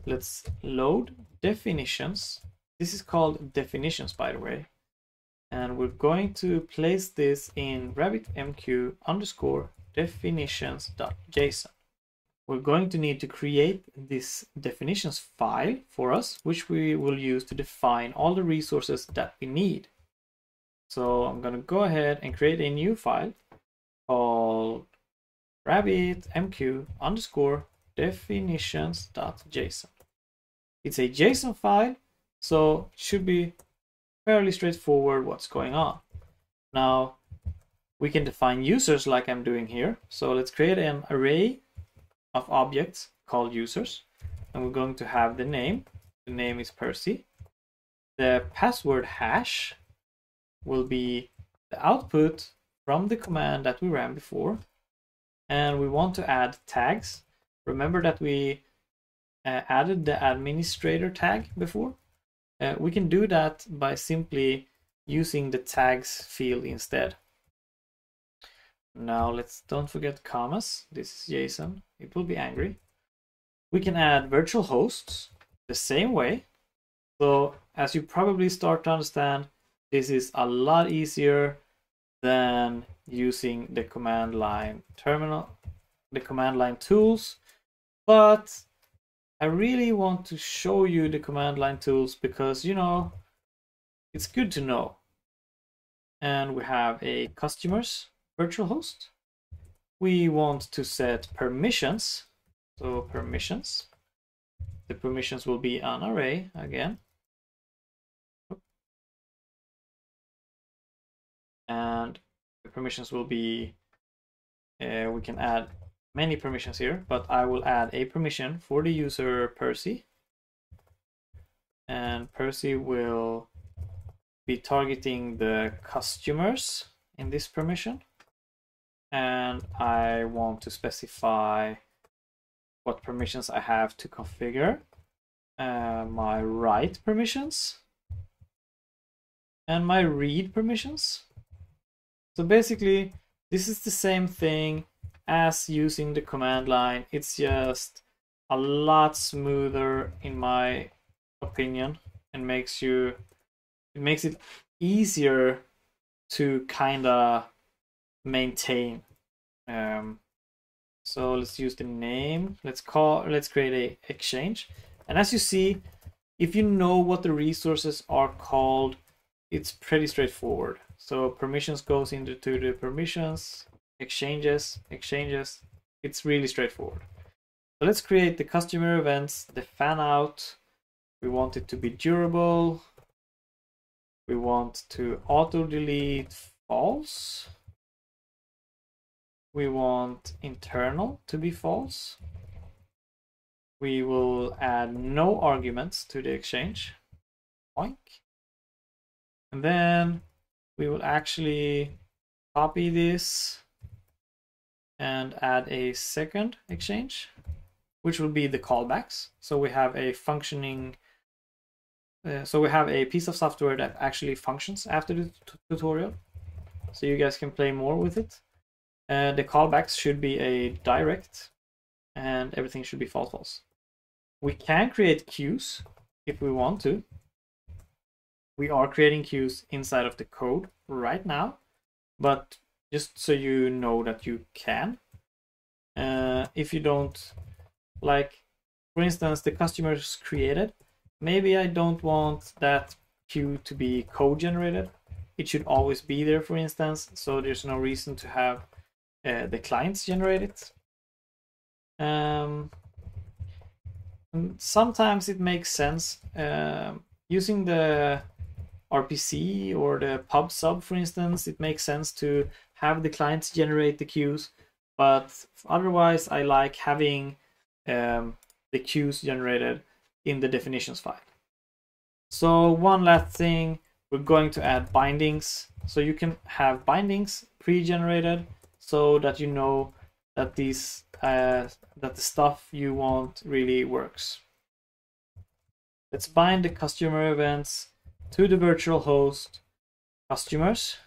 Let's load definitions. This is called definitions, by the way. And we're going to place this in RabbitMQ underscore definitions.json. We're going to need to create this definitions file for us, which we will use to define all the resources that we need. So I'm going to go ahead and create a new file called RabbitMQ underscore definitions.json. It's a JSON file, so it should be fairly straightforward what's going on. Now, we can define users like I'm doing here. So let's create an array of objects called users. And we're going to have the name. The name is Percy. The password hash will be the output from the command that we ran before. And we want to add tags. Remember that we Uh, added the administrator tag before. Uh, we can do that by simply using the tags field instead. Now let's don't forget commas. This is JSON. It will be angry. We can add virtual hosts the same way. So as you probably start to understand, this is a lot easier than using the command line terminal, the command line tools, but I really want to show you the command line tools because, you know, it's good to know. And we have a customers virtual host. We want to set permissions. So permissions. The permissions will be an array again. And the permissions will be, uh, we can add many permissions here, but I will add a permission for the user Percy, and Percy will be targeting the customers in this permission, and I want to specify what permissions I have to configure, uh, my write permissions and my read permissions. So basically this is the same thing as using the command line. It's just a lot smoother in my opinion, and makes you it makes it easier to kind of maintain Um, so let's use the name. Let's call. Let's create a exchange. And as you see, if you know what the resources are called, it's pretty straightforward. So permissions goes into to the permissions, exchanges, exchanges. It's really straightforward. So let's create the customer events, the fan out. We want it to be durable. We want to auto delete false. We want internal to be false. We will add no arguments to the exchange. Boink. And then we will actually copy this and add a second exchange, which will be the callbacks. So we have a functioning, uh, so we have a piece of software that actually functions after the tutorial. So you guys can play more with it. Uh, the callbacks should be a direct, and everything should be false false. We can create queues if we want to. We are creating queues inside of the code right now, but just so you know that you can. Uh, if you don't, like, for instance, the customers created, maybe I don't want that queue to be code generated. It should always be there, for instance, so there's no reason to have uh, the clients generate it. Um, and sometimes it makes sense uh, using the R P C or the pub sub, for instance. It makes sense to have the clients generate the queues, but otherwise I like having um, the queues generated in the definitions file. So one last thing, we're going to add bindings, so you can have bindings pre-generated so that you know that these uh, that the stuff you want really works. Let's bind the customer events to the virtual host customers,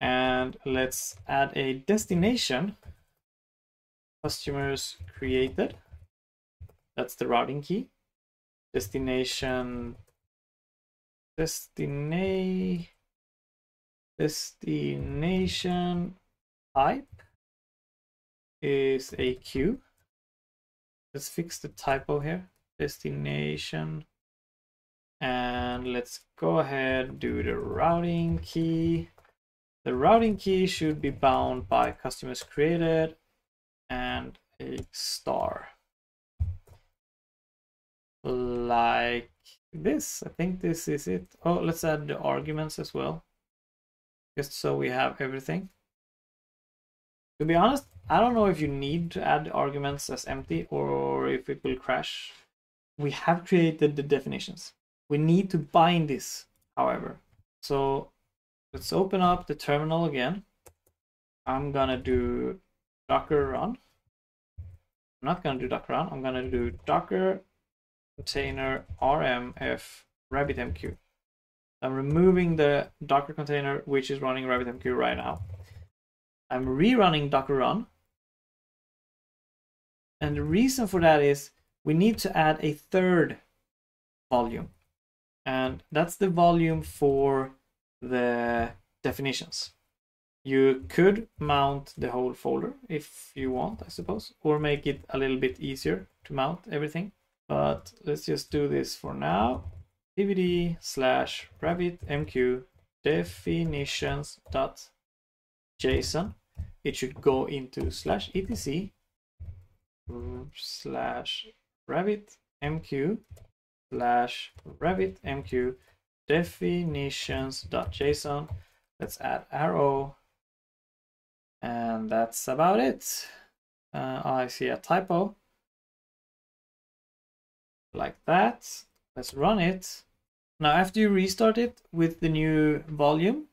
and let's add a destination customers created. That's the routing key. Destination destina destination type is a queue. Let's fix the typo here. Destination, and let's go ahead and do the routing key. The routing key should be bound by customers created and a star, like this. I think this is it. Oh, let's add the arguments as well, just so we have everything. To be honest, I don't know if you need to add arguments as empty or if it will crash. We have created the definitions. We need to bind this, however. So let's open up the terminal again. I'm gonna do Docker run. I'm not gonna do Docker run. I'm gonna do Docker container R M F RabbitMQ. I'm removing the Docker container, which is running RabbitMQ right now. I'm rerunning Docker run. And the reason for that is we need to add a third volume. And that's the volume for the definitions. You could mount the whole folder if you want, I suppose, or make it a little bit easier to mount everything. But let's just do this for now. Pvd slash RabbitMQ definitions dot JSON. It should go into slash etc slash RabbitMQ slash RabbitMQ definitions.json. Let's add arrow, and that's about it. Uh, I see a typo like that. Let's run it. Now, after you restart it with the new volume,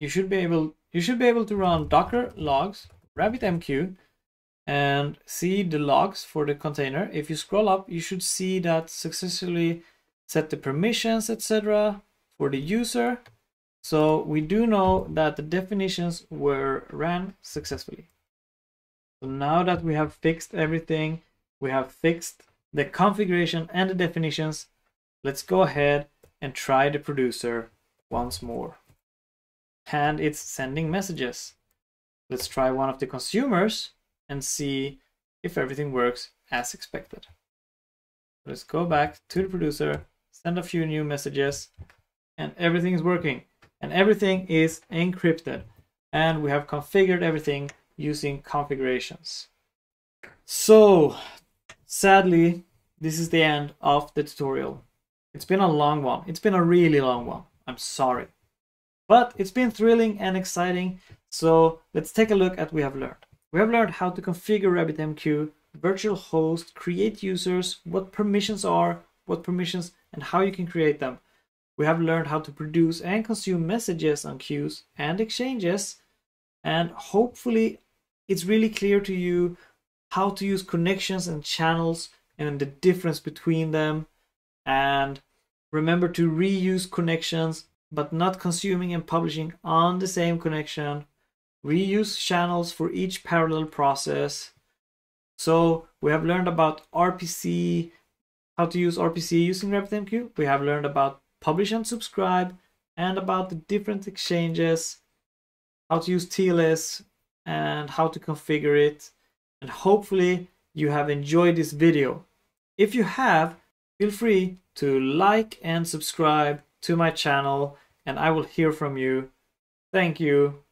you should be able you should be able to run Docker logs RabbitMQ and see the logs for the container. If you scroll up, you should see that successfully set the permissions, et cetera for the user. So we do know that the definitions were ran successfully. So now that we have fixed everything, we have fixed the configuration and the definitions. Let's go ahead and try the producer once more. And it's sending messages. Let's try one of the consumers and see if everything works as expected. Let's go back to the producer, send a few new messages, and everything is working. And everything is encrypted. And we have configured everything using configurations. So, sadly, this is the end of the tutorial. It's been a long one. It's been a really long one. I'm sorry. But it's been thrilling and exciting. So let's take a look at what we have learned. We have learned how to configure RabbitMQ, virtual host, create users, what permissions are, what permissions, and how you can create them. We have learned how to produce and consume messages on queues and exchanges. And hopefully it's really clear to you how to use connections and channels and the difference between them. And remember to reuse connections, but not consuming and publishing on the same connection. Reuse channels for each parallel process. So we have learned about R P C, how to use R P C using RabbitMQ. We have learned about publish and subscribe, and about the different exchanges, how to use T L S, and how to configure it. And hopefully you have enjoyed this video. If you have, feel free to like and subscribe to my channel, and I will hear from you. Thank you.